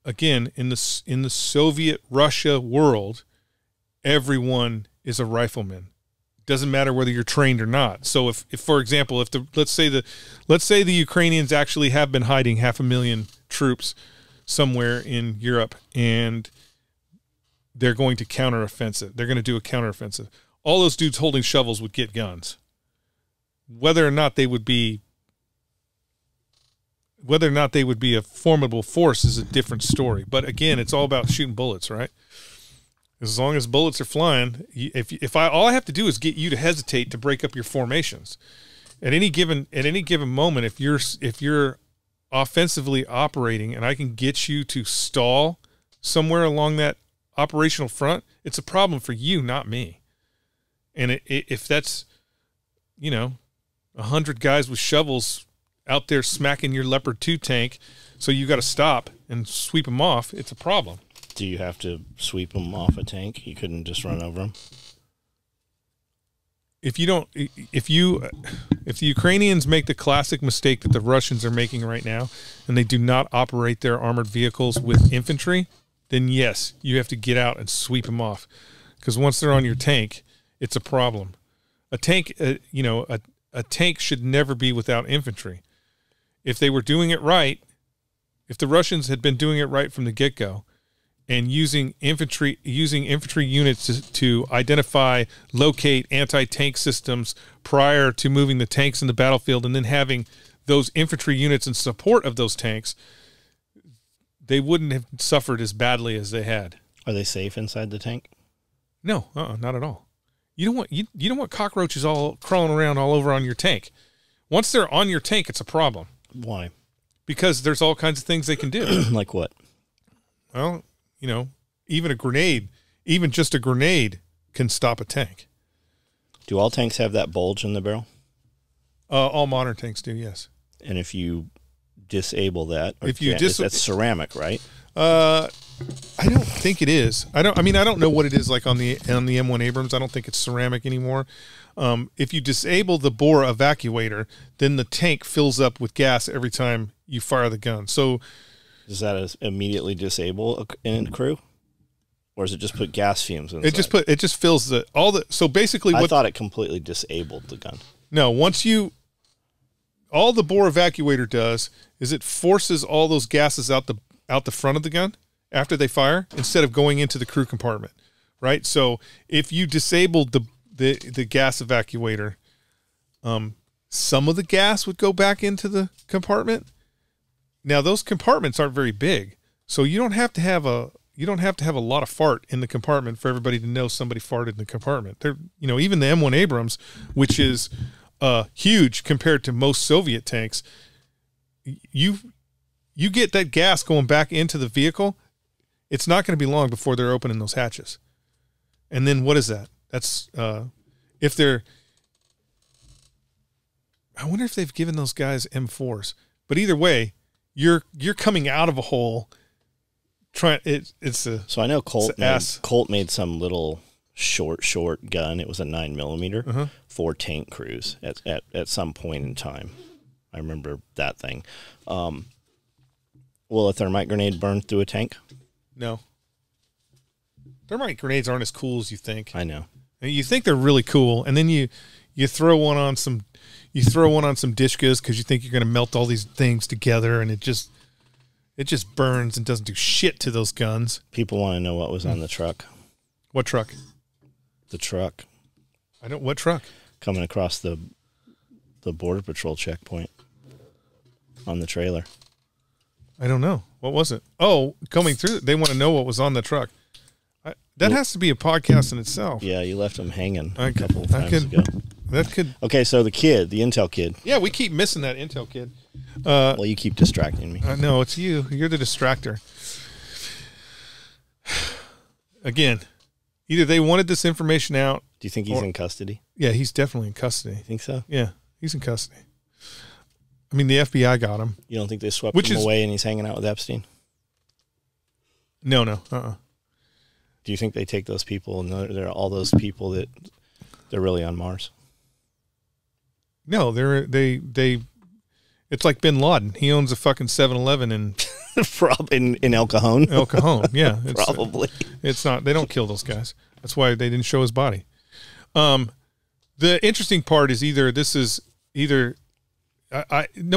the Soviet Russia world, everyone is a rifleman. Doesn't matter whether you're trained or not. So if for example, if let's say the Ukrainians actually have been hiding 500,000 troops somewhere in Europe, and they're going to counteroffensive. They're going to do a counteroffensive. All those dudes holding shovels would get guns. Whether or not they would be a formidable force is a different story. But again, it's all about shooting bullets, right? As long as bullets are flying, all I have to do is get you to hesitate to break up your formations. At any given moment, if you're offensively operating and I can get you to stall somewhere along that operational front, it's a problem for you, not me. And if that's, 100 guys with shovels out there smacking your Leopard 2 tank, so you got to stop and sweep them off. It's a problem. Do you have to sweep them off a tank? You couldn't just run over them? If the Ukrainians make the classic mistake that the Russians are making right now, and they do not operate their armored vehicles with infantry, then yes, you have to get out and sweep them off, because once they're on your tank, it's a problem. A tank, a tank should never be without infantry. If they were doing it right, if the Russians had been doing it right from the get-go and using infantry units to identify, locate anti-tank systems prior to moving the tanks in the battlefield, and then having those infantry units in support of those tanks, they wouldn't have suffered as badly as they had. Are they safe inside the tank? No, not at all. You don't want you don't want cockroaches all crawling around all over on your tank. Once they're on your tank, it's a problem. Why? Because there's all kinds of things they can do. Like what? Well, you know, even a grenade, even just a grenade can stop a tank. Do all tanks have that bulge in the barrel? All modern tanks do, yes. And if you disable that, if you that's ceramic, right? I don't think it is. I mean, I don't know what it is like on the M1 Abrams. I don't think it's ceramic anymore. If you disable the bore evacuator, then the tank fills up with gas every time you fire the gun. So, does that immediately disable a crew, or does it just put gas fumes in? It just fills all the. So basically, I thought it completely disabled the gun. No, once you. All the bore evacuator does is it forces all those gases out the front of the gun after they fire instead of going into the crew compartment, right? So if you disabled the gas evacuator, some of the gas would go back into the compartment. Now those compartments aren't very big, so you don't have to have a lot of fart in the compartment for everybody to know somebody farted in the compartment. They're, you know, even the M1 Abrams, which is huge compared to most Soviet tanks, you get that gas going back into the vehicle, it's not going to be long before they're opening those hatches. And then what is that? That's if they're... I wonder if they've given those guys M4s. But either way, you're coming out of a hole. So I know Colt made some little... short gun. It was a 9mm for tank crews at some point in time. I remember that thing. Will a thermite grenade burn through a tank? No. Thermite grenades aren't as cool as you think. I know. You think they're really cool, and then you throw one on some dishkas because you think you're going to melt all these things together, and it just burns and doesn't do shit to those guns. People want to know what was on the truck. What truck? The truck. What truck? Coming across the border patrol checkpoint on the trailer. I don't know. What was it? Oh, coming through. They want to know what was on the truck. That has to be a podcast in itself. Yeah, you left them hanging a couple times ago. That could. Okay, so the intel kid. Yeah, we keep missing that intel kid. Well, you keep distracting me. No, it's you. You're the distractor. Again. Either they wanted this information out. Do you think he's in custody? Yeah, he's definitely in custody. You think so? Yeah, he's in custody. I mean, the FBI got him. You don't think they swept him away and he's hanging out with Epstein? No. Do you think they take those people and they're all those people that they're really on Mars? No, they it's like Bin Laden. He owns a fucking 7-Eleven and... in El Cajon. El Cajon, yeah. It's, probably. It's not. They don't kill those guys. That's why they didn't show his body. The interesting part is no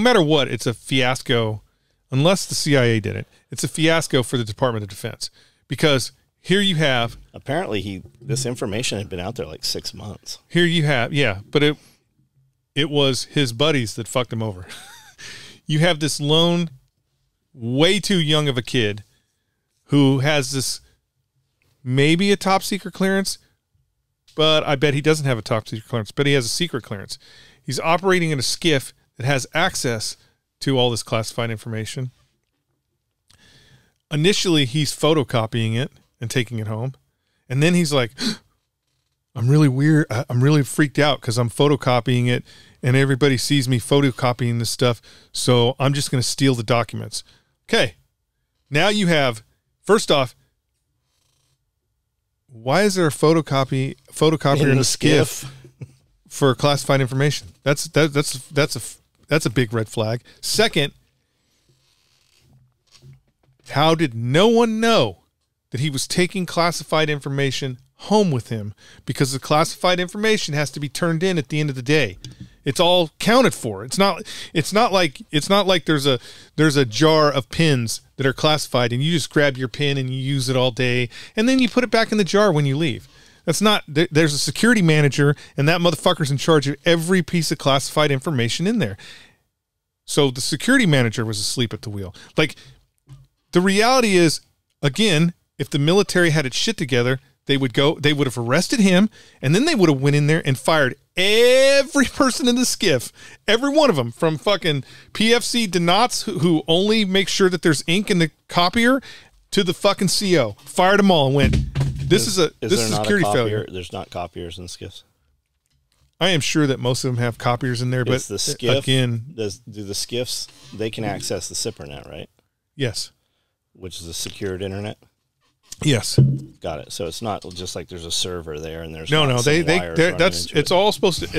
matter what, it's a fiasco, unless the CIA did it. It's a fiasco for the Department of Defense, because here you have... Apparently, this information had been out there like 6 months. Here you have, yeah, but it was his buddies that fucked him over. You have this lone... way too young of a kid who has this, maybe a top secret clearance, but I bet he doesn't have a top secret clearance, but he has a secret clearance. He's operating in a SCIF that has access to all this classified information. Initially, he's photocopying it and taking it home. And then he's like, I'm really weird. I'm really freaked out because I'm photocopying it and everybody sees me photocopying this stuff. So I'm just going to steal the documents. Okay, now you have, first off, why is there a photocopier in a SCIF for classified information? That's a big red flag. Second, how did no one know that he was taking classified information home with him? Because the classified information has to be turned in at the end of the day. It's all counted for. It's not like there's a jar of pins that are classified and you just grab your pin and you use it all day and then you put it back in the jar when you leave. That's not. There's a security manager and that motherfucker's in charge of every piece of classified information in there. So the security manager was asleep at the wheel. Like The reality is, again, if the military had its shit together, they would have arrested him, and then they would have went in there and fired every person in the SCIF, every one of them, from fucking PFC Donats, who only make sure that there's ink in the copier, to the fucking CO. Fired them all and went, this is a security failure. There's not copiers in SCIFs. I am sure that most of them have copiers in there, but the SCIF, again, do the SCIFs, they can access the CIPRNet, right? Yes. Which is a secured internet. Yes. Got it. So it's not just like there's a server there and there's it's all supposed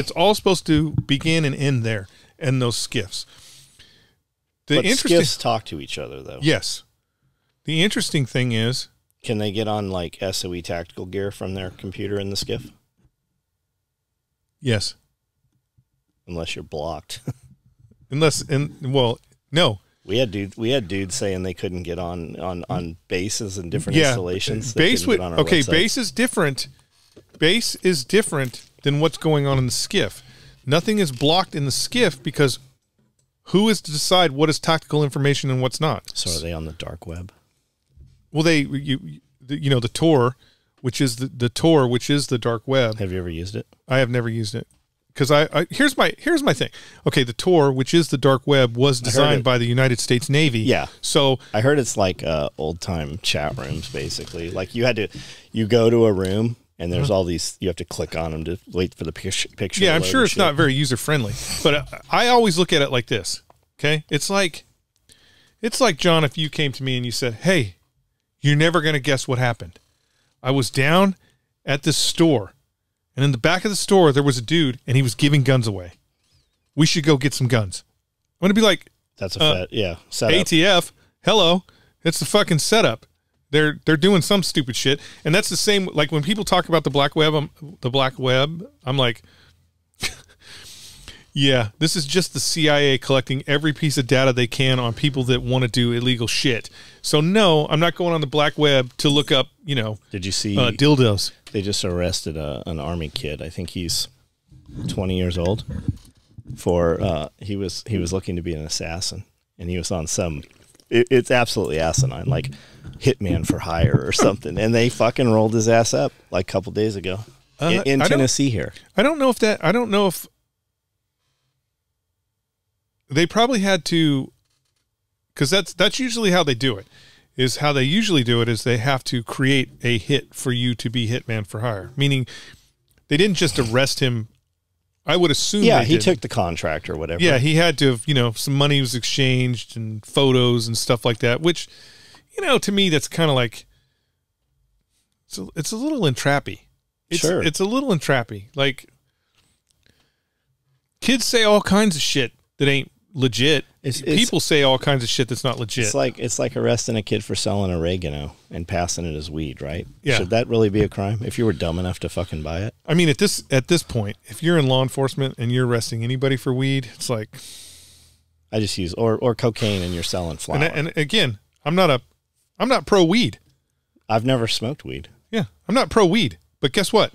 to begin and end there and those SCIFs. But SCIFs talk to each other though. Yes. The interesting thing is, can they get on like SOE tactical gear from their computer in the SCIF? Yes. Unless you're blocked. No. We had dudes saying they couldn't get on bases and different installations. Base is different than what's going on in the SCIF. Nothing is blocked in the SCIF because who is to decide what is tactical information and what's not? So are they on the dark web? Well, the Tor, which is the dark web. Have you ever used it? I have never used it. Because here's my thing. Okay, the Tor, which is the dark web, was designed by the United States Navy. Yeah. So I heard it's like old time chat rooms, basically. Like you go to a room and there's all these, you have to click on them to wait for the picture. Yeah, I'm sure it's not very user friendly. But I always look at it like this. Okay, it's like John, if you came to me and you said, "Hey, you're never gonna guess what happened. I was down at this store." And in the back of the store, there was a dude, and he was giving guns away. We should go get some guns. I'm going to be like, that's a setup. ATF, hello, it's the fucking setup. They're doing some stupid shit, and that's the same. Like when people talk about the black web, I'm like, yeah, this is just the CIA collecting every piece of data they can on people that want to do illegal shit. So no, I'm not going on the black web to look up. Did you see dildos? They just arrested an Army kid. I think he's 20 years old. For he was looking to be an assassin, and he was on some. It's absolutely asinine, like Hitman for Hire or something. And they fucking rolled his ass up like a couple days ago in Tennessee here. I don't know if they probably had to, because that's usually how they do it. They have to create a hit for you to be Hitman for Hire. Meaning they didn't just arrest him. I would assume. Yeah, he took the contract or whatever. Yeah, he had to have, some money was exchanged and photos and stuff like that, which, to me, that's kind of like, it's a little entrappy. Sure. It's a little entrappy. Like, kids say all kinds of shit that ain't legit. People say all kinds of shit that's not legit. It's like arresting a kid for selling oregano and passing it as weed, right? Yeah. Should that really be a crime if you were dumb enough to fucking buy it? I mean, at this point, if you're in law enforcement and you're arresting anybody for weed, it's like, I just use or cocaine and you're selling flour. And again, I'm not pro weed. I've never smoked weed. Yeah, I'm not pro weed, but guess what?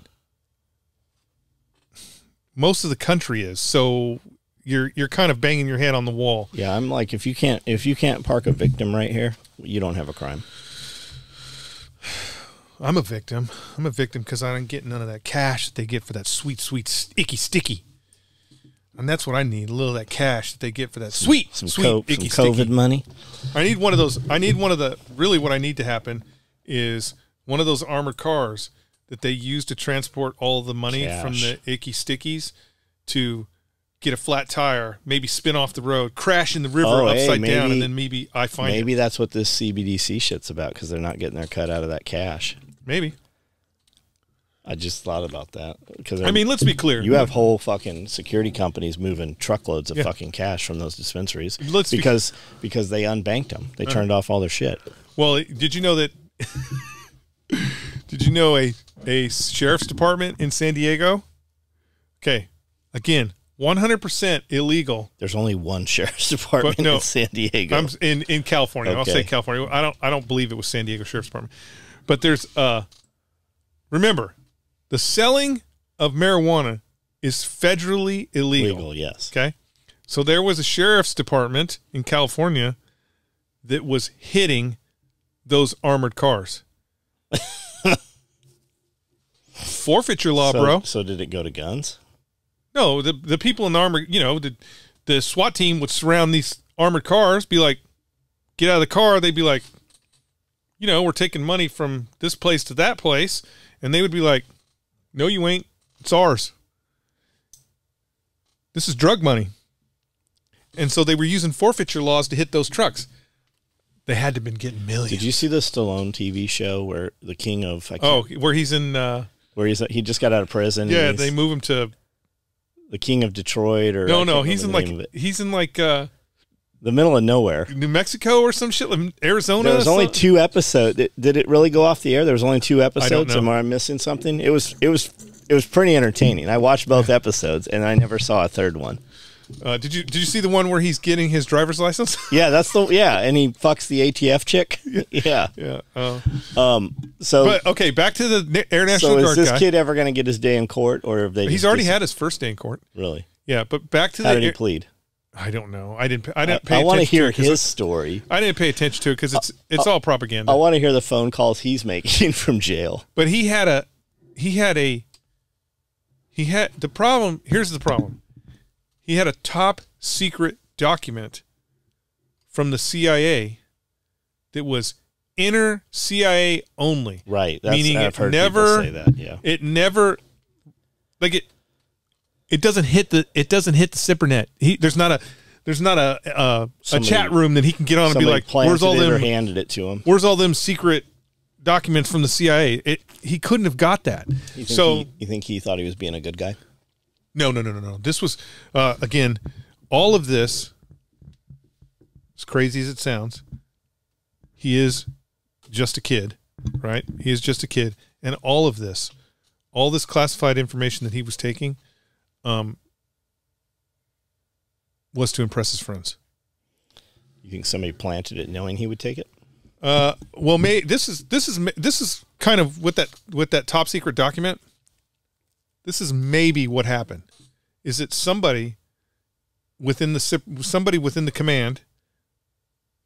Most of the country is so. You're kind of banging your head on the wall. Yeah, I'm like, if you can't park a victim right here, you don't have a crime. I'm a victim. I'm a victim because I don't get none of that cash that they get for that sweet, sweet, icky, sticky. And that's what I need, a little of that cash that they get for that sweet, sweet, icky, some COVID sticky money. I need one of those. I need one of the, really what I need to happen is one of those armored cars that they use to transport all the money from the icky stickies to... Get a flat tire, maybe spin off the road, crash in the river upside down, and then maybe I find it. Maybe that's what this CBDC shit's about, because they're not getting their cut out of that cash. Maybe. I just thought about that. I mean, let's be clear. You have whole fucking security companies moving truckloads of fucking cash from those dispensaries because they unbanked them. They turned off all their shit. Well, did you know that... did you know a sheriff's department in San Diego? Okay, again... 100% illegal. There's only one sheriff's department in San Diego. I'm in California. Okay. I'll say California. I don't believe it was San Diego Sheriff's Department. But there's remember, the selling of marijuana is federally illegal. Legal, yes. Okay? So there was a sheriff's department in California that was hitting those armored cars. Forfeiture law, bro. So did it go to guns? No, the people in the armor, you know, the SWAT team would surround these armored cars, be like, get out of the car. They'd be like, you know, we're taking money from this place to that place. And they would be like, no, you ain't. It's ours. This is drug money. And so they were using forfeiture laws to hit those trucks. They had to have been getting millions. Did you see the Stallone TV show where the king of... where he's in... where he's, he just got out of prison. Yeah, they move him to... The king of Detroit or... No, he's in like... the middle of nowhere. New Mexico or some shit? Arizona? There was only two episodes. Did it really go off the air? There was only two episodes? I don't know. Am I missing something? It was pretty entertaining. I watched both episodes, and I never saw a third one. Did you see the one where he's getting his driver's license? Yeah, that's the and he fucks the ATF chick. Yeah, yeah. But okay, back to the Air National Guard. So is this kid ever going to get his day in court, or have they? He's already had his first day in court. Really? Yeah, but back to the. How did he plead? I don't know. I didn't pay attention to it. I want to hear his story. I didn't pay attention to it because it's all propaganda. I want to hear the phone calls he's making from jail. But he had the problem. Here's the problem. He had a top secret document from the CIA that was inner CIA only. Right. Meaning I've heard people say that. Yeah. It never, like it doesn't hit the, CIPRNet. There's not a chat room that he can get on and be like, where's all them, handed it to him. Where's all them secret documents from the CIA? He couldn't have got that. You think he thought he was being a good guy? No. This was, again, all of this, as crazy as it sounds, he is just a kid, right? He is just a kid. And all this classified information that he was taking was to impress his friends. You think somebody planted it knowing he would take it? Well, this is kind of with that top secret document. This is maybe what happened. Is it somebody within the command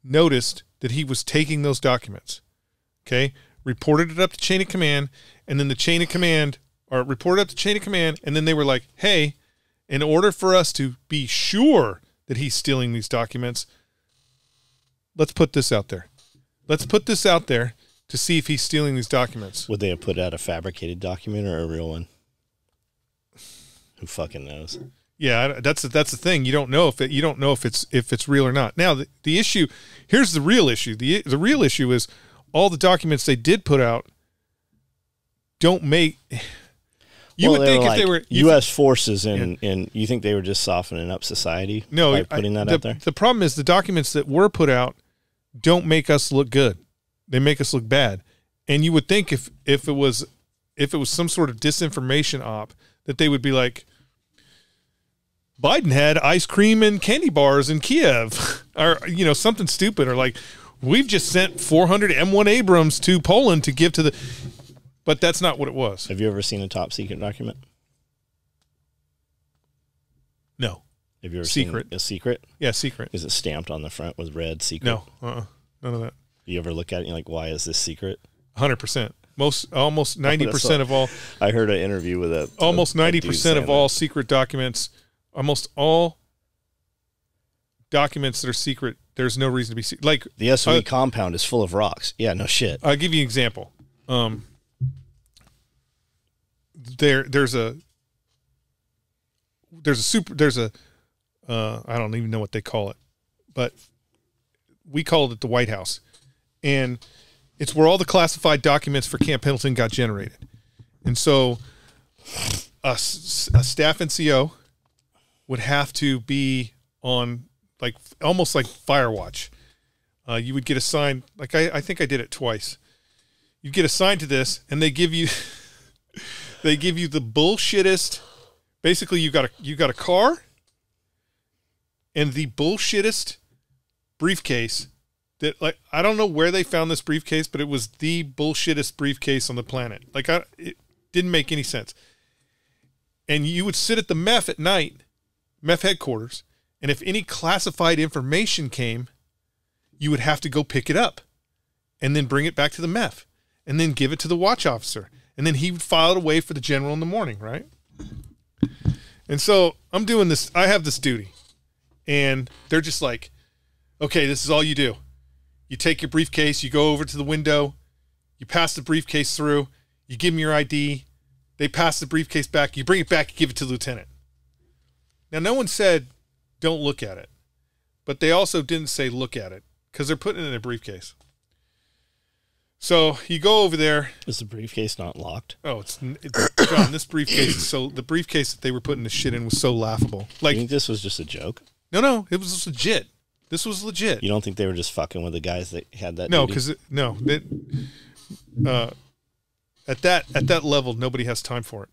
noticed that he was taking those documents? Okay, reported it up to chain of command, and then the chain of command, and then they were like, "Hey, in order for us to be sure that he's stealing these documents, let's put this out there. Let's put this out there to see if he's stealing these documents." Would they have put out a fabricated document or a real one? Who fucking knows? Yeah, that's the thing. You don't know if it's real or not. Now the issue here's the real issue. The real issue is all the documents they did put out don't make. You would think if they were U.S. forces, you think they were just softening up society? No, by putting that out there. The problem is the documents that were put out don't make us look good. They make us look bad. And you would think if it was some sort of disinformation op. That they would be like, Biden had ice cream and candy bars in Kyiv, or you know something stupid, or like we've just sent 400 M1 Abrams to Poland to give to the. But that's not what it was. Have you ever seen a top secret document? No. Have you ever seen a secret? Yeah, secret. Is it stamped on the front with red secret? No, none of that. You ever look at it and you're like, why is this secret? 100%. Almost 90% of all. I heard an interview with a almost 90% of all secret documents. Almost all documents that are secret. There's no reason to be secret. Like the SOE compound is full of rocks. Yeah, no shit. I'll give you an example. There's a I don't even know what they call it, but we called it the White House, and. It's where all the classified documents for Camp Pendleton got generated. And so a staff NCO would have to be on like almost like Firewatch. You would get assigned, like I think I did it twice. You get assigned to this and they give you the bullshittest. Basically you got a car and the bullshittest briefcase. That, like, I don't know where they found this briefcase, but it was the bullshittest briefcase on the planet. Like, it didn't make any sense. And you would sit at the MEF at night, MEF headquarters, and if any classified information came, you would have to go pick it up and then bring it back to the MEF and then give it to the watch officer. And then he would file it away for the general in the morning, right? And so I'm doing this. I have this duty. And they're just like, okay, this is all you do. You take your briefcase, you go over to the window, you pass the briefcase through, you give them your ID, they pass the briefcase back, you bring it back, you give it to the lieutenant. Now, no one said, don't look at it. But they also didn't say, look at it, because they're putting it in a briefcase. So you go over there. Is the briefcase not locked? Oh, it's John, this briefcase is so, the briefcase that they were putting the shit in was so laughable. Like, you think this was just a joke? No, no, it was just legit. This was legit. You don't think they were just fucking with the guys that had that? No, because no, at that level, nobody has time for it.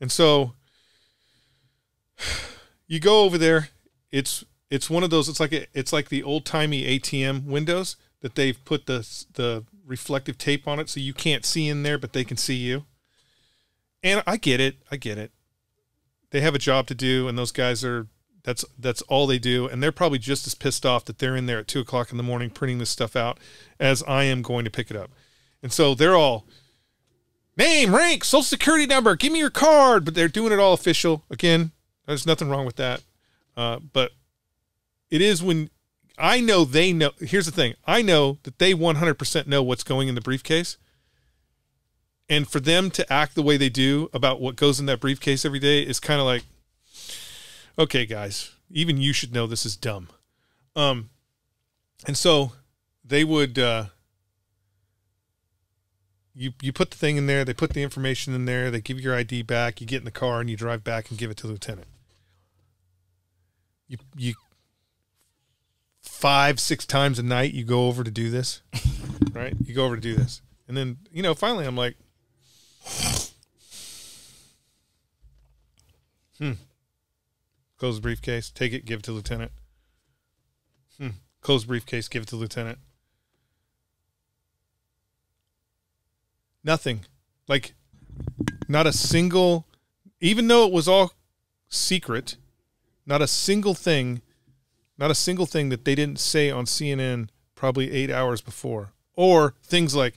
And so you go over there. It's one of those. It's like the old timey ATM windows that they've put the reflective tape on it, so you can't see in there, but they can see you. And I get it. I get it. They have a job to do, and those guys are. That's all they do, and they're probably just as pissed off that they're in there at 2 o'clock in the morning printing this stuff out as I am going to pick it up. And so they're all name, rank, social security number, give me your card, but they're doing it all official. Again, there's nothing wrong with that, but it is when I know they know. Here's the thing: I know that they 100% know what's going in the briefcase, and for them to act the way they do about what goes in that briefcase every day is kind of like, okay, guys, even you should know this is dumb. And so they would, you put the thing in there, they put the information in there, they give you your ID back, you get in the car and you drive back and give it to the lieutenant. You 5-6 times a night, you go over to do this, right? You go over to do this. And then, you know, finally I'm like, close the briefcase, take it, give it to lieutenant. Close the briefcase, give it to lieutenant. Nothing. Like, not a single, even though it was all secret, not a single thing that they didn't say on CNN probably 8 hours before. Or things like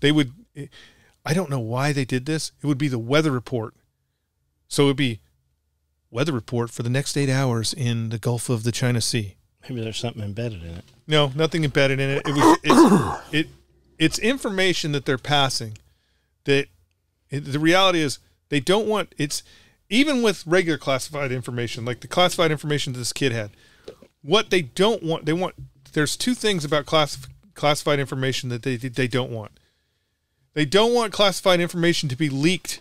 they would, I don't know why they did this. It would be the weather report. So it would be, weather report for the next 8 hours in the Gulf of the China Sea. Maybe there's something embedded in it. No, nothing embedded in it. It's information that they're passing. That the reality is they don't want. It's even with regular classified information, like the classified information that this kid had. What they don't want, they want. There's two things about classified information that they don't want. They don't want classified information to be leaked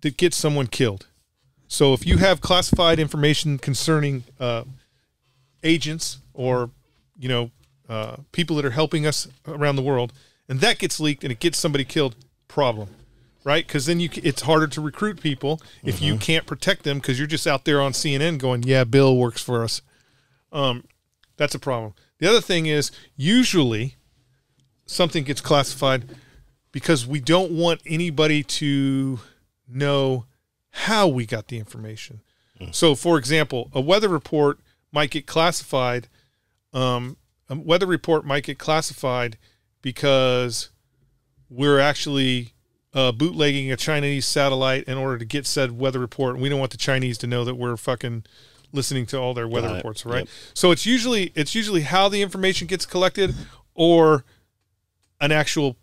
that gets someone killed. So if you have classified information concerning agents or, you know, people that are helping us around the world, and that gets leaked and it gets somebody killed, problem, right? Because then it's harder to recruit people if you can't protect them because you're just out there on CNN going, yeah, Bill works for us. That's a problem. The other thing is usually something gets classified because we don't want anybody to know how we got the information. So, for example, a weather report might get classified. A weather report might get classified because we're actually bootlegging a Chinese satellite in order to get said weather report. And we don't want the Chinese to know that we're fucking listening to all their weather reports, right? Yep. So it's usually how the information gets collected or an actual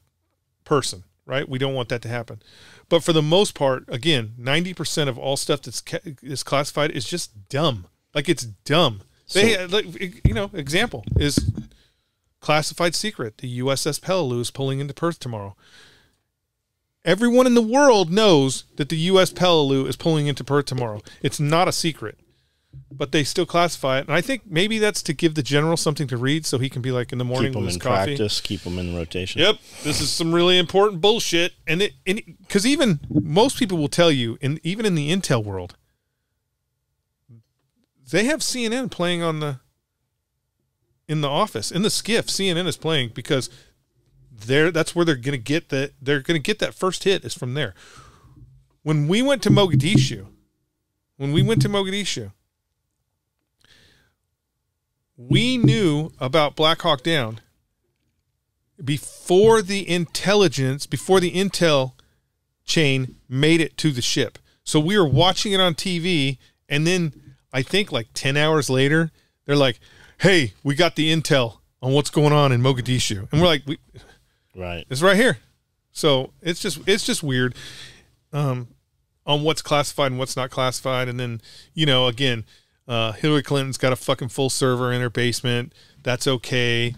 person, right? We don't want that to happen. But for the most part, again, 90% of all stuff that's is classified is just dumb. Like, it's dumb. They, like, you know, example is classified secret. The USS Peleliu is pulling into Perth tomorrow. Everyone in the world knows that the US Peleliu is pulling into Perth tomorrow. It's not a secret, but they still classify it. And I think maybe that's to give the general something to read so he can be like in the morning with his coffee. Keep them in practice, keep them in rotation. Yep, this is some really important bullshit. And because even most people will tell you, and even in the intel world, they have CNN playing on in the office, in the SCIF. CNN is playing because that's where they're going to get that first hit is from there. When we went to Mogadishu, we knew about Black Hawk Down before the intelligence, before the intel chain made it to the ship. So we were watching it on TV, and then I think like 10 hours later, they're like, hey, we got the intel on what's going on in Mogadishu. And we're like, right, it's right here. So it's just weird on what's classified and what's not classified. And then, you know, again, Hillary Clinton's got a fucking full server in her basement. That's okay.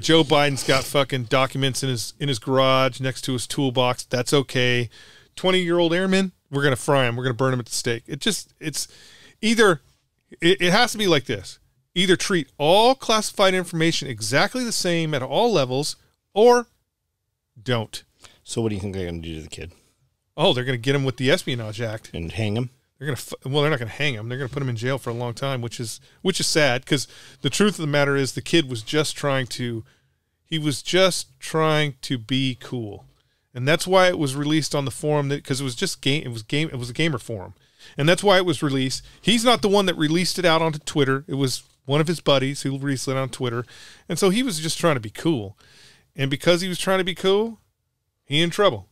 Joe Biden's got fucking documents in his garage next to his toolbox. That's okay. 20-year-old airmen, we're going to fry them. We're going to burn them at the stake. It has to be like this. Either treat all classified information exactly the same at all levels, or don't. So what do you think they're going to do to the kid? Oh, they're going to get him with the Espionage Act and hang him. They're going to well, they're not going to hang him. They're going to put him in jail for a long time, which is sad, because the truth of the matter is the kid was just trying to be cool, and that's why it was released on the forum, because it was just it was a gamer forum. And that's why it was released. He's not the one that released it out onto Twitter. It was one of his buddies who released it on Twitter. And so he was just trying to be cool. And because he was trying to be cool, he in trouble.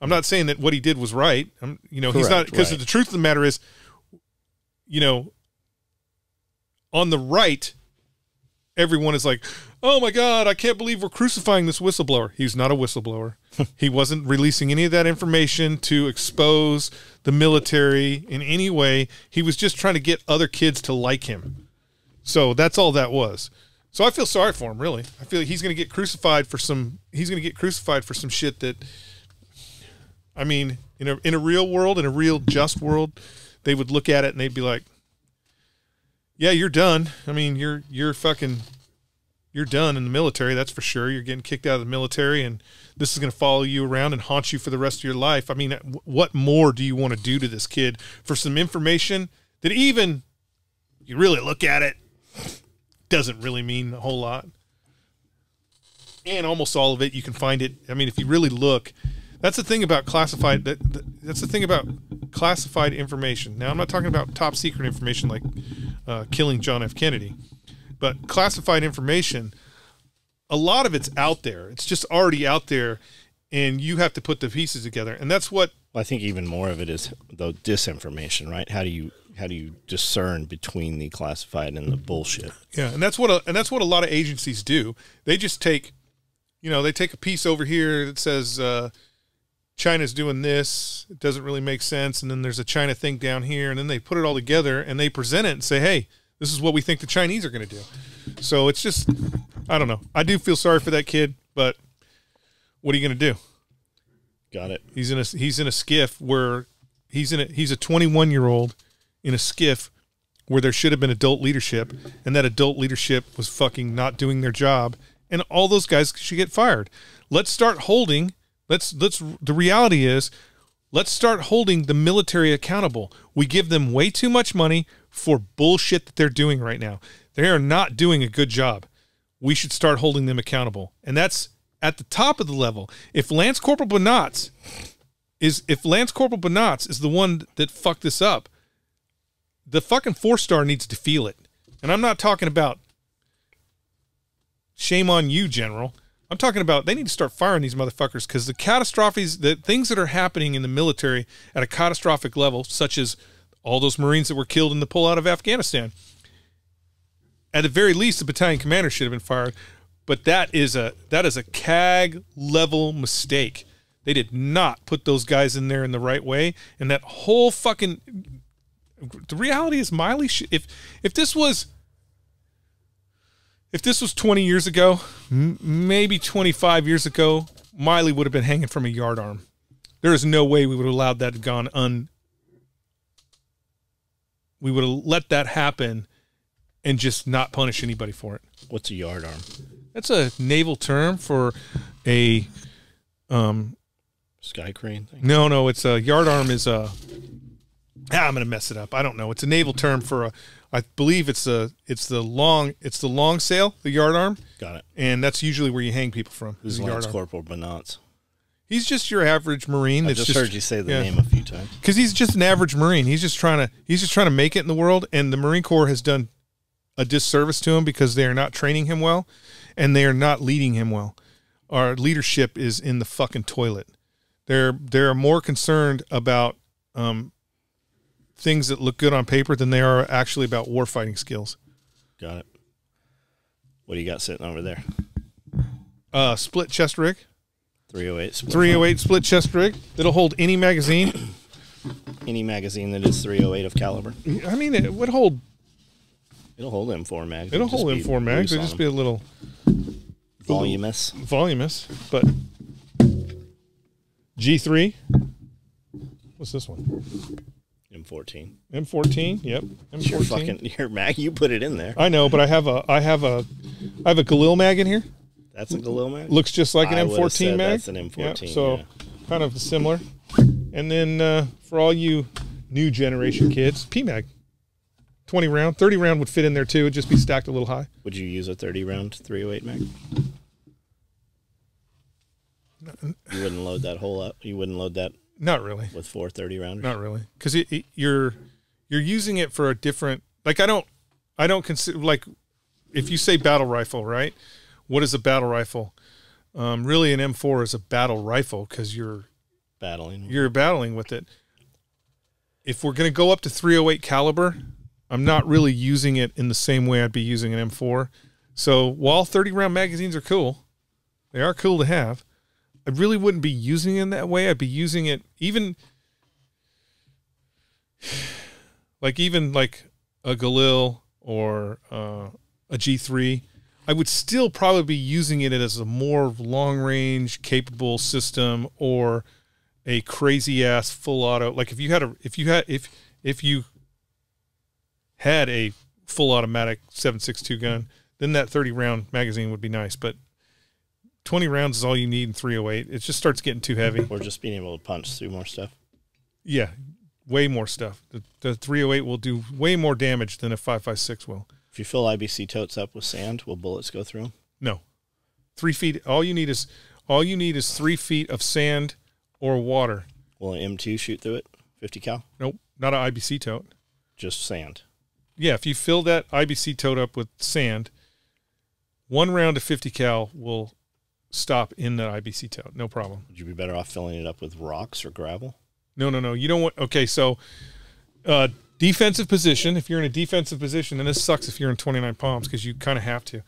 I'm not saying that what he did was right. Correct, he's not, because right. The truth of the matter is, you know, on the right, everyone is like, oh my God, I can't believe we're crucifying this whistleblower. He's not a whistleblower. He wasn't releasing any of that information to expose the military in any way. He was just trying to get other kids to like him. So that's all that was. So I feel sorry for him, really. I feel like he's going to get crucified for some shit that, I mean, in a real world, in a real just world, they would look at it and they'd be like, yeah, you're done. I mean, you're done in the military, that's for sure. You're getting kicked out of the military, and this is going to follow you around and haunt you for the rest of your life. I mean, what more do you want to do to this kid for some information that, even you really look at it, doesn't really mean a whole lot? And almost all of it, you can find it. I mean, if you really look, that's the thing about classified. That's the thing about classified information. Now, I'm not talking about top secret information like killing John F. Kennedy. But classified information, a lot of it's out there. It's just already out there, and you have to put the pieces together. And that's what I think. Even more of it is the disinformation, right? How do you discern between the classified and the bullshit? Yeah, and that's what a lot of agencies do. They just take, they take a piece over here that says China's doing this. It doesn't really make sense. And then there's a China thing down here, and then they put it all together and they present it and say, hey, this is what we think the Chinese are going to do. So it's just, I don't know. I do feel sorry for that kid, but what are you going to do? Got it. He's in a skiff where he's a 21-year-old in a skiff where there should have been adult leadership, and that adult leadership was fucking not doing their job, and all those guys should get fired. Let's start holding. The reality is, let's start holding the military accountable. We give them way too much money for bullshit that they're doing right now. They are not doing a good job. We should start holding them accountable. And that's at the top of the level. If Lance Corporal Bonatz is the one that fucked this up, the fucking 4-star needs to feel it. And I'm not talking about shame on you, General. I'm talking about they need to start firing these motherfuckers, because the catastrophes, the things that are happening in the military at a catastrophic level, such as all those Marines that were killed in the pullout of Afghanistan, at the very least, the battalion commander should have been fired. But that is a CAG level mistake. They did not put those guys in there in the right way, and that whole fucking. The reality is, Miley. If this was 20 years ago, maybe 25 years ago, Miley would have been hanging from a yardarm. There is no way we would have allowed that to gone un. We would have let that happen and just not punish anybody for it. What's a yardarm? That's a naval term for a sky crane thing. No, it's a yardarm is a. I'm going to mess it up. I don't know. It's a naval term for a. I believe it's the long sail, the yard arm. Got it. And that's usually where you hang people from. Who's Lance Corporal Bonatz? He's just your average Marine. I just heard you say the name a few times. Because he's just an average Marine. He's just trying to make it in the world. And the Marine Corps has done a disservice to him because they are not training him well, and they are not leading him well. our leadership is in the fucking toilet. They're more concerned about things that look good on paper than they are actually about war fighting skills. Got it. What do you got sitting over there? Split chest rig. 308 split. 308 split chest rig. It'll hold any magazine. Any magazine that is 308 of caliber. I mean, it would hold. It'll hold M4 mags. It'll hold M4 mags. It'll just be a little voluminous. Voluminous, but. G3. What's this one? M14. M14. Yep. M14. Your fucking mag. You put it in there. I know, but I have a Galil mag in here. That's a Galil mag. Looks just like an M14 mag. That's an M14. Yep, so yeah. Kind of similar. And then for all you new generation kids, P mag. 20 round, 30 round would fit in there too. It'd just be stacked a little high. Would you use a 30 round 308 mag? You wouldn't load that hole up. You wouldn't load that. Not really. With 4 30 rounders. Not really, because you're using it for a different. Like I don't consider, like, if you say battle rifle, right? What is a battle rifle? Really, an M4 is a battle rifle because you're battling with it. If we're going to go up to 308 caliber, I'm not really using it in the same way I'd be using an M4. So while 30 round magazines are cool, they are cool to have. I really wouldn't be using it in that way. I'd be using it even like a Galil or a G3. I would still probably be using it as a more long-range capable system or a crazy-ass full auto. Like if you had a full automatic 7.62 gun, then that 30-round magazine would be nice, but 20 rounds is all you need in 308. It just starts getting too heavy. Or just being able to punch through more stuff. Yeah, way more stuff. The 308 will do way more damage than a 5.56 will. If you fill IBC totes up with sand, will bullets go through them? No. 3 feet. All you need is 3 feet of sand or water. Will an M2 shoot through it? 50 cal? Nope. Not an IBC tote. Just sand. Yeah, if you fill that IBC tote up with sand, one round of 50 cal will stop in the IBC tote, no problem. Would you be better off filling it up with rocks or gravel? No. You don't want. Okay, so defensive position. If you're in a defensive position, and this sucks if you're in 29 palms because you kind of have to.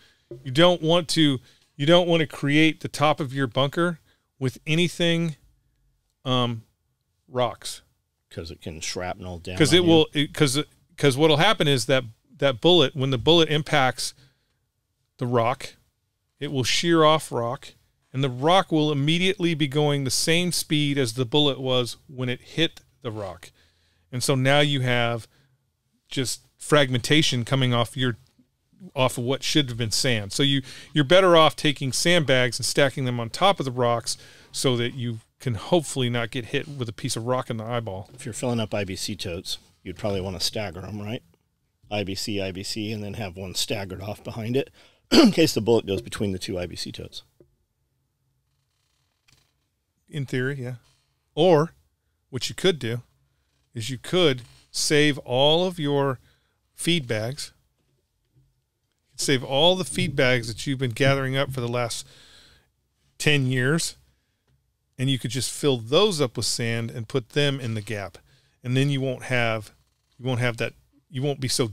You don't want to create the top of your bunker with anything, rocks, because it can shrapnel down. Because it will. Because what'll happen is that bullet, when the bullet impacts the rock, it will shear off rock, and the rock will immediately be going the same speed as the bullet was when it hit the rock. And so now you have just fragmentation coming off of what should have been sand. So you're better off taking sandbags and stacking them on top of the rocks so that you can hopefully not get hit with a piece of rock in the eyeball. If you're filling up IBC totes, you'd probably want to stagger them, right? IBC, and then have one staggered off behind it, in case the bullet goes between the two IBC totes. In theory, yeah. Or what you could do is you could save all of your feed bags. Save all the feed bags that you've been gathering up for the last 10 years, and you could just fill those up with sand and put them in the gap. And then you won't be so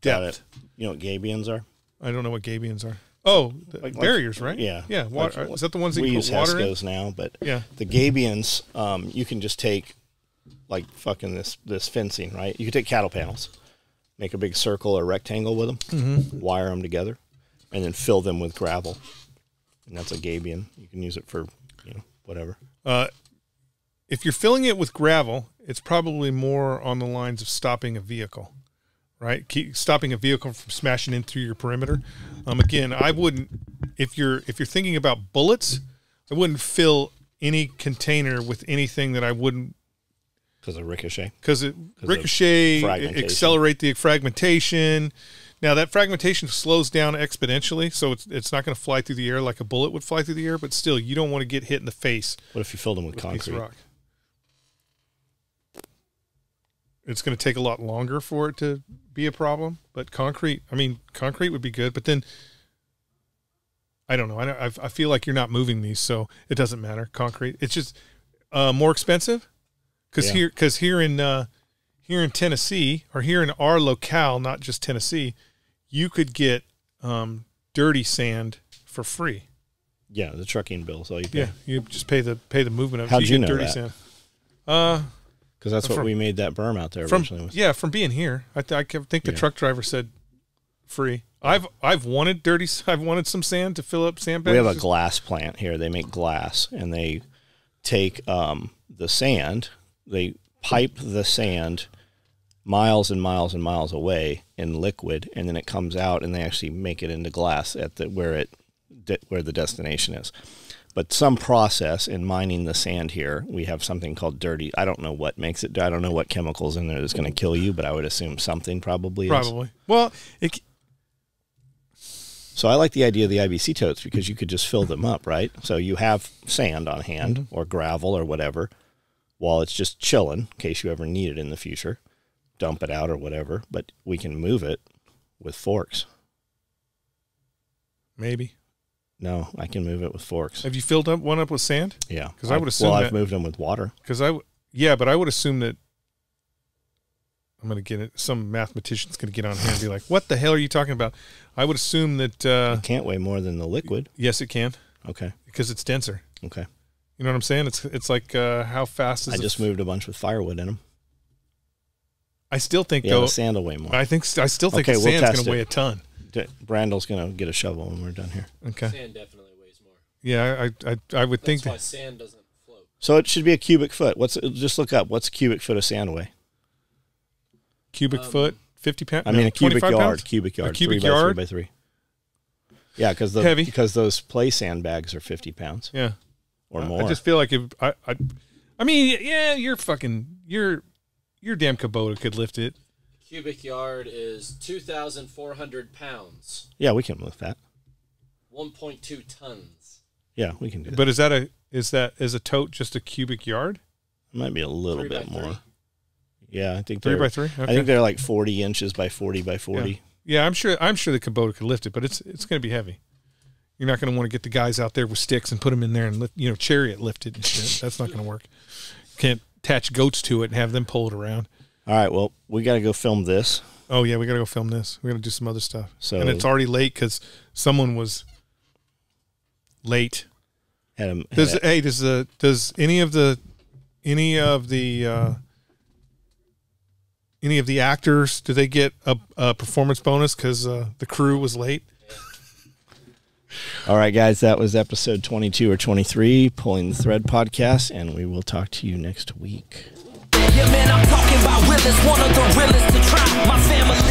depth. You know what gabions are? I don't know what gabions are. Oh, like barriers, right? Yeah. Yeah. Water, like, is that the ones that you put water in? We use Hasco's now, but yeah. The gabions, you can just take, like, fucking this fencing, right? You can take cattle panels, make a big circle or rectangle with them, wire them together, and then fill them with gravel. And that's a gabion. You can use it for, you know, whatever. If you're filling it with gravel, it's probably more on the lines of stopping a vehicle. Right, stopping a vehicle from smashing in through your perimeter. Again, I wouldn't. If you're thinking about bullets, I wouldn't fill any container with anything that I wouldn't. Because of ricochet. Because ricochet accelerate the fragmentation. Now that fragmentation slows down exponentially, so it's not going to fly through the air like a bullet would fly through the air. But still, you don't want to get hit in the face. What if you filled them with concrete? A piece of rock? It's going to take a lot longer for it to be a problem, but concrete would be good. But then I don't know. I feel like you're not moving these, so it doesn't matter. Concrete. It's just more expensive because here in Tennessee, or here in our locale, not just Tennessee, you could get dirty sand for free. Yeah, the trucking bill. So you pay. Yeah, you just pay the movement of it. How'd you know dirty that? Sand. Because that's what we made that berm out there originally. From being here, I think the truck driver said free. I've wanted some sand to fill up sandbags. We have a glass plant here. They make glass, and they take the sand. They pipe the sand miles and miles and miles away in liquid, and then it comes out, and they actually make it into glass at the where the destination is. But some process in mining the sand here, we have something called dirty. I don't know what makes it. I don't know what chemicals in there that's going to kill you, but I would assume something probably is. Well, it. So I like the idea of the IBC totes because you could just fill them up, right? So you have sand on hand or gravel or whatever while it's just chilling in case you ever need it in the future. Dump it out or whatever, but we can move it with forks. Maybe. No, I can move it with forks. Have you filled up one up with sand? Yeah. Because I would assume I've moved them with water. Because but I would assume that I'm going to get it. Some mathematician's going to get on here and be like, what the hell are you talking about? I would assume that... it can't weigh more than the liquid. Yes, it can. Okay. Because it's denser. Okay. You know what I'm saying? It's like how fast is... I just moved a bunch with firewood in them. I still think, though... Yeah, the sand will weigh more. I still think the sand's going to weigh a ton. Brandle's going to get a shovel when we're done here. Okay. Sand definitely weighs more. Yeah, I would think that... That's why sand doesn't float. So it should be a cubic foot. Just look up. What's a cubic foot of sand weigh? Cubic foot, 50 pounds. I mean, a cubic yard, pounds? Cubic yard, a cubic yard by 3 by 3. Yeah, because those play sandbags are 50 pounds. Yeah, or more. I just feel like if I mean, yeah, your damn Kubota could lift it. Cubic yard is 2,400 pounds. Yeah, we can lift that. 1.2 tons. Yeah, we can do that. But is a tote just a cubic yard? It might be a little bit more. 3. Yeah, I think 3 by 3. Okay. I think they're like 40 inches by 40 by 40. Yeah. Yeah, I'm sure the Kubota could lift it, but it's going to be heavy. You're not going to want to get the guys out there with sticks and put them in there and lift, chariot lift it and shit. That's not going to work. Can't attach goats to it and have them pull it around. All right, well, we got to go film this. Oh yeah, we got to go film this. We got to do some other stuff. So, and it's already late because someone was late. Does any of the actors, do they get a performance bonus because the crew was late? All right, guys, that was episode 22 or 23, Pulling the Thread podcast, and we will talk to you next week. Yeah, man, I'm talking about realest, one of the realest to try. My family.